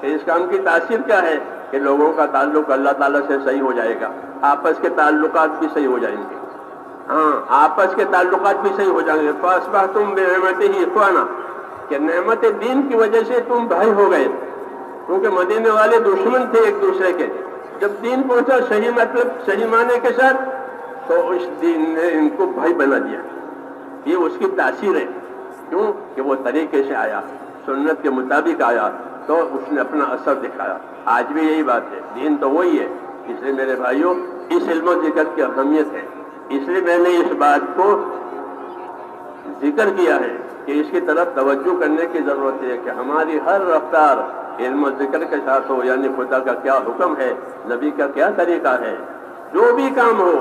कि इस काम की तासीर क्या है कि लोगों का ताल्लुक अल्लाह ताला से सही हो जाएगा, आपस के ताल्लुकात भी सही हो जाएंगे। हाँ, आपस के ताल्लुकात भी सही हो जाएंगे। फसबह तुम बेहमते ही खुआना कि नेमत दीन की वजह से तुम भाई हो गए, क्योंकि मदीने वाले दुश्मन थे एक दूसरे के। जब दीन पहुंचा सही मतलब सही माने के साथ, तो उस दीन ने इनको भाई बना दिया। ये उसकी तासीर है, क्यों कि वो तरीके से आया, सुन्नत के मुताबिक आया तो उसने अपना असर दिखाया। आज भी यही बात है, दीन तो वही है। इसलिए मेरे भाइयों, इस इल्म जिक्र की अहमियत है। इसलिए मैंने इस बात को जिक्र किया है कि इसकी तरफ तवज्जो करने की ज़रूरत है कि हमारी हर रफ्तार इल्म जिक्र के साथ हो, यानी खुदा का क्या हुक्म है, नबी का क्या तरीका है। जो भी काम हो,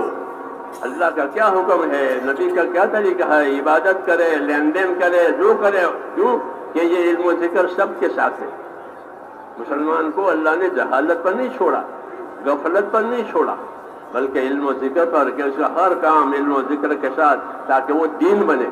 अल्लाह का क्या हुक्म है, नबी का क्या तरीका है, इबादत करे, लेन देन करे, जो करे, क्यों कि ये इल्म जिक्र सबके साथ है। मुसलमान को अल्लाह ने जहालत पर नहीं छोड़ा, गफलत पर नहीं छोड़ा, बल्कि इल्म जिक्र पर कि उसका हर काम इल्म जिक्र के साथ, ताकि वो दीन बने।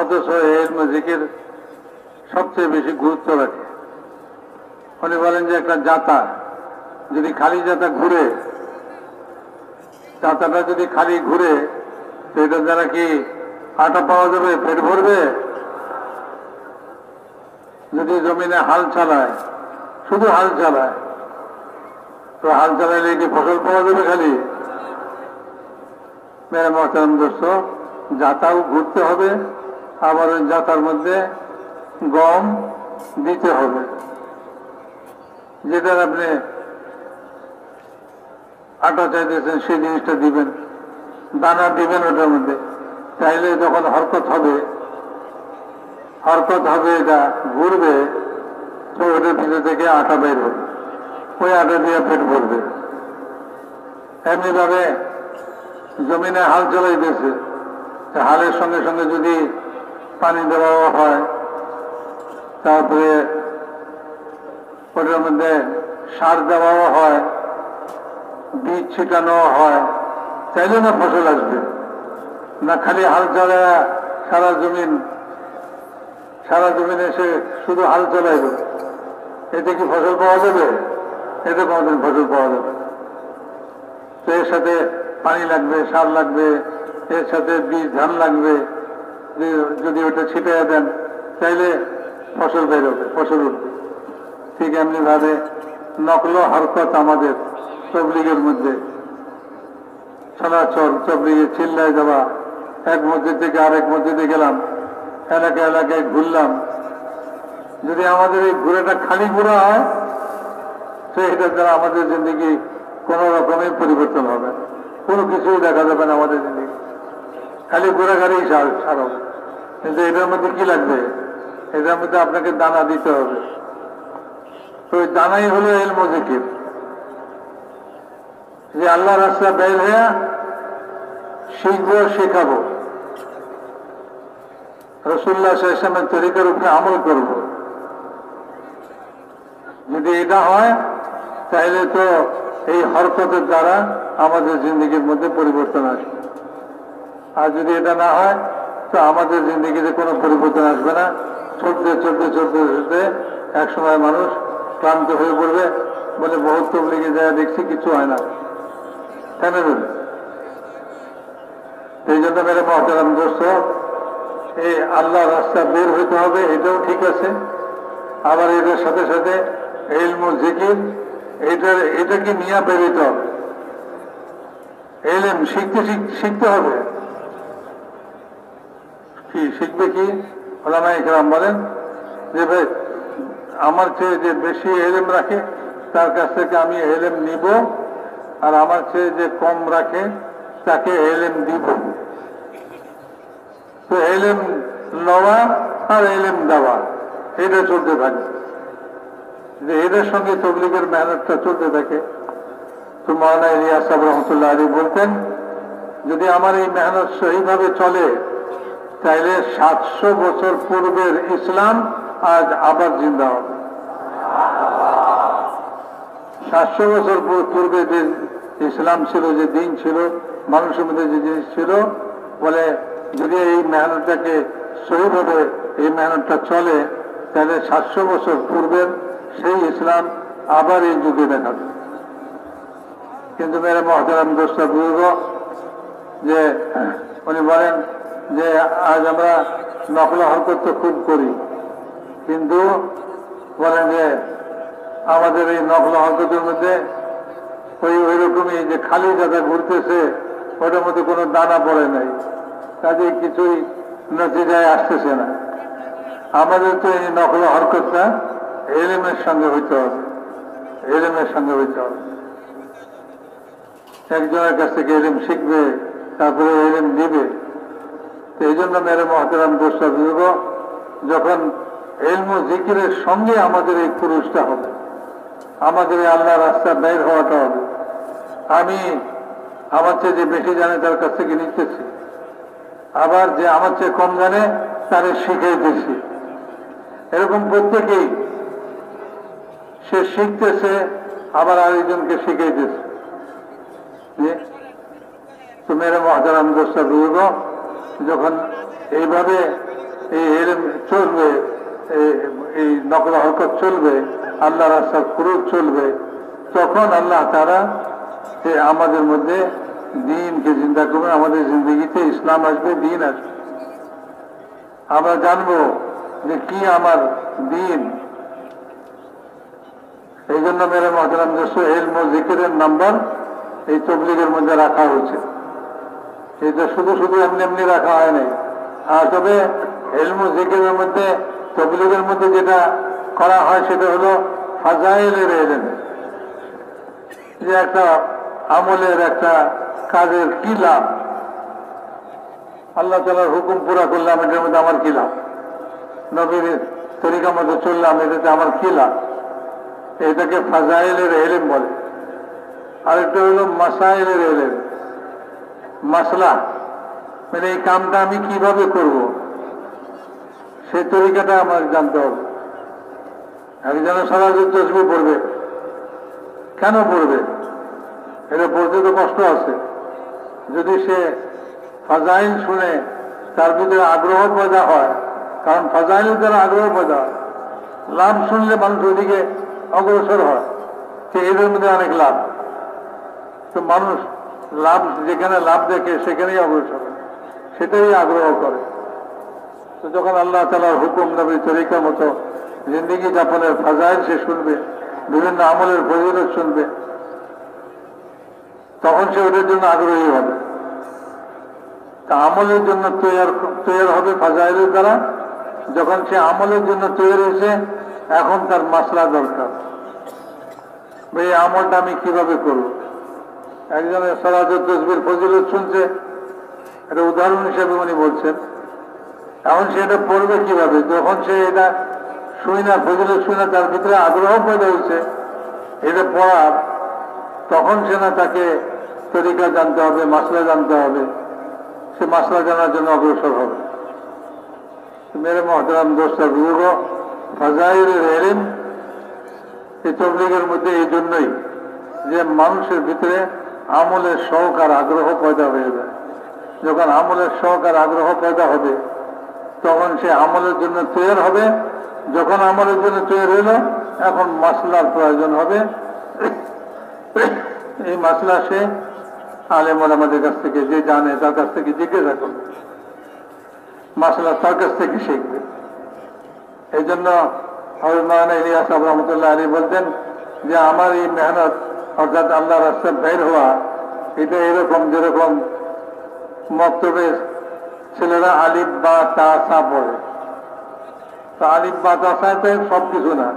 অথচ এই ইলম জিকির সবচেয়ে বেশি গুরুত্ব রাখে। উনি বলেন যে একটা জাতা যদি খালি জাতা ঘুরে, জাতাটা যদি খালি ঘুরে তো এটা দ্বারা কি আটা পাওয়া যাবে, পেট ভরবে? যদি জমিনে হাল চালায়, শুধু হাল চালায়, তো হাল চালাইলে কি ফসল পাওয়া যাবে খালি? মেরে মহতারাম দোস্ত, জাতাও ঘুরতে হবে, আবার ওই জাতার মধ্যে গম দিতে হবে, যেটার আপনি আটা চাইতেছেন সেই জিনিসটা দিবেন, দানা দিবেন ওটার মধ্যে। চাইলে যখন হরকত হবে, হরকত হবে, এটা ঘুরবে, তো ওটার ভিতর থেকে আটা বের হবে, ওই আটা দিয়ে পেট ভরবে। এমনিভাবে জমিনে হাল চলাইতেছে, হালের সঙ্গে সঙ্গে যদি পানি দেওয়া হয়, তারপরে ওটার মধ্যে সার দেওয়াও হয়, বীজ ছিটানো হয়, চাইলে না ফসল আসবে, না খালি হাল চলা সারা জমিন সারা জমিনে এসে শুধু হাল চলাইবে, এতে কি ফসল পাওয়া যাবে? এতে কোনোদিন ফসল পাওয়া যাবে। তো এর সাথে পানি লাগবে, সার লাগবে, এর সাথে বীজ ধান লাগবে। যদি ওটা ছিটাইয়া দেন চাইলে ফসল বের হবে, ফসল উঠবে। ঠিক এমনি ভাবে নকল হরকত আমাদের তবলিগের মধ্যে চলাচল, তবলিগে চিল্লায় যাওয়া, এক মসজিদ থেকে আরেক মসজিদে গেলাম, এলাকা এলাকায় ঘুরলাম। যদি আমাদের এই ঘুরেটা খালি ঘুরা হয় তো এটার দ্বারা আমাদের জিন্দগি কোনো রকমের পরিবর্তন হবে, কোনো কিছুই দেখা যাবে না আমাদের জিন্দগি, খালি ঘোরাঘাড়েই সার। কিন্তু এটার মধ্যে কি লাগবে? এটার মধ্যে আপনাকে দানা দিতে হবে। তো ওই দানাই হলো ইলম জিকির, যে আল্লাহ রাস্তা বের হয়ে শিখবো, শেখাবো, রাসূলুল্লাহ সাল্লাল্লাহু আলাইহি ওয়াসাল্লামের তরিকার উপরে আমল করব। যদি এটা হয় তাহলে তো এই হরকতের দ্বারা আমাদের জিন্দগির মধ্যে পরিবর্তন আসবে। আর যদি এটা না হয় তো আমাদের জিন্দগিতে কোনো পরিবর্তন আসবে না। চলতে চলতে চলতে চলতে এক সময় মানুষ ক্লান্ত হয়ে পড়বে, বলে বহুত তবলিগে যায়, দেখছি কিছু হয় না, কেন বলে? এই জন্য মেরে মহতারাম দোস্ত, এই আল্লাহ রাস্তা বের হইতে হবে, এটাও ঠিক আছে। আবার এটার সাথে সাথে ইলম জিকির, এটার এটাকে নিয়ে বেরোতে হবে, ইলম শিখতে শিখতে হবে। কি শিখবে? কি ওলামায়ে কেরাম বলেন যে ভাই আমার চেয়ে যে বেশি ইলম রাখে তার কাছ থেকে আমি ইলম নিব আর আমার চেয়ে যে কম রাখে তাকে ইলম দিব তো ইলম লওয়া আর ইলম দেওয়া এটা চলতে থাকে যে এদের সঙ্গে তবলিগের মেহনতটা চলতে থাকে তো মাওলানা ইলিয়াস সাহেব রহমাতুল্লাহ আলাইহি বলতেন যদি আমার এই মেহনত সহিভাবে চলে তাহলে সাতশো বছর পূর্বের ইসলাম আজ আবার জিন্দা হবে সাতশো বছর পূর্বে যে ইসলাম ছিল যে দিন ছিল মানুষের মধ্যে যে জিনিস ছিল বলে যদি এই মেহনতটাকে সহিভাবে এই মেহনতটা চলে তাহলে সাতশো বছর পূর্বের সেই ইসলাম আবার এই যুগে দেখা দেবে কিন্তু মেরে মহতারাম দোস্তা বুজুর্গ যে উনি বলেন যে আজ আমরা নকল হরকত তো খুব করি কিন্তু বলেন যে আমাদের এই নকল হরকতের মধ্যে ওই ওই রকমই যে খালি জায়গা ঘুরতেছে ওটার মধ্যে কোনো দানা পড়ে নাই কাজে কিছুই নতিজায় আসতেছে না আমাদের তো এই নকল হরকতটা এলেমের সঙ্গে হইতে হবে এলেমের সঙ্গে হইতে হবে একজনের কাছ থেকে এলেম শিখবে তারপরে এলেম নেবে তো এই জন্য মেরে মহতারাম দোস্তা বুজুর্গ যখন এলম জিকিরের সঙ্গে আমাদের এই পুরুষটা হবে আমাদের এই আল্লাহ রাস্তা বের হওয়াটা হবে আমি আমার চেয়ে যে বেশি জানে তার কাছ থেকে নিতেছি আবার যে আমার চেয়ে কম জানে তারে শিখাইতেছি এরকম প্রত্যেকেই সে শিখতেছে আবার আরেকজনকে শিখাইতেছে তো মেরে মহতারাম দোস্তা বুজুর্গ যখন এইভাবে এই এলেম চলবে এই নকল হরকত চলবে আল্লাহ রাস্তার খরচ চলবে তখন আল্লাহ তারা আমাদের মধ্যে দিনকে জিন্দা করবে আমাদের জিন্দগিতে ইসলাম আসবে দিন আসবে আমরা জানবো যে কি আমার দিন এই জন্য মেরে মহতারাম দোস্তা এলম ও জিকিরের নাম্বার এই তবলিগের মধ্যে রাখা হয়েছে এটা শুধু শুধু এমনি এমনি রাখা হয় নাই আর তবে এলম জিকিরের মধ্যে তবলিগের মধ্যে যেটা করা হয় সেটা হলো ফাজাইলের এলেম যে একটা আমলের একটা কাজের কি লাভ আল্লাহ তাআলার হুকুম পুরা করলাম এটার মধ্যে আমার কি লাভ নবীর তরিকা মতো চললাম এটাতে আমার কি লাভ এটাকে ফাজাইলের এলেম বলে আরেকটা হলো মাসাইলের এলেম মাসলা মানে এই কামটা আমি কিভাবে করব সেই তরিকাটা আমার জানতে হবে একজন সারা যে তসবি পড়বে কেন পড়বে এটা পড়তে তো কষ্ট আছে যদি সে ফাজাইল শুনে তার ভিতরে আগ্রহ পয়দা হয় কারণ ফাজাইলের দ্বারা আগ্রহ পয়দা হয় লাভ শুনলে মানুষ ওদিকে অগ্রসর হয় সে এদের মধ্যে অনেক লাভ তো মানুষ লাভ যেখানে লাভ দেখে সেখানেই অগ্রসর সেটাই আগ্রহ করে তো যখন আল্লাহ তাআলার হুকুম নবীর তরিকা মতো জিন্দেগি যাপনের ফাজাইল সে শুনবে বিভিন্ন আমলের ফজিলত শুনবে তখন সে ওটার জন্য আগ্রহী হবে তা আমলের জন্য তৈয়ার তৈয়ার হবে ফাজাইলের দ্বারা যখন সে আমলের জন্য তৈরি হয়েছে এখন তার মাসলা দরকার এই আমলটা আমি কিভাবে করব একজনের সালাতুত তাসবির ফজিলত শুনছে এটা উদাহরণ হিসেবে উনি বলছেন এখন সে এটা পড়বে কিভাবে যখন সে এটা শুনি না ফজিলত শুনে তার ভিতরে আগ্রহ পয়দা হয়েছে এটা পড়ার তখন সে না তাকে তরিকা জানতে হবে মাসলা জানতে হবে সে মাসলা জানার জন্য অগ্রসর হবে মেরে মহতারাম দোস্তা বুজুর্গ ফাজাইলের এলেম এই তবলিগের মধ্যে এই জন্যই যে মানুষের ভিতরে আমলের শখ আর আগ্রহ পয়দা হয়ে যায় যখন আমলের শখ আর আগ্রহ পয়দা হবে তখন সে আমলের জন্য তৈরি হবে যখন আমলের জন্য তৈরি হলো এখন মাসলার প্রয়োজন হবে এই মাসলা সে আলেম ওলামাদের কাছ থেকে যে জানে তার কাছ থেকে জিজ্ঞাসা করবে মাসলা তার কাছ থেকে শিখবে এই জন্য হযরত মাওলানা ইলিয়াস সাহেব রহমাতুল্লাহ আলাইহি বলতেন যে আমার এই মেহনত অর্থাৎ আল্লাহ রাস্তায় বের হওয়া এটা এরকম যেরকম মক্তবে ছেলেরা আলিফ বা তা সা পড়ে তো আলিফ বা তা সাতে সব কিছু না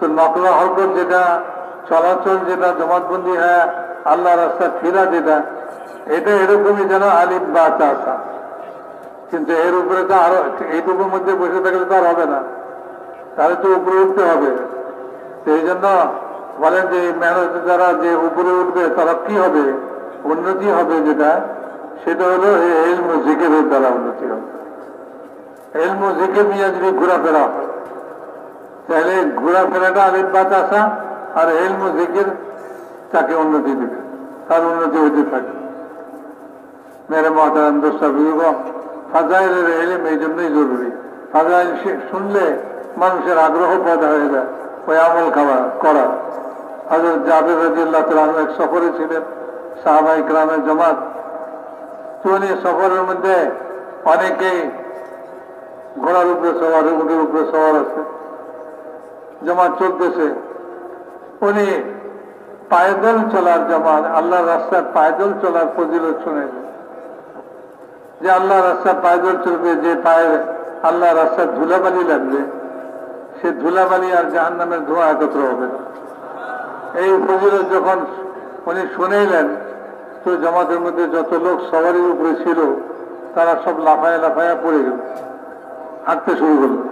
في المقلة حركة جدا شلاشل جدا جماعت بندی ہے اللہ رسا پھیلا جدا ایتا ایرکمی جنا علیم باچا آسا কিন্তু এর উপরে তো আরো এইটুকুর মধ্যে বসে থাকলে তো আর হবে না, তাহলে তো উপরে উঠতে হবে। সেই জন্য বলেন যে মেহনত যারা যে উপরে উঠবে তারা কি হবে, উন্নতি হবে, যেটা সেটা হলো এলম ও জিকিরের দ্বারা উন্নতি হবে। এলম ও জিকির নিয়ে যদি ঘোরাফেরা হয় তাহলে ঘোরাফেরাটা আলিম বাতাসা আর এলম ও জিকির তাকে উন্নতি দেবে, তার উন্নতি হতে থাকে। মেরে মহতারাম দোস্তাবিগ ফাজাইলের এলিম এই জন্যই জরুরি। ফাজাইল শুনলে মানুষের আগ্রহ পয়দা হয়ে যায় ওই আমল খাওয়া করা। হযরত জাবের রাদিয়াল্লাহু তাআলা এক সফরে ছিলেন, সাহাবা ইকরামের জামাত। চলে সফরের মধ্যে অনেকেই ঘোড়ার উপরে সওয়ার, উটের উপরে সওয়ার আছে, জামাত চলতেছে। উনি পায়দল চলার জামাত, আল্লাহর রাস্তায় পায়দল চলার ফজিলত শুনেন যে আল্লাহ রাস্তা পায়দল চলবে, যে পায়ের আল্লাহ রাস্তার ধুলাবালি লাগবে সে ধুলাবালি আর জাহান্নামের ধোঁয়া একত্র হবে। এই ফজিলত যখন উনি শুনেলেন তো জামাতের মধ্যে যত লোক সবারই উপরে ছিল তারা সব লাফায়া লাফায়া পড়ে গেল, হাঁটতে শুরু করলো,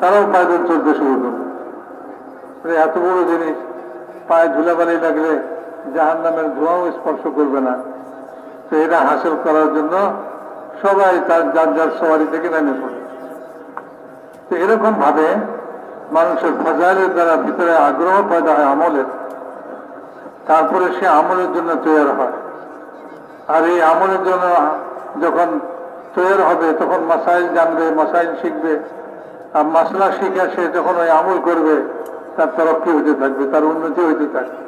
তারাও পায়দল চলতে শুরু করলো। এত বড় জিনিস, পায়ে ধুলাবালি লাগলে জাহান্নামের ধোঁয়াও স্পর্শ করবে না। তো এটা হাসিল করার জন্য সবাই তার যার যার সবারই থেকে নেমে পড়ে। তো এরকম ভাবে মানুষের ফজাইলের দ্বারা ভিতরে আগ্রহ পয়দা হয় আমলের, তারপরে সে আমলের জন্য তৈরি হয়। আর এই আমলের জন্য যখন তৈরি হবে তখন মাসাইল জানবে, মাসাইল শিখবে, আর মাসলা শিখে সে যখন ওই আমল করবে তার তরক্কি হতে থাকবে, তার উন্নতি হতে থাকবে।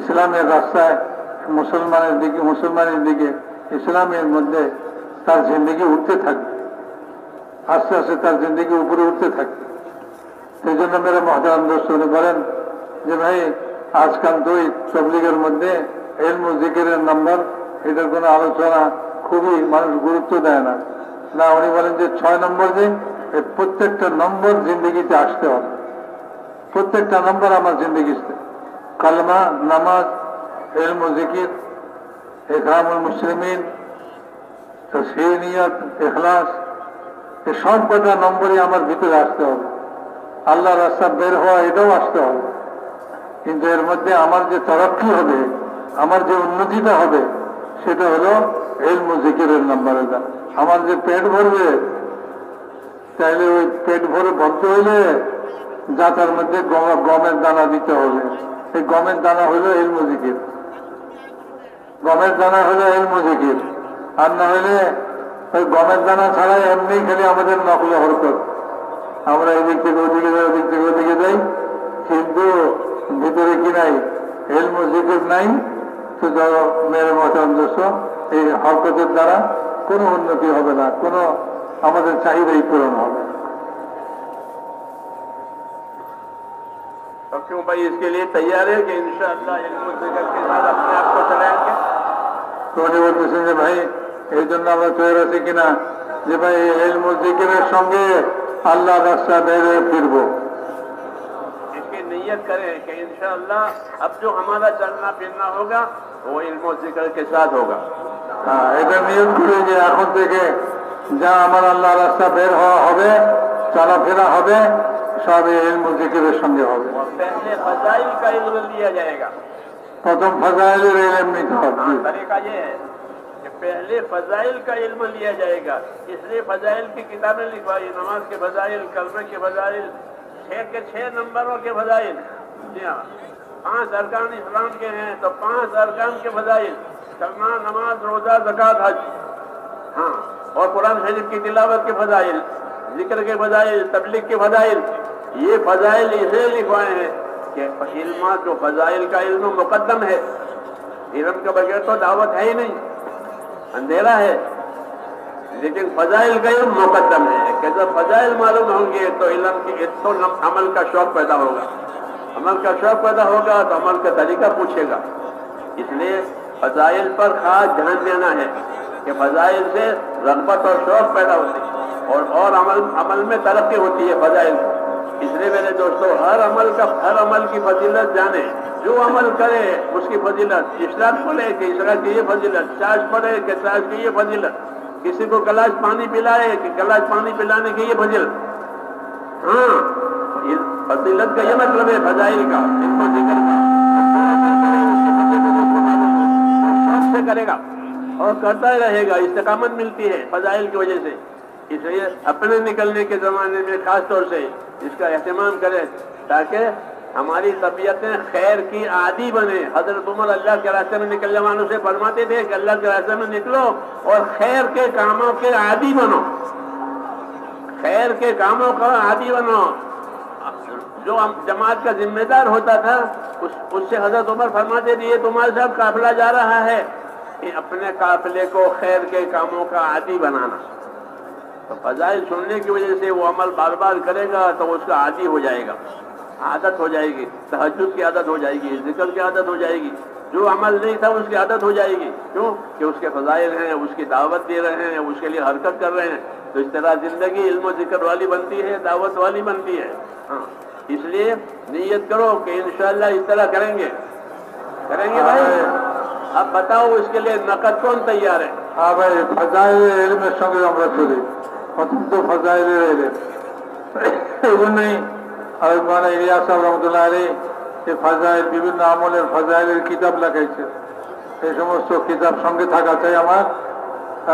ইসলামের রাস্তায় মুসলমানের দিকে, মুসলমানের দিকে ইসলামের মধ্যে তার জিন্দিগি উঠতে থাকবে, আস্তে আস্তে তার জিন্দিগি উপরে উঠতে থাকবে। সেই জন্য মেরে মহতারাম দোস্ত বলেন যে ভাই আজকাল দুই তবলিগের মধ্যে এলম ও জিকিরের নাম্বার, এটার কোনো আলোচনা খুবই মানুষ গুরুত্ব দেয় না। না, উনি বলেন যে ছয় নম্বর, যে প্রত্যেকটা নম্বর জিন্দিগিতে আসতে হবে, প্রত্যেকটা নম্বর আমার জিন্দিগিতে। কালমা, নামাজ, এলম ও জিকির, ইকরামুল মুসলিমিন, সেই নিয়ত, এখলাস, এসব কটা নম্বরে আমার ভিতরে আসতে হবে। আল্লাহ রাস্তা বের হওয়া এটাও আসতে হবে, কিন্তু এর মধ্যে আমার যে তরক্কি হবে, আমার যে উন্নতিটা হবে সেটা হলো এলম ও জিকিরের নাম্বার। এটা আমার যে পেট ভরবে, তাইলে ওই পেট ভরে ভরতে হইলে যাতার মধ্যে গমের দানা দিতে হবে। এই গমের দানা হইল এলম ও জিকির, গমের দানা হলো এলম ও জিকির। আর না হলে ওই গমের দানা ছাড়া এমনি খেলে আমাদের নকলে হরকত, আমরা এদিক থেকে ওদিকে যাই, ওদিক থেকে ওদিকে যাই, কিন্তু ভিতরে কি নাই, এলম ও জিকির নাই। তো মেরে মহতারাম দোস্ত, এই হরকতের দ্বারা কোনো উন্নতি হবে না, কোনো আমাদের চাহিদাই পূরণ হবে। क्यों भाई इसके लिए तैयार है कि इंशाअल्लाह इल्म ও জিকির के साथ अपने आप को चलाएंगे? तो उन्हें बोलते हैं भाई এই জন্য আমরা তৈরি আছি কিনা যে ভাই এলম ও জিকিরের সঙ্গে আল্লাহ রাস্তা বের হয়ে ফিরবো। इसकी नियत करें कि इंशाअल्लाह अब जो हमारा चलना फिरना होगा वो इल्म ও জিকির के साथ होगा। हाँ, এটা নিয়ত করে যে এখন থেকে যা আমার আল্লাহ রাস্তা বের হওয়া হবে, চলাফেরা হবে, সব এলম ও জিকিরের সঙ্গে হবে। প্রথম ফজাইলের এলম নিতে হবে। पहले फजाइल का इल्म लिया जाएगा, इसलिए फजाइल की किताबें लिखवाई, नमाज के फजाइल, कलमे के फजाइल, छह के छह नंबरों के फजाइल। जी हाँ, पांच अरकान इस्लाम के हैं तो पांच अरकान के फजाइल, कलमा, नमाज, रोजा, ज़कात, हज। हाँ, और कुरान शरीफ की तिलावत के फजाइल, जिक्र के फजाइल, तबलीग के फजाइल, ये फजाइल इसे लिखवाए हैं कि इल्म जो फजाइल का इल्म मुकद्दम है। इल्म के बगैर तो दावत है ही नहीं, अंधेरा है। लेकिन फजाइल का इल्म मुकद्दम है कि जब फजाइल मालूम होंगे तो इल्म के तो अमल का शौक पैदा होगा, अमल का शौक पैदा होगा तो अमल का तरीका पूछेगा। इसलिए फजाइल पर खास ध्यान देना है कि फजाइल से रगबत और शौक पैदा होती है और और अमल अमल में तरक्की होती है फजाइल। इसलिए मेरे दोस्तों हर अमल का हर अमल की फजीलत जाने, जो अमल करे उसकी फजीलत, इस्लाम को ले कि इसरा की ये फजीलत, चाश पड़े कि चाश की ये फजीलत, किसी को गिलास पानी पिलाए कि गिलास पानी पिलाने की ये फजीलत। हाँ, ये फजीलत का ये मतलब है फजाइल का, इसको जिक्र का से करेगा और करता रहेगा, इस्तकामत मिलती है फजाइल की वजह से। इसलिए अपने निकलने के ज़माने में खास तौर से इसका एहतमाम करें ताकि हमारी तबीयतें खैर की आदी बने। हज़रत उमर अल्लाह के रास्ते में निकलने वालों से फरमाते थे कि अल्लाह के रास्ते में निकलो और खैर के कामों के आदी बनो, खैर के कामों का आदी बनो। जो जमात का जिम्मेदार होता था उस उससे हज़रत उमर फरमाते थे, ये तुम्हारे साथ काफिला जा रहा है, अपने काफिले को खैर के कामों का आदी बनाना। तो फजाइल सुनने की वजह से वो अमल बार बार करेगा तो उसका आदी हो जाएगा, आदत हो जाएगी, तहज्जुद की आदत हो जाएगी, जिक्र की आदत हो जाएगी। जो अमल नहीं था उसकी आदत हो जाएगी, क्यों कि उसके फजाइल हैं, उसकी दावत दे रहे हैं, उसके लिए हरकत कर रहे हैं। तो इस तरह जिंदगी इल्म जिक्र वाली बनती है, दावत वाली बनती है। हाँ, इसलिए नीयत करो कि इंशाअल्लाह इस तरह करेंगे करेंगे भाई। अब बताओ इसके लिए नकद कौन तैयार है? हाँ भाई, फजाइल में संगे हम रसोली और तुम तो फजाइल नहीं। और माना इलिया साहब रहमतुल्लाह अलैहि फजाइल विभिन्न আমলের ফজাইলের কিতাব লাগাইছে, এই সমস্ত কিতাব সঙ্গে থাকা চাই আমার।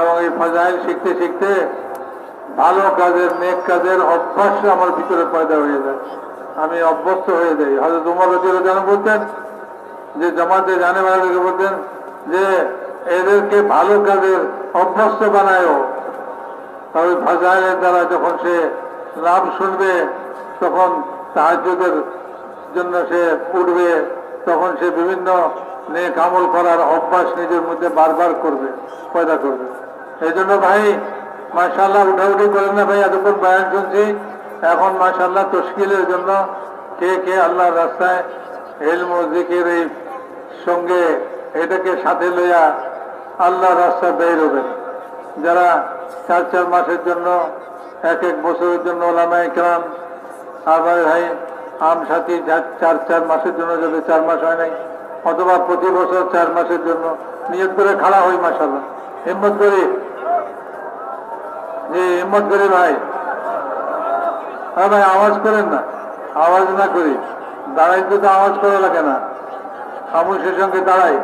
এবং এই ফজাইল শিখতে শিখতে ভালো কাজের নেক কাজের অভ্যাস আমার ভিতরে পয়দা হয়ে যায়, আমি অভ্যস্ত হয়ে যাই। হযরত ওমর রাদিয়াল্লাহু আনহু বলতেন যে জামাতে জানে वालों বলতেন যে এদেরকে ভালো কাজের অভ্যস্ত বানায়ও। তবে ফাজাইলের দ্বারা যখন সে লাভ শুনবে তখন তাহাজ্জুদের জন্য সে উঠবে, তখন সে বিভিন্ন নেক আমল করার অভ্যাস নিজের মধ্যে বারবার করবে, পয়দা করবে। এই জন্য ভাই মাশাআল্লাহ উঠাউঠি করেন না ভাই, এতক্ষণ বয়ান শুনছি, এখন মাশাআল্লাহ তশকিলের জন্য কে কে আল্লাহর রাস্তায় ইলম ও জিকিরের সঙ্গে এটাকে সাথে লইয়া আল্লাহ রাস্তা বের হবেন। যারা চার চার মাসের জন্য এক এক বছরের জন্য ওলামায়ে কেরাম, আবার ভাই আম সাথী চার চার মাসের জন্য যাদের চার মাস হয় নাই অথবা প্রতি বছর চার মাসের জন্য নিয়ত করে খাড়া হই মাশাআল্লাহ, হিম্মত করি, যে হিম্মত করি ভাই। হ্যাঁ ভাই, আওয়াজ করেন না, আওয়াজ না করি, দাঁড়াইতে তো আওয়াজ করা লাগে না, খামোশের সঙ্গে দাঁড়াই।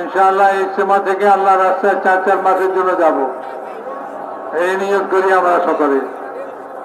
ইনশাআল্লাহ ইজতেমা থেকে আল্লাহ রাস্তায় চার চার মাসের জন্য যাব, এই নিয়ত করি আমরা সকলে।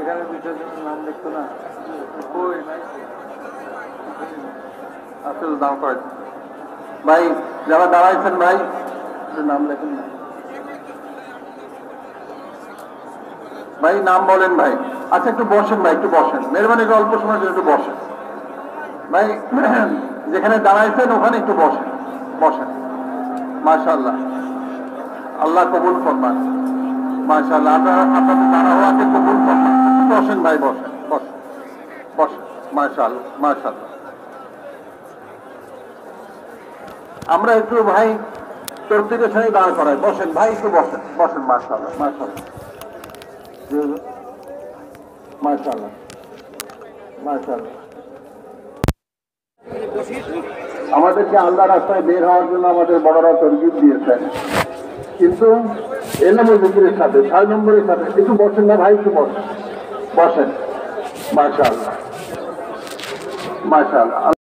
এখানে দুইটার জন্য নাম লিখতো না, আসলে দাম কয় ভাই, যারা দাঁড়াইছেন ভাই নাম লেখেন না ভাই, নাম বলেন ভাই। আচ্ছা একটু বসেন ভাই, একটু বসেন, মেহরবানি করে অল্প সময়ের জন্য একটু বসেন ভাই, যেখানে দাঁড়াইছেন ওখানে একটু বসেন, বসেন। মাশাআল্লাহ, আল্লাহ কবুল ফরমান। মাশাআল্লাহ, আপনারা আপনাদের দাঁড়া হওয়াকে কবুল ফরমান। বসেন ভাই, বসেন বসেন বসেন। মাশাআল্লাহ মাশাআল্লাহ। আমরা একটু ভাই তোর দিকে সঙ্গে দাঁড় করাই, বসেন ভাই, একটু বসেন বসেন। মাশাআল্লাহ মাশাআল্লাহ মাশাআল্লাহ মাশাআল্লাহ। আমাদেরকে আল্লাহ রাস্তায় বের হওয়ার জন্য আমাদের বড়রা তরগিব দিয়েছেন, কিন্তু এলম ও জিকিরের সাথে ছয় নম্বরের সাথে একটু বসেন না ভাই, একটু বসেন বসেন। মাশাআল্লাহ মাশাআল্লাহ।